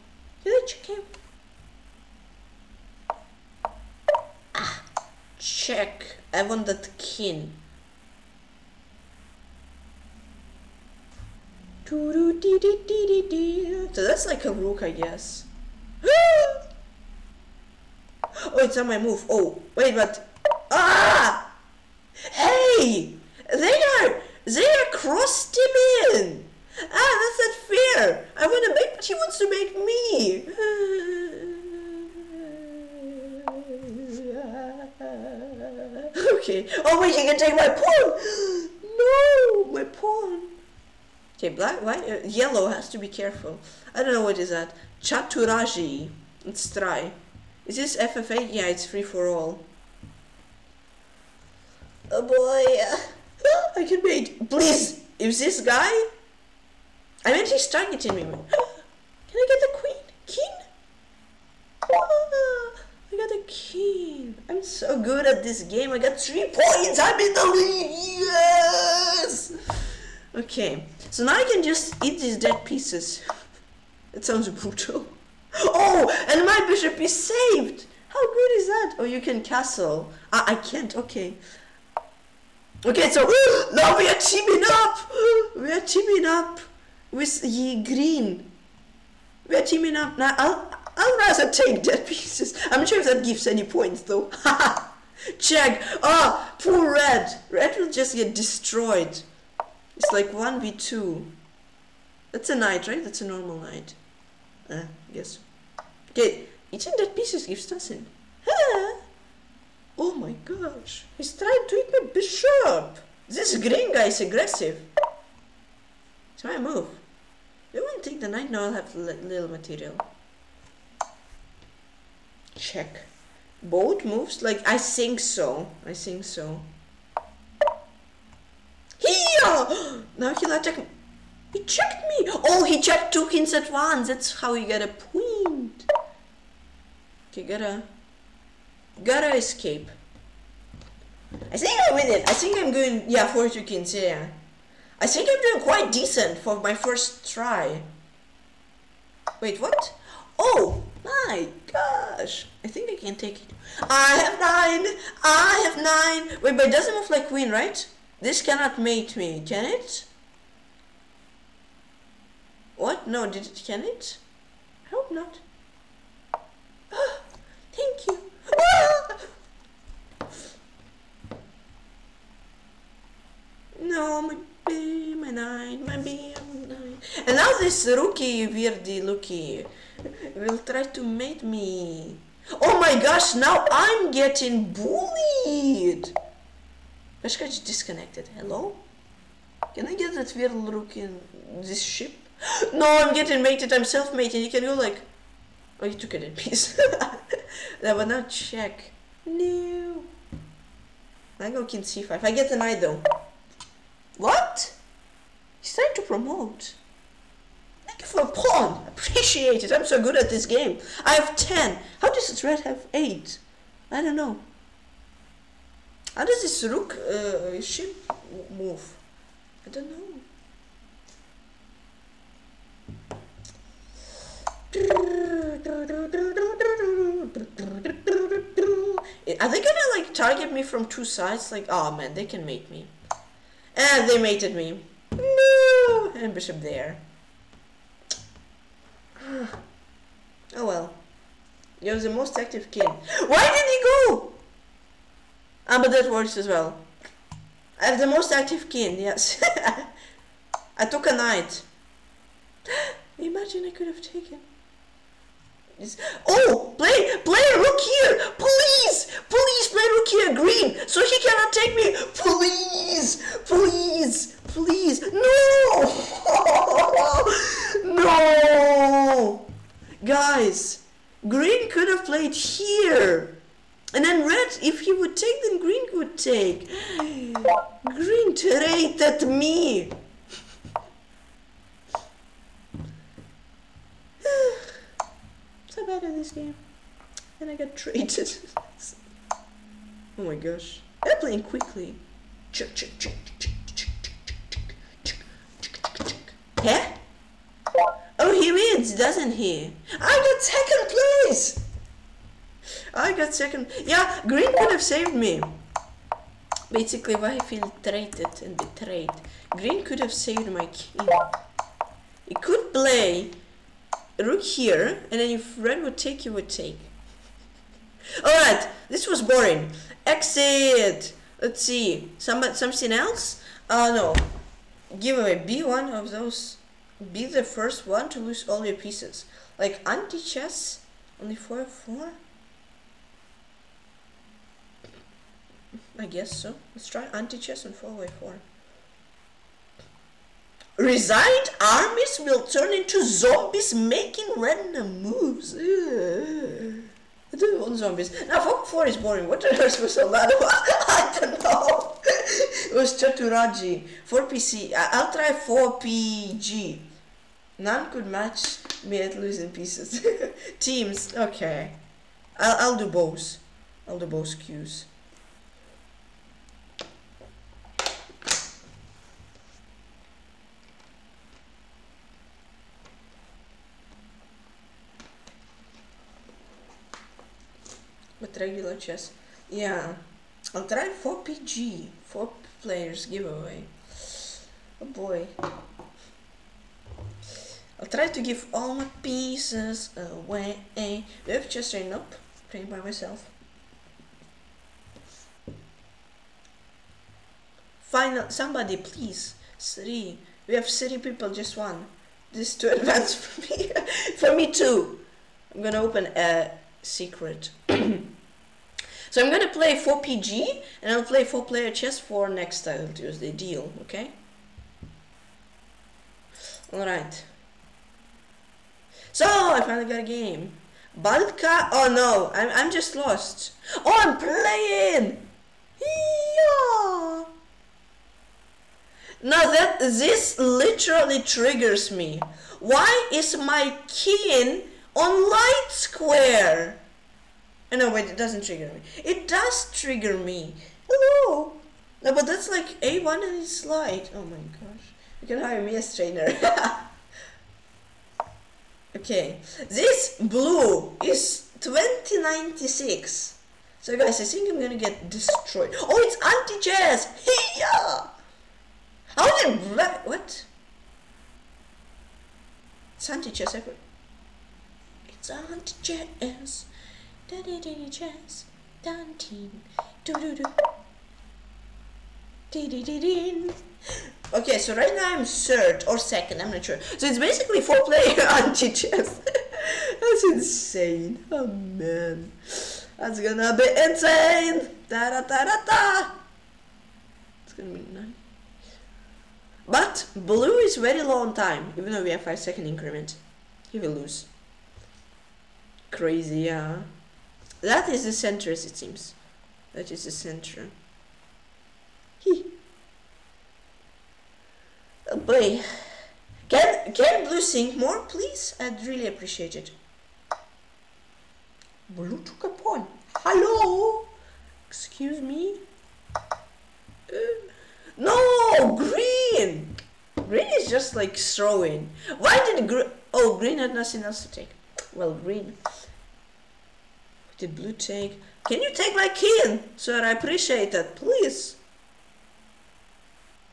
Can I check him? Ah, check. I want that king. So that's like a rook, I guess. Oh, it's on my move. Oh, wait, but. Ah! Hey! They are cross teaming! Ah, that's not fair! I wanna bait, but he wants to bait me! Okay. Oh wait, he can take my pawn! No! My pawn! Okay, black, white, yellow has to be careful. I don't know what is that. Chaturaji. Let's try. Is this FFA? Yeah, it's free for all. Oh boy, I can bait. Please, if this guy, I mean he's targeting me. Can I get the queen? King? Oh, I got a king. I'm so good at this game. I got 3 points. I'm in the lead. Yes. Okay, so now I can just eat these dead pieces. It sounds brutal. Oh, and my bishop is saved. How good is that? Oh, you can castle. I can't. Okay. Okay, so now we are teaming up! We are teaming up with Ye Green. We are teaming up. Now I'll rather take dead pieces. I'm sure if that gives any points though. Check! Ah, oh, poor red! Red will just get destroyed. It's like 1v2. That's a knight, right? That's a normal knight. I guess. Okay, eating that pieces gives nothing. Huh? Oh my gosh. He's trying to eat my bishop. This green guy is aggressive. It's my move. They won't take the knight, now I'll have little material. Check. Both moves? Like, I think so. I think so. Here! Now he'll attack me. He checked me! Oh, he checked two kings at once. That's how you get a point. Okay, gotta escape. I think I win it. I think I'm going, yeah, 42 kings, yeah. I think I'm doing quite decent for my first try. Wait, what? Oh my gosh! I think I can take it. I have 9! I have 9! Wait, but it doesn't move like queen, right? This cannot mate me, can it? What? No, did it? Can it? I hope not. Oh, thank you. Ah! No, my B, my nine, my B, my nine. And now this rookie, weirdy lookie, will try to mate me. Oh my gosh, now I'm getting bullied. Kashka just disconnected. Hello? Can I get that weird rookie in this ship? No, I'm getting mated, I'm self-mated. You can go like... Oh, you took it in peace. That would not check. No. I go king c5. I get the knight though. What? He's trying to promote. Thank you for a pawn. Appreciate it. I'm so good at this game. I have 10. How does this red have 8? I don't know. How does this rook ship move? I don't know. Are they gonna like target me from two sides? Like, oh man, they can mate me. And they mated me. No! And bishop there. Oh well. You're the most active king. Why did he go? Ah, but that works as well. I have the most active king, yes. I took a knight. Imagine I could have taken. It's, oh, play rook here, please play rook here, green, so he cannot take me, please, no, no, guys, green could have played here, and then red, if he would take, then green would take, green traded me. So bad at this game, and I got traded. Oh my gosh! I'm playing quickly. Huh? Oh, he wins, doesn't he? I got second place. I got second. Yeah, green could have saved me. Basically, why I feel traded and betrayed. Green could have saved my king. He could play rook here, and then if red would take, you would take. Alright, this was boring. Exit! Let's see. Something else? No. Giveaway. Be one of those. Be the first one to lose all your pieces. Like anti-chess? Only 4 of 4? I guess so. Let's try anti-chess on 4x4. Resigned armies will turn into zombies making random moves. Ugh. I don't want zombies. Now 4x4 is boring. What on earth was a lot of? I don't know. It was Chaturaji. 4PC. I'll try 4PG. None could match me at losing pieces. Teams. Okay. I'll do both. I'll do both cues. But regular chess, yeah. I'll try 4PG, 4 players giveaway. Oh boy, I'll try to give all my pieces away. Do you have chess train? Nope, playing by myself. Final, somebody please Three. We have three people, just one. This is too advanced for me. For me too. I'm gonna open a secret. So I'm gonna play 4PG and I'll play 4-player chess for next Title Tuesday deal, okay? Alright. So I finally got a game. Balka, oh no, I'm just lost. Oh, I'm playing! Yeah. Now that this literally triggers me. Why is my king on light square? Oh, no, wait, it doesn't trigger me. It does trigger me. Hello. No, but that's like A1 and it's light. Oh my gosh. You can hire me as trainer. Okay, this blue is 2096. So guys, I think I'm gonna get destroyed. Oh, it's anti-jazz! Hey-ya! How did black... What? It's anti-jazz. It's anti-jazz. Da-da-da-da-jazz. Dantin. Do-do-do. Dee-dee-dee-dee. Okay, so right now I'm third or second, I'm not sure. So it's basically 4-player anti-chess. That's insane. Oh man. That's gonna be insane. Ta da ta da ta. It's gonna be nice. But blue is very low on time, even though we have 5-second increment. He will lose. Crazy, yeah. That is the center as it seems. That is the center. He. Oh boy. Can blue sing more, please? I'd really appreciate it. Blue took a pawn. Hello? Excuse me? No! Green! Green is just like throwing. Why did green... Oh, green had nothing else to take. Well, green. What did blue take? Can you take my king? Sir, I appreciate that. Please.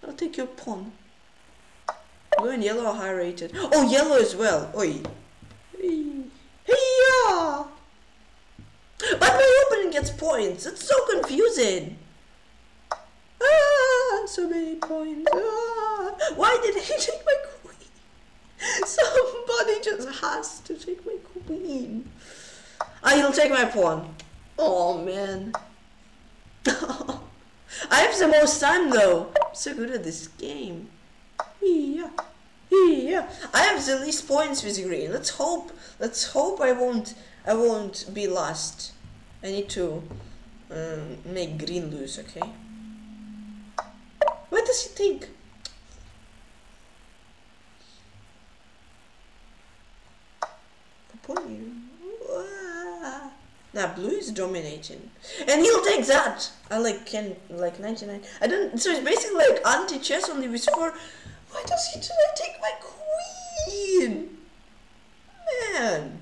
I'll take your pawn. Blue and yellow are high rated. Oh, yellow as well. Oi. Hey-ya! But my opening gets points. It's so confusing. Ah, so many points. Ah. Why did he take my queen? Somebody just has to take my queen. Ah, he'll take my pawn. Oh man. I have the most time though. I'm so good at this game. Yeah. Yeah. I have the least points with green. Let's hope I won't be last. I need to make green lose, okay? What does he think? Nah, blue is dominating. And he'll take that! I like can like 99. I don't, so it's basically like anti-chess only with 4. Why does he take my queen? Man.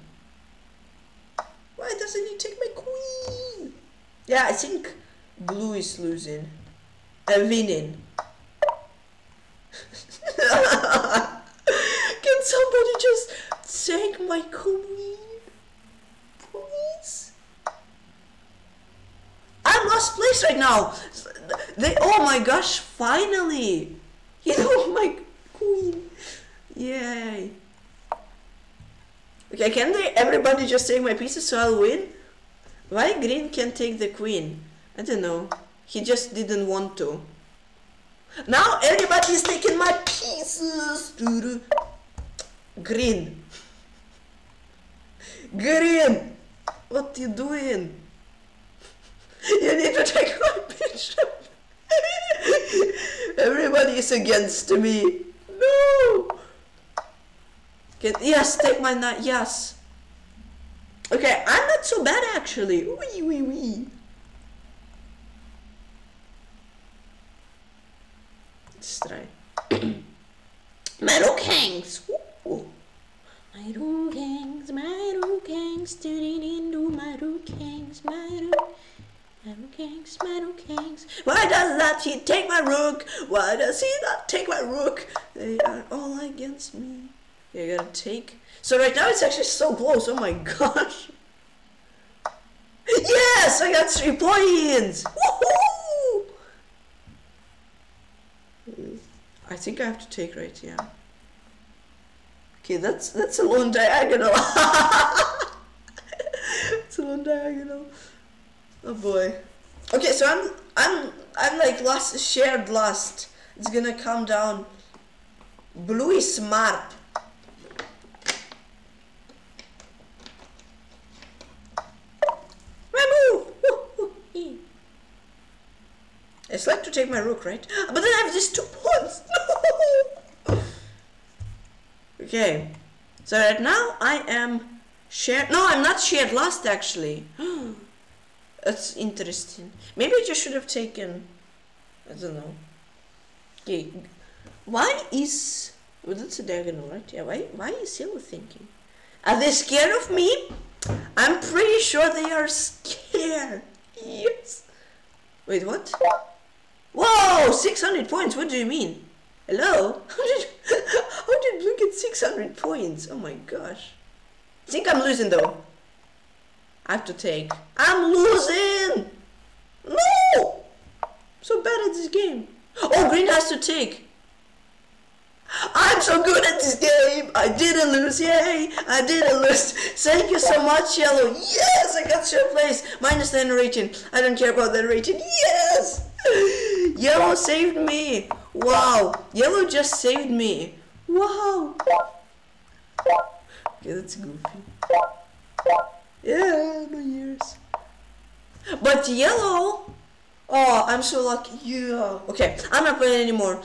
Why doesn't he take my queen? Yeah, I think blue is losing. I'm winning. Can somebody just take my queen? Please? I'm lost place right now. They, oh my gosh, finally. He took my queen. Yay. Okay, can they everybody just take my pieces so I'll win? Why green can take the queen? I don't know. He just didn't want to. Now everybody's taking my pieces. Doo-doo. Green. Green. What you doing? You need to take my bishop. Everybody is against me. No. Yes, take my knight. Yes. Okay, I'm not so bad actually. Wee wee wee. Let's try. My rook hangs. Ooh. My rook hangs. My rook hangs. My rook hangs. My rook. My rook hangs. My rook hangs. Why does not he take my rook? Why does he not take my rook? They are all against me. You gotta take. So right now it's actually so close. Oh my gosh. Yes, I got 3 points. Woohoo! I think I have to take right here. Okay, that's a lone diagonal. It's a lone diagonal. Oh boy. Okay, so I'm like last shared last. It's gonna come down. Blue is smart. It's like to take my rook, right? But then I have these two pawns. No. Okay. So right now I am shared. No, I'm not shared last actually. That's interesting. Maybe I just should have taken. I don't know. Okay. Why is? Well, that's a diagonal, right? Yeah. Why is he thinking? Are they scared of me? I'm pretty sure they are scared. Yes. Wait, what? Whoa! 600 points. What do you mean? Hello? How did Blue get 600 points? Oh my gosh! I think I'm losing though. I have to take. I'm losing. No! So bad at this game. Oh, green has to take. I'm so good at this game. I didn't lose. Yay! I didn't lose. Thank you so much, yellow. Yes, I got your place. Minus 10 rating. I don't care about that rating. Yes. Yellow saved me. Wow. Yellow just saved me. Wow. Okay, that's goofy. Yeah, no years. But yellow. Oh, I'm so lucky. Yeah. Okay, I'm not playing anymore.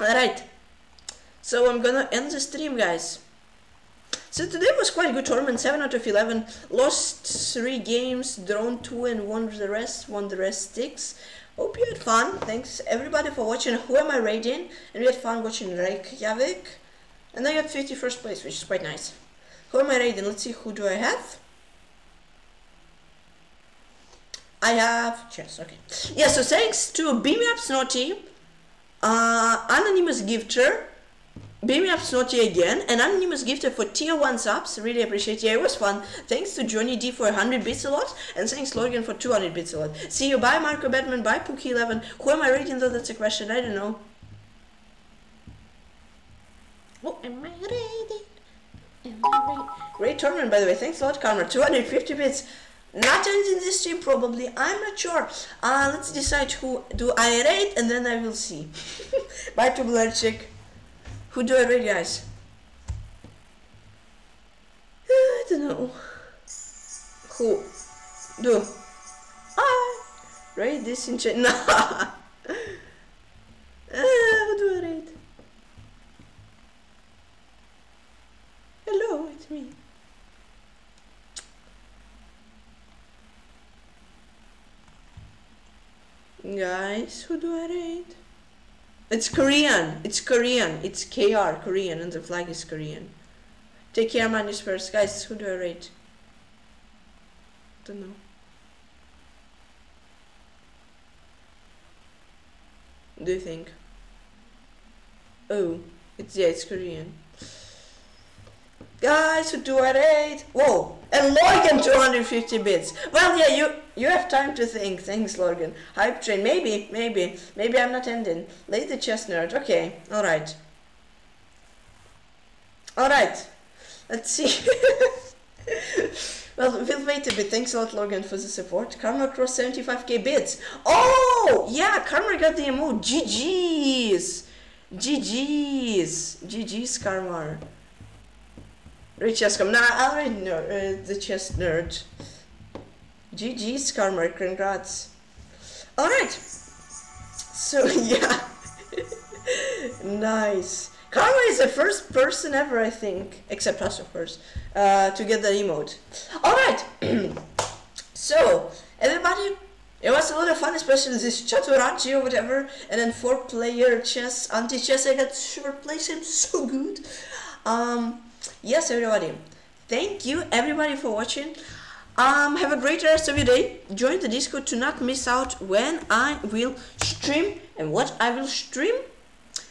Alright. So I'm gonna end the stream, guys. So today was quite a good tournament. 7 out of 11. Lost 3 games, drawn 2, and won the rest. 6. Hope you had fun. Thanks everybody for watching. Who am I raiding? And we had fun watching Reykjavik. And I got 51st place, which is quite nice. Who am I raiding? Let's see, who do I have? I have chess, okay. Yeah, so thanks to BeamUpSnotty, Anonymous Gifter, BeamUpSnotty again, and Anonymous Gifter for tier 1 subs. Really appreciate it. Yeah, it was fun. Thanks to Johnny D for 100 bits a lot, and thanks Logan for 200 bits a lot. See you, bye Marco Batman, bye Pookie11. Who am I rating though? That's a question, I don't know. What am I rating? Great tournament, by the way. Thanks a lot, Khanemre. 250 bits. Not ending this stream probably, I'm not sure. Let's decide who do I raid and then I will see. Bye to Blarchik. Who do I raid, guys? I don't know. Who do I raid this in China? Who do I raid? Hello, it's me. Guys, who do I raid? It's Korean. It's Korean. It's KR, Korean, and the flag is Korean. Take care, man, is first. Guys, who do I raid? Don't know. Do you think? Oh, it's, yeah, it's Korean. Guys, who do I raid? Whoa, and Logan 250 bits. Well, yeah, you have time to think. Thanks, Logan. Hype train. Maybe I'm not ending. Lay the chest nerd. Okay, alright. Alright, let's see. Well, we'll wait a bit. Thanks a lot, Logan, for the support. Karma crossed 75k bits. Oh, yeah, Karma got the emote. GG's. GG's. GG's, Karma. Rich GSCOM. Nah, I already know the chess nerd. GG's Karma, congrats. Alright. So, yeah. Nice. Karma is the first person ever, I think, except us, of course, to get the emote. Alright. So, everybody, it was a lot of fun, especially this Chaturanji or whatever, and then 4-player chess, anti-chess. I got super place, I'm so good. Yes, everybody, thank you everybody for watching. Have a great rest of your day. Join the Discord to not miss out when I will stream and what I will stream.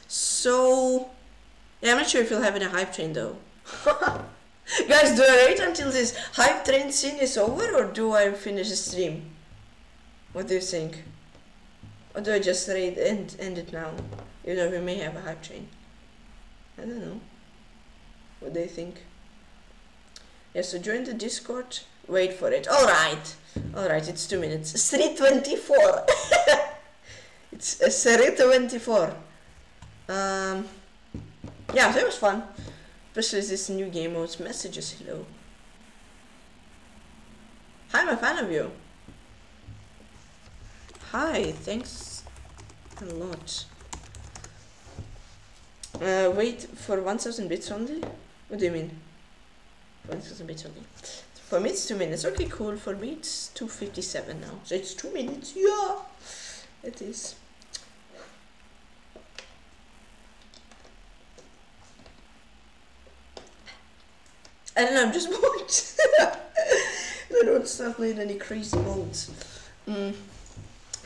So yeah, I'm not sure if you'll have any hype train though. Guys, do I wait until this hype train scene is over or do I finish the stream? What do you think? Or do I just raid and end it now? You know, we may have a hard chain. I don't know. What do you think? Yeah, so join the Discord. Wait for it. Alright. Alright, it's 2 minutes. 3:24. It's 3:24. Yeah, that was fun. Especially this new game mode's messages. Hello. Hi, I'm a fan of you. Hi, thanks a lot. Wait for 1000 bits only? What do you mean? 1000 bits only. For me it's 2 minutes. Okay, cool. For me it's 2:57 now. So it's 2 minutes. Yeah, it is. I don't know, I'm just bored. I don't start playing any crazy modes.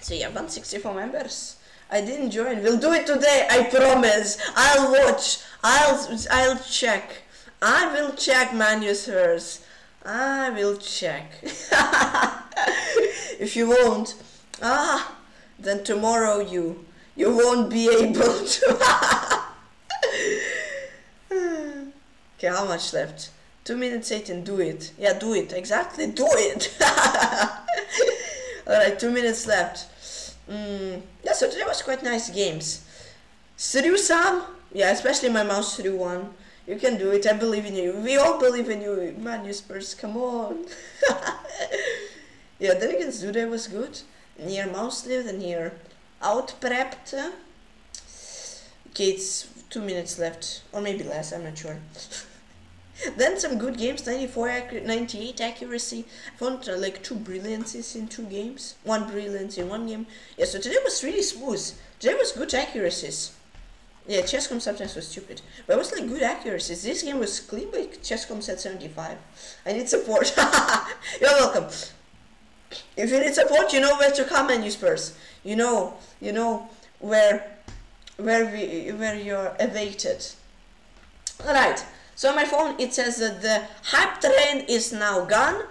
So yeah, 164 members. I didn't join. We'll do it today. I promise. I'll watch. I'll check. I will check manuscripts. I will check. If you won't, then tomorrow you won't be able to. Okay, how much left? 2:18. Do it. Yeah, do it. Exactly. Do it. All right, 2 minutes left. Yeah, so today was quite nice games. Threw some, yeah, especially my mouse threw one. You can do it, I believe in you. We all believe in you, Manusperce, come on. Yeah, then against Duda was good. Near mouse lived and near out prepped. Okay, it's 2 minutes left, or maybe less, I'm not sure. Then some good games, 98 accuracy. I found like two brilliances in two games, one brilliance in one game. Yeah, so today was really smooth. Today was good accuracies. Yeah, GSCOM sometimes was stupid, but it was like good accuracies. This game was clean, but GSCOM said 75. I need support. You're welcome. If you need support, you know where to come, Manusperce. You know where you're awaited. All right. So on my phone it says that the hype train is now gone.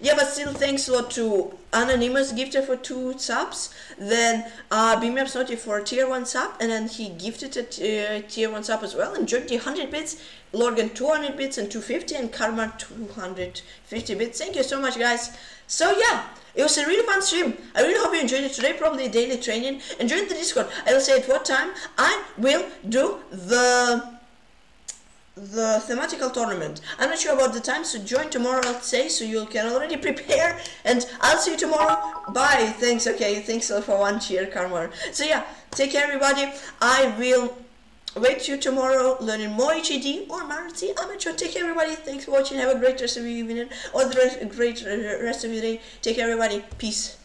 Yeah, but still thanks a lot to Anonymous Gifter for 2 subs. Then BMAPS Naughty for tier 1 sub, and then he gifted a tier 1 sub as well, and Jordi 100 bits, Lorgan 200 bits and 250, and Karma 250 bits. Thank you so much, guys. So yeah, it was a really fun stream. I really hope you enjoyed it today, probably daily training. And join the Discord. I will say at what time I will do the thematical tournament. I'm not sure about the time, so join tomorrow, I'll say, so you can already prepare, and I'll see you tomorrow. Bye. Thanks. Okay, thanks all for one cheer, Karma. So yeah, take care everybody. I will wait you tomorrow learning more HED or Marathi. I'm not sure. Take care everybody. Thanks for watching. Have a great rest of your evening or the great rest of your day. Take care everybody. Peace.